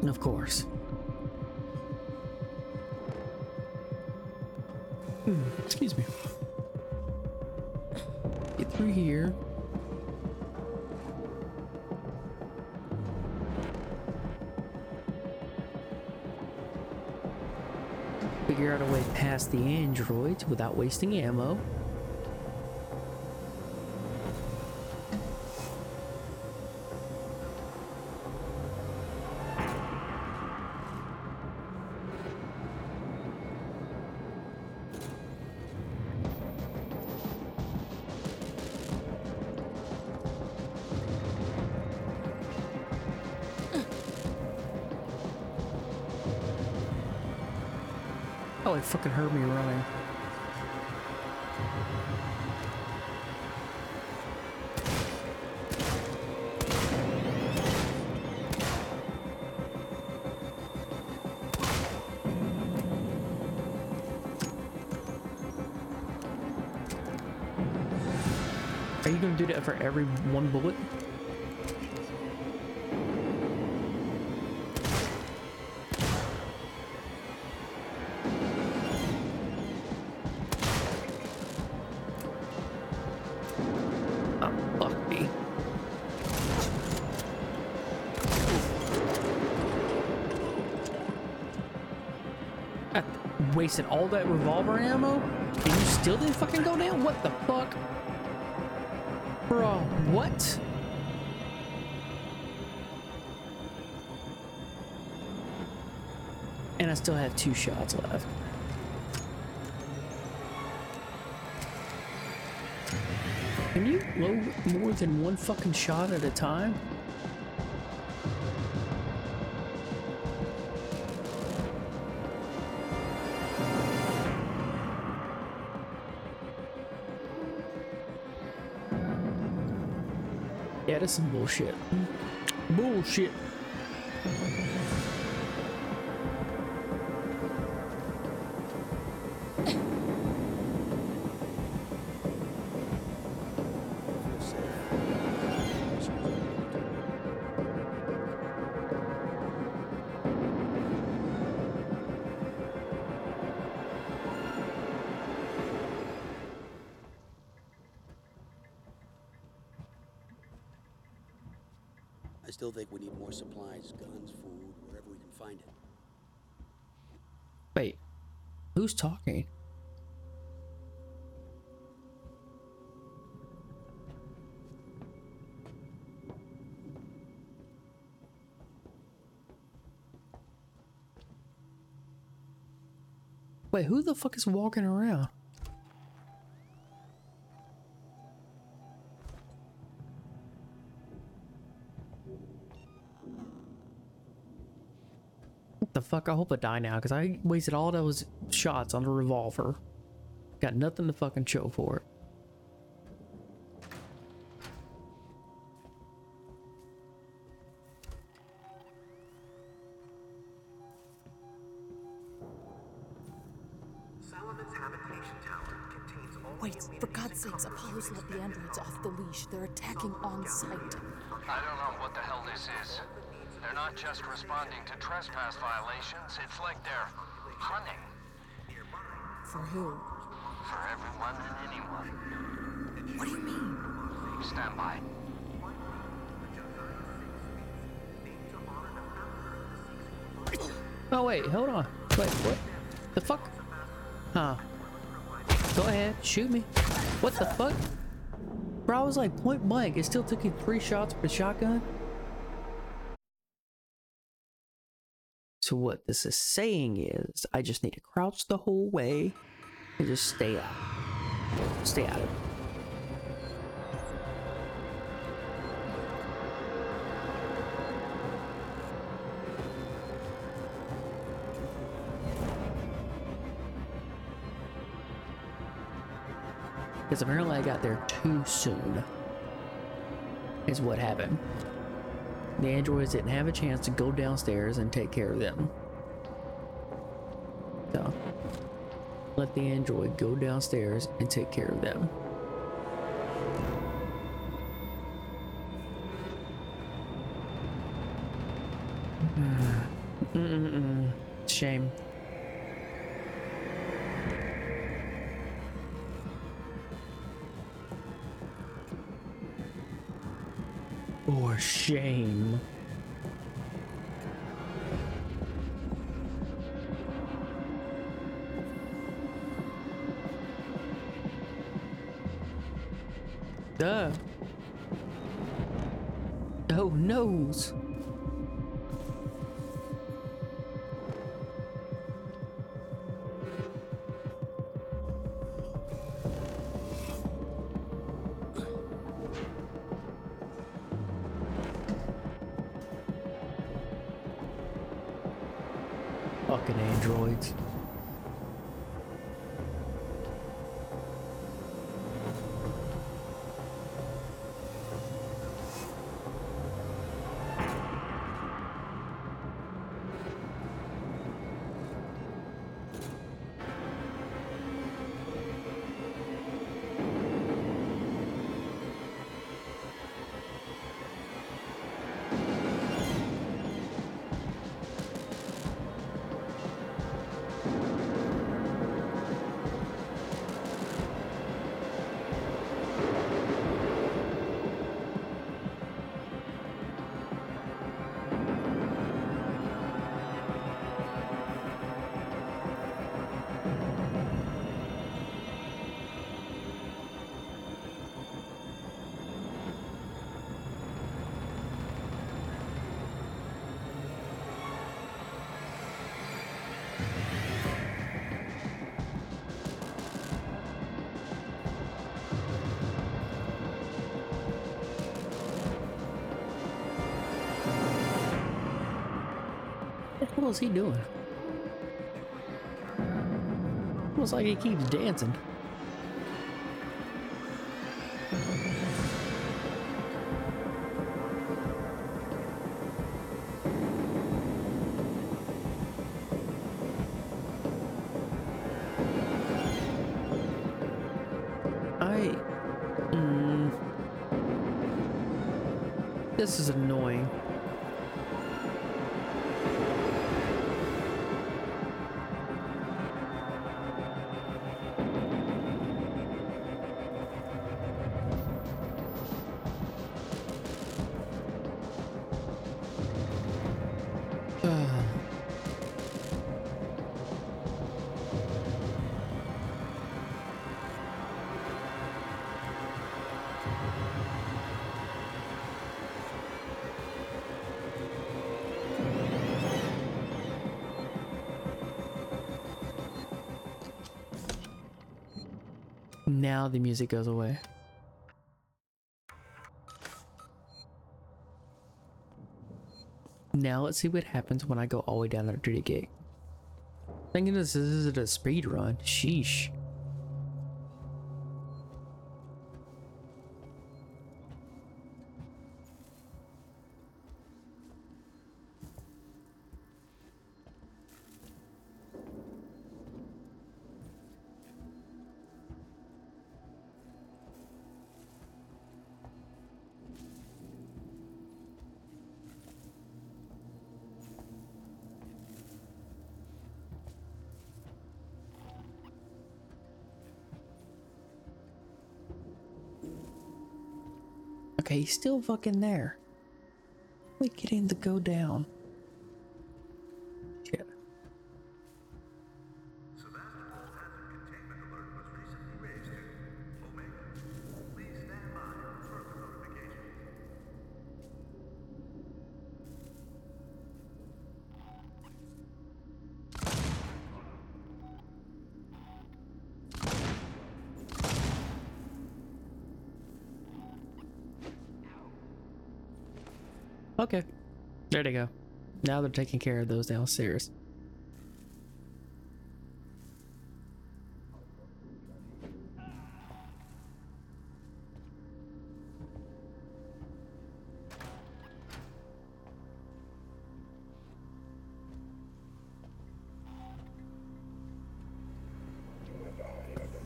And of course. Excuse me. Get through here. Figure out a way past the androids without wasting ammo. Probably fucking heard me running. Are you gonna do that for every one bullet? Wasted all that revolver ammo and you still didn't fucking go down? What the fuck? Bro, what? And I still have 2 shots left. Can you load more than 1 fucking shot at a time? Yeah, that's some bullshit. Bullshit. I still think we need more supplies, guns, food, wherever we can find it. Wait, who's talking? Wait, who the fuck is walking around? The fuck, I hope I die now because I wasted all those shots on the revolver. Got nothing to fucking show for it. Solomon's habitation tower contains all. Wait, for God's sakes, Apollo's let the androids off the leash. They're attacking on sight. I don't know what the hell this is. They're not just responding to trespass violations, it's like they're hunting. For who? For everyone and anyone. What do you mean? Stand by. Oh wait, hold on. Wait, what? The fuck? Huh. Go ahead, shoot me. What the fuck? Bro, I was like point blank. It still took you 3 shots per shotgun? So what this is saying is, I just need to crouch the whole way and just stay out. Stay out of it. Because apparently I got there too soon, is what happened. The androids didn't have a chance to go downstairs and take care of them. So, let the android go downstairs and take care of them. Mm-mm-mm. Shame. Or shame. Duh. Oh, noes. Fucking androids. What is he doing? Looks like he keeps dancing. This is annoying. Now the music goes away. Now let's see what happens when I go all the way down there to the gate. Thank goodness this isn't a speed run. Sheesh. Okay, he's still fucking there. We're getting to go down. Shit. Sevastopol hazard containment alert was recently raised to Omega. Please stand by for further notification. Okay, there they go. Now they're taking care of those downstairs.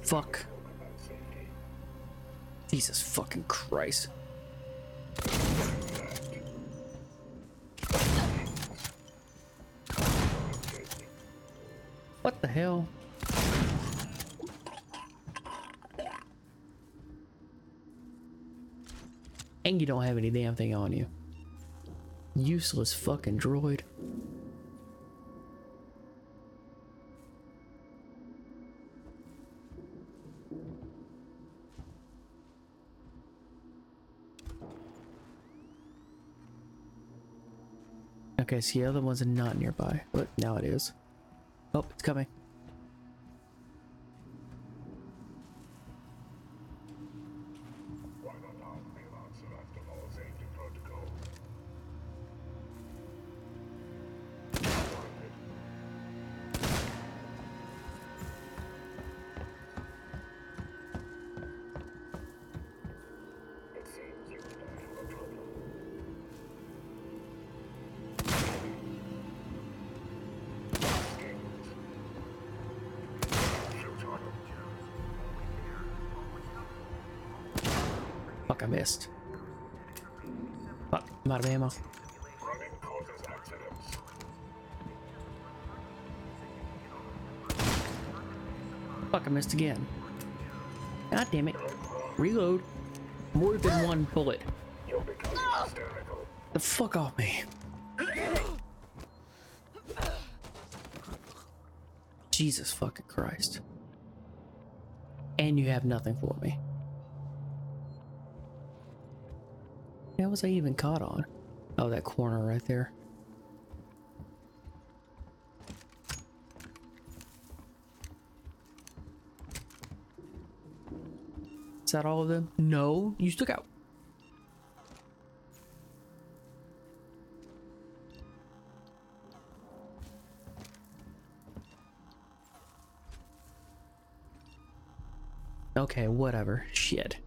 Fuck. Jesus fucking Christ. What the hell? And you don't have any damn thing on you. Useless fucking droid. Okay, so the other one's not nearby, but now it is. Oh, it's coming. I missed. Fuck, I'm out of ammo. Fuck, I missed again. God damn it. Reload. More than one bullet. The fuck off me. Jesus fucking Christ. And you have nothing for me. How was I even caught on? Oh, that corner right there. Is that all of them? No, you stuck out. Okay, whatever. Shit.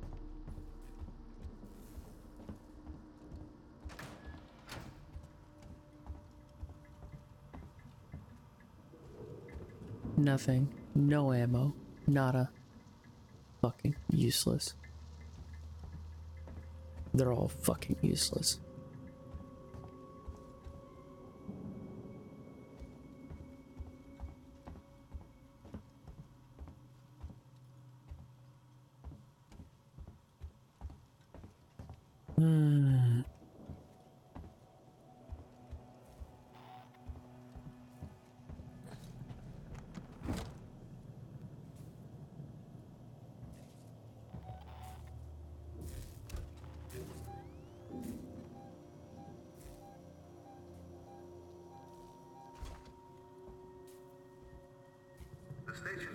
Nothing. No ammo. Nada. Fucking useless. They're all fucking useless.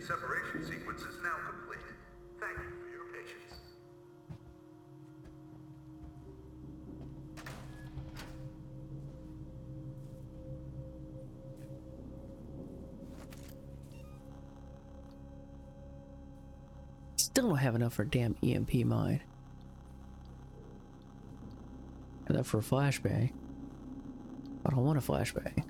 Separation sequence is now complete. Thank you for your patience. Still don't have enough for a damn EMP mine. Enough for a flashbang. I don't want a flashbang.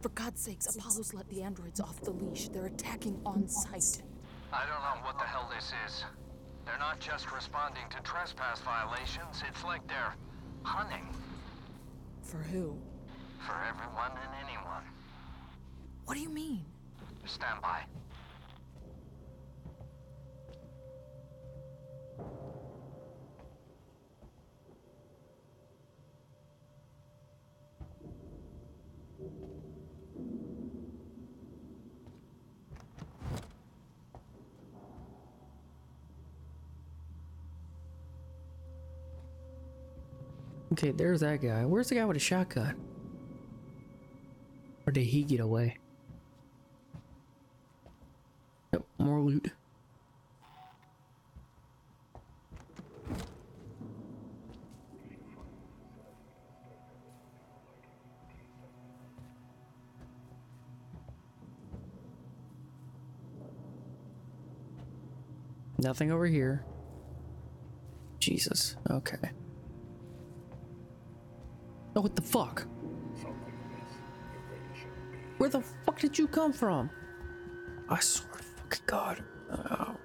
For God's sakes, Apollo's let the androids off the leash. They're attacking on sight. I don't know what the hell this is. They're not just responding to trespass violations. It's like they're hunting. For who? For everyone and anyone. What do you mean? Stand by. Okay, there's that guy. Where's the guy with a shotgun? Or did he get away? Yep, more loot. Nothing over here. Jesus, okay. Oh, what the fuck? Where the fuck did you come from? I swear to fucking God. Oh.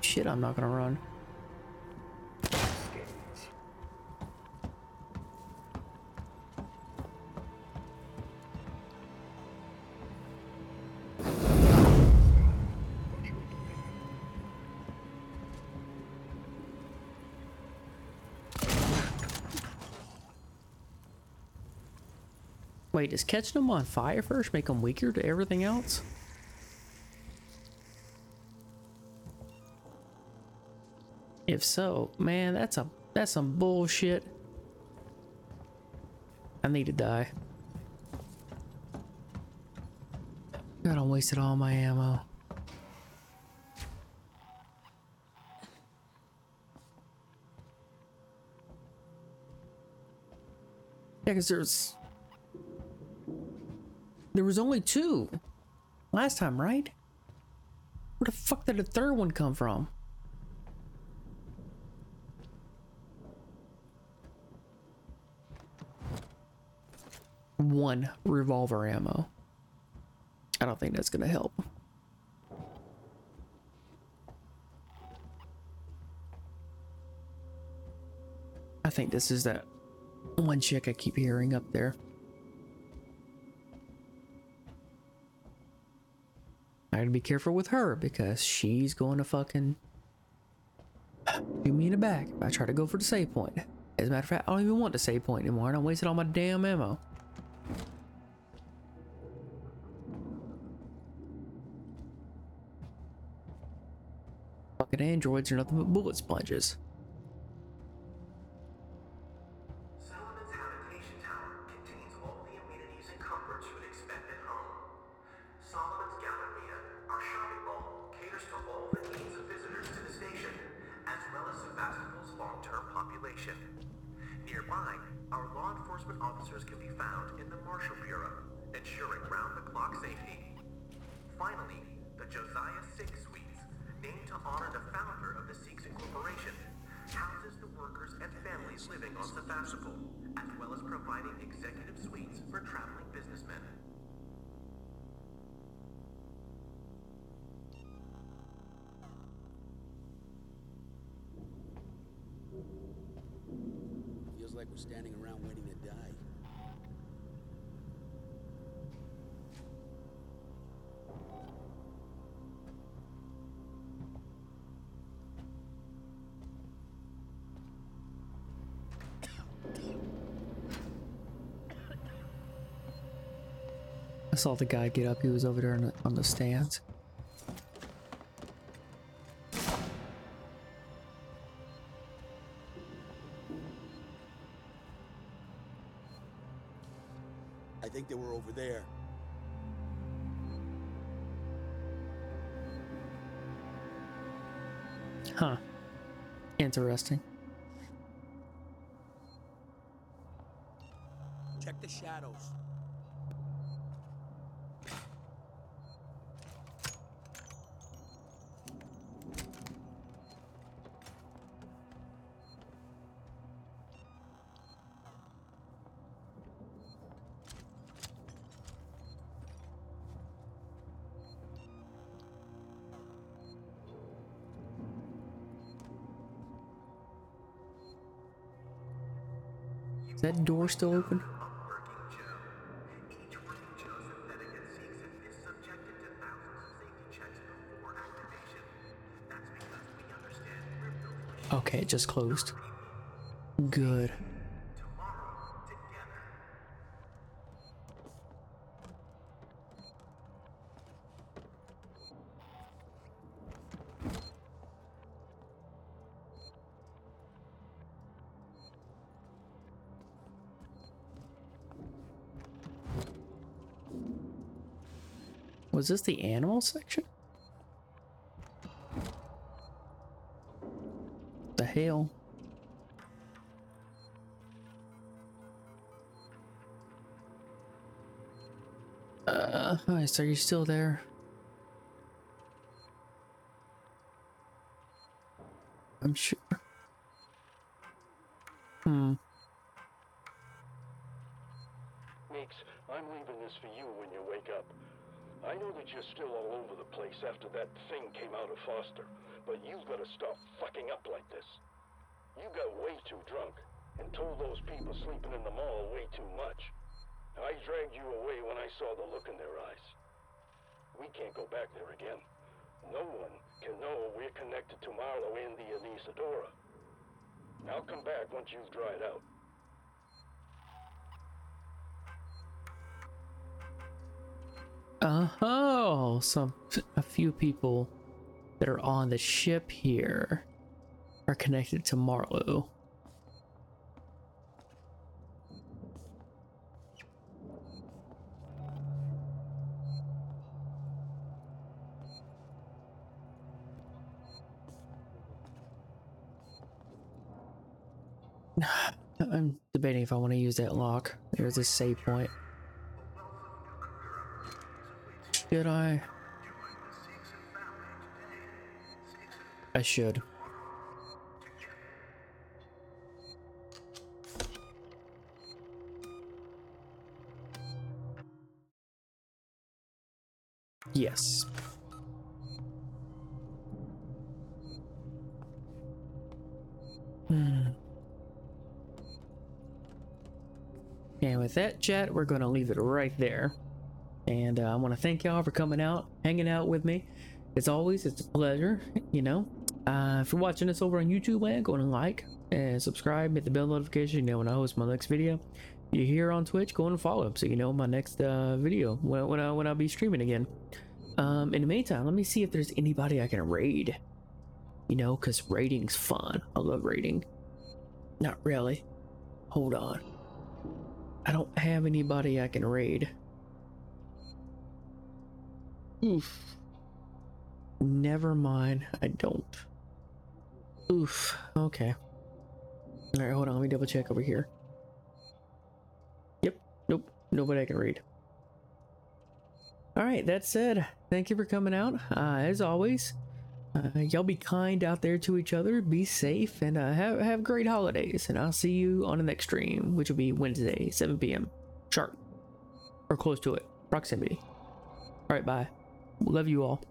Shit, I'm not gonna run. Wait, is catching them on fire first make them weaker to everything else? If so, man, that's some bullshit. I need to die. God, I wasted all my ammo. Yeah, because there was only two last time, right? Where the fuck did the third one come from? One revolver ammo. I don't think that's gonna help. I think this is that one chick I keep hearing up there. I gotta be careful with her because she's going to fucking do me in the back if I try to go for the save point. As a matter of fact, I don't even want the save point anymore. And I'm wasting all my damn ammo. Fucking androids are nothing but bullet sponges. I saw the guy get up. He was over there on the stands. I think they were over there. Huh. Interesting. Check the shadows. That door still open? Okay, it just closed. Good. Was this the animal section? The hell? Nice, are you still there? I'm sure. Meeks, I'm leaving this for you when you wake up. I know that you're still all over the place after that thing came out of Foster, but you've got to stop fucking up like this. You got way too drunk and told those people sleeping in the mall way too much. I dragged you away when I saw the look in their eyes. We can't go back there again. No one can know we're connected to Marlowe and the Elisadora. I'll come back once you've dried out. Oh, a few people that are on the ship here are connected to Marlowe. I'm debating if I want to use that lock. There's a save point. Should I? I should. Yes. And with that, chat, we're going to leave it right there. And I want to thank y'all for coming out, hanging out with me. As always, it's a pleasure, you know. If you're watching this over on YouTube, man, go and like and subscribe, hit the bell notification, you know, when I host my next video. You're here on Twitch, go and follow so you know my next video when I'll be streaming again. In the meantime, let me see if there's anybody I can raid. You know, because raiding's fun. I love raiding. Not really. Hold on. I don't have anybody I can raid. Oof. Never mind. I don't. Oof. Okay. Alright, hold on. Let me double check over here. Yep. Nope. Nobody I can raid. Alright, that said, thank you for coming out. As always, y'all be kind out there to each other, be safe, and have great holidays, and I'll see you on the next stream, which will be Wednesday, 7 p.m. sharp, or close to it, proximity. All right, bye. Love you all.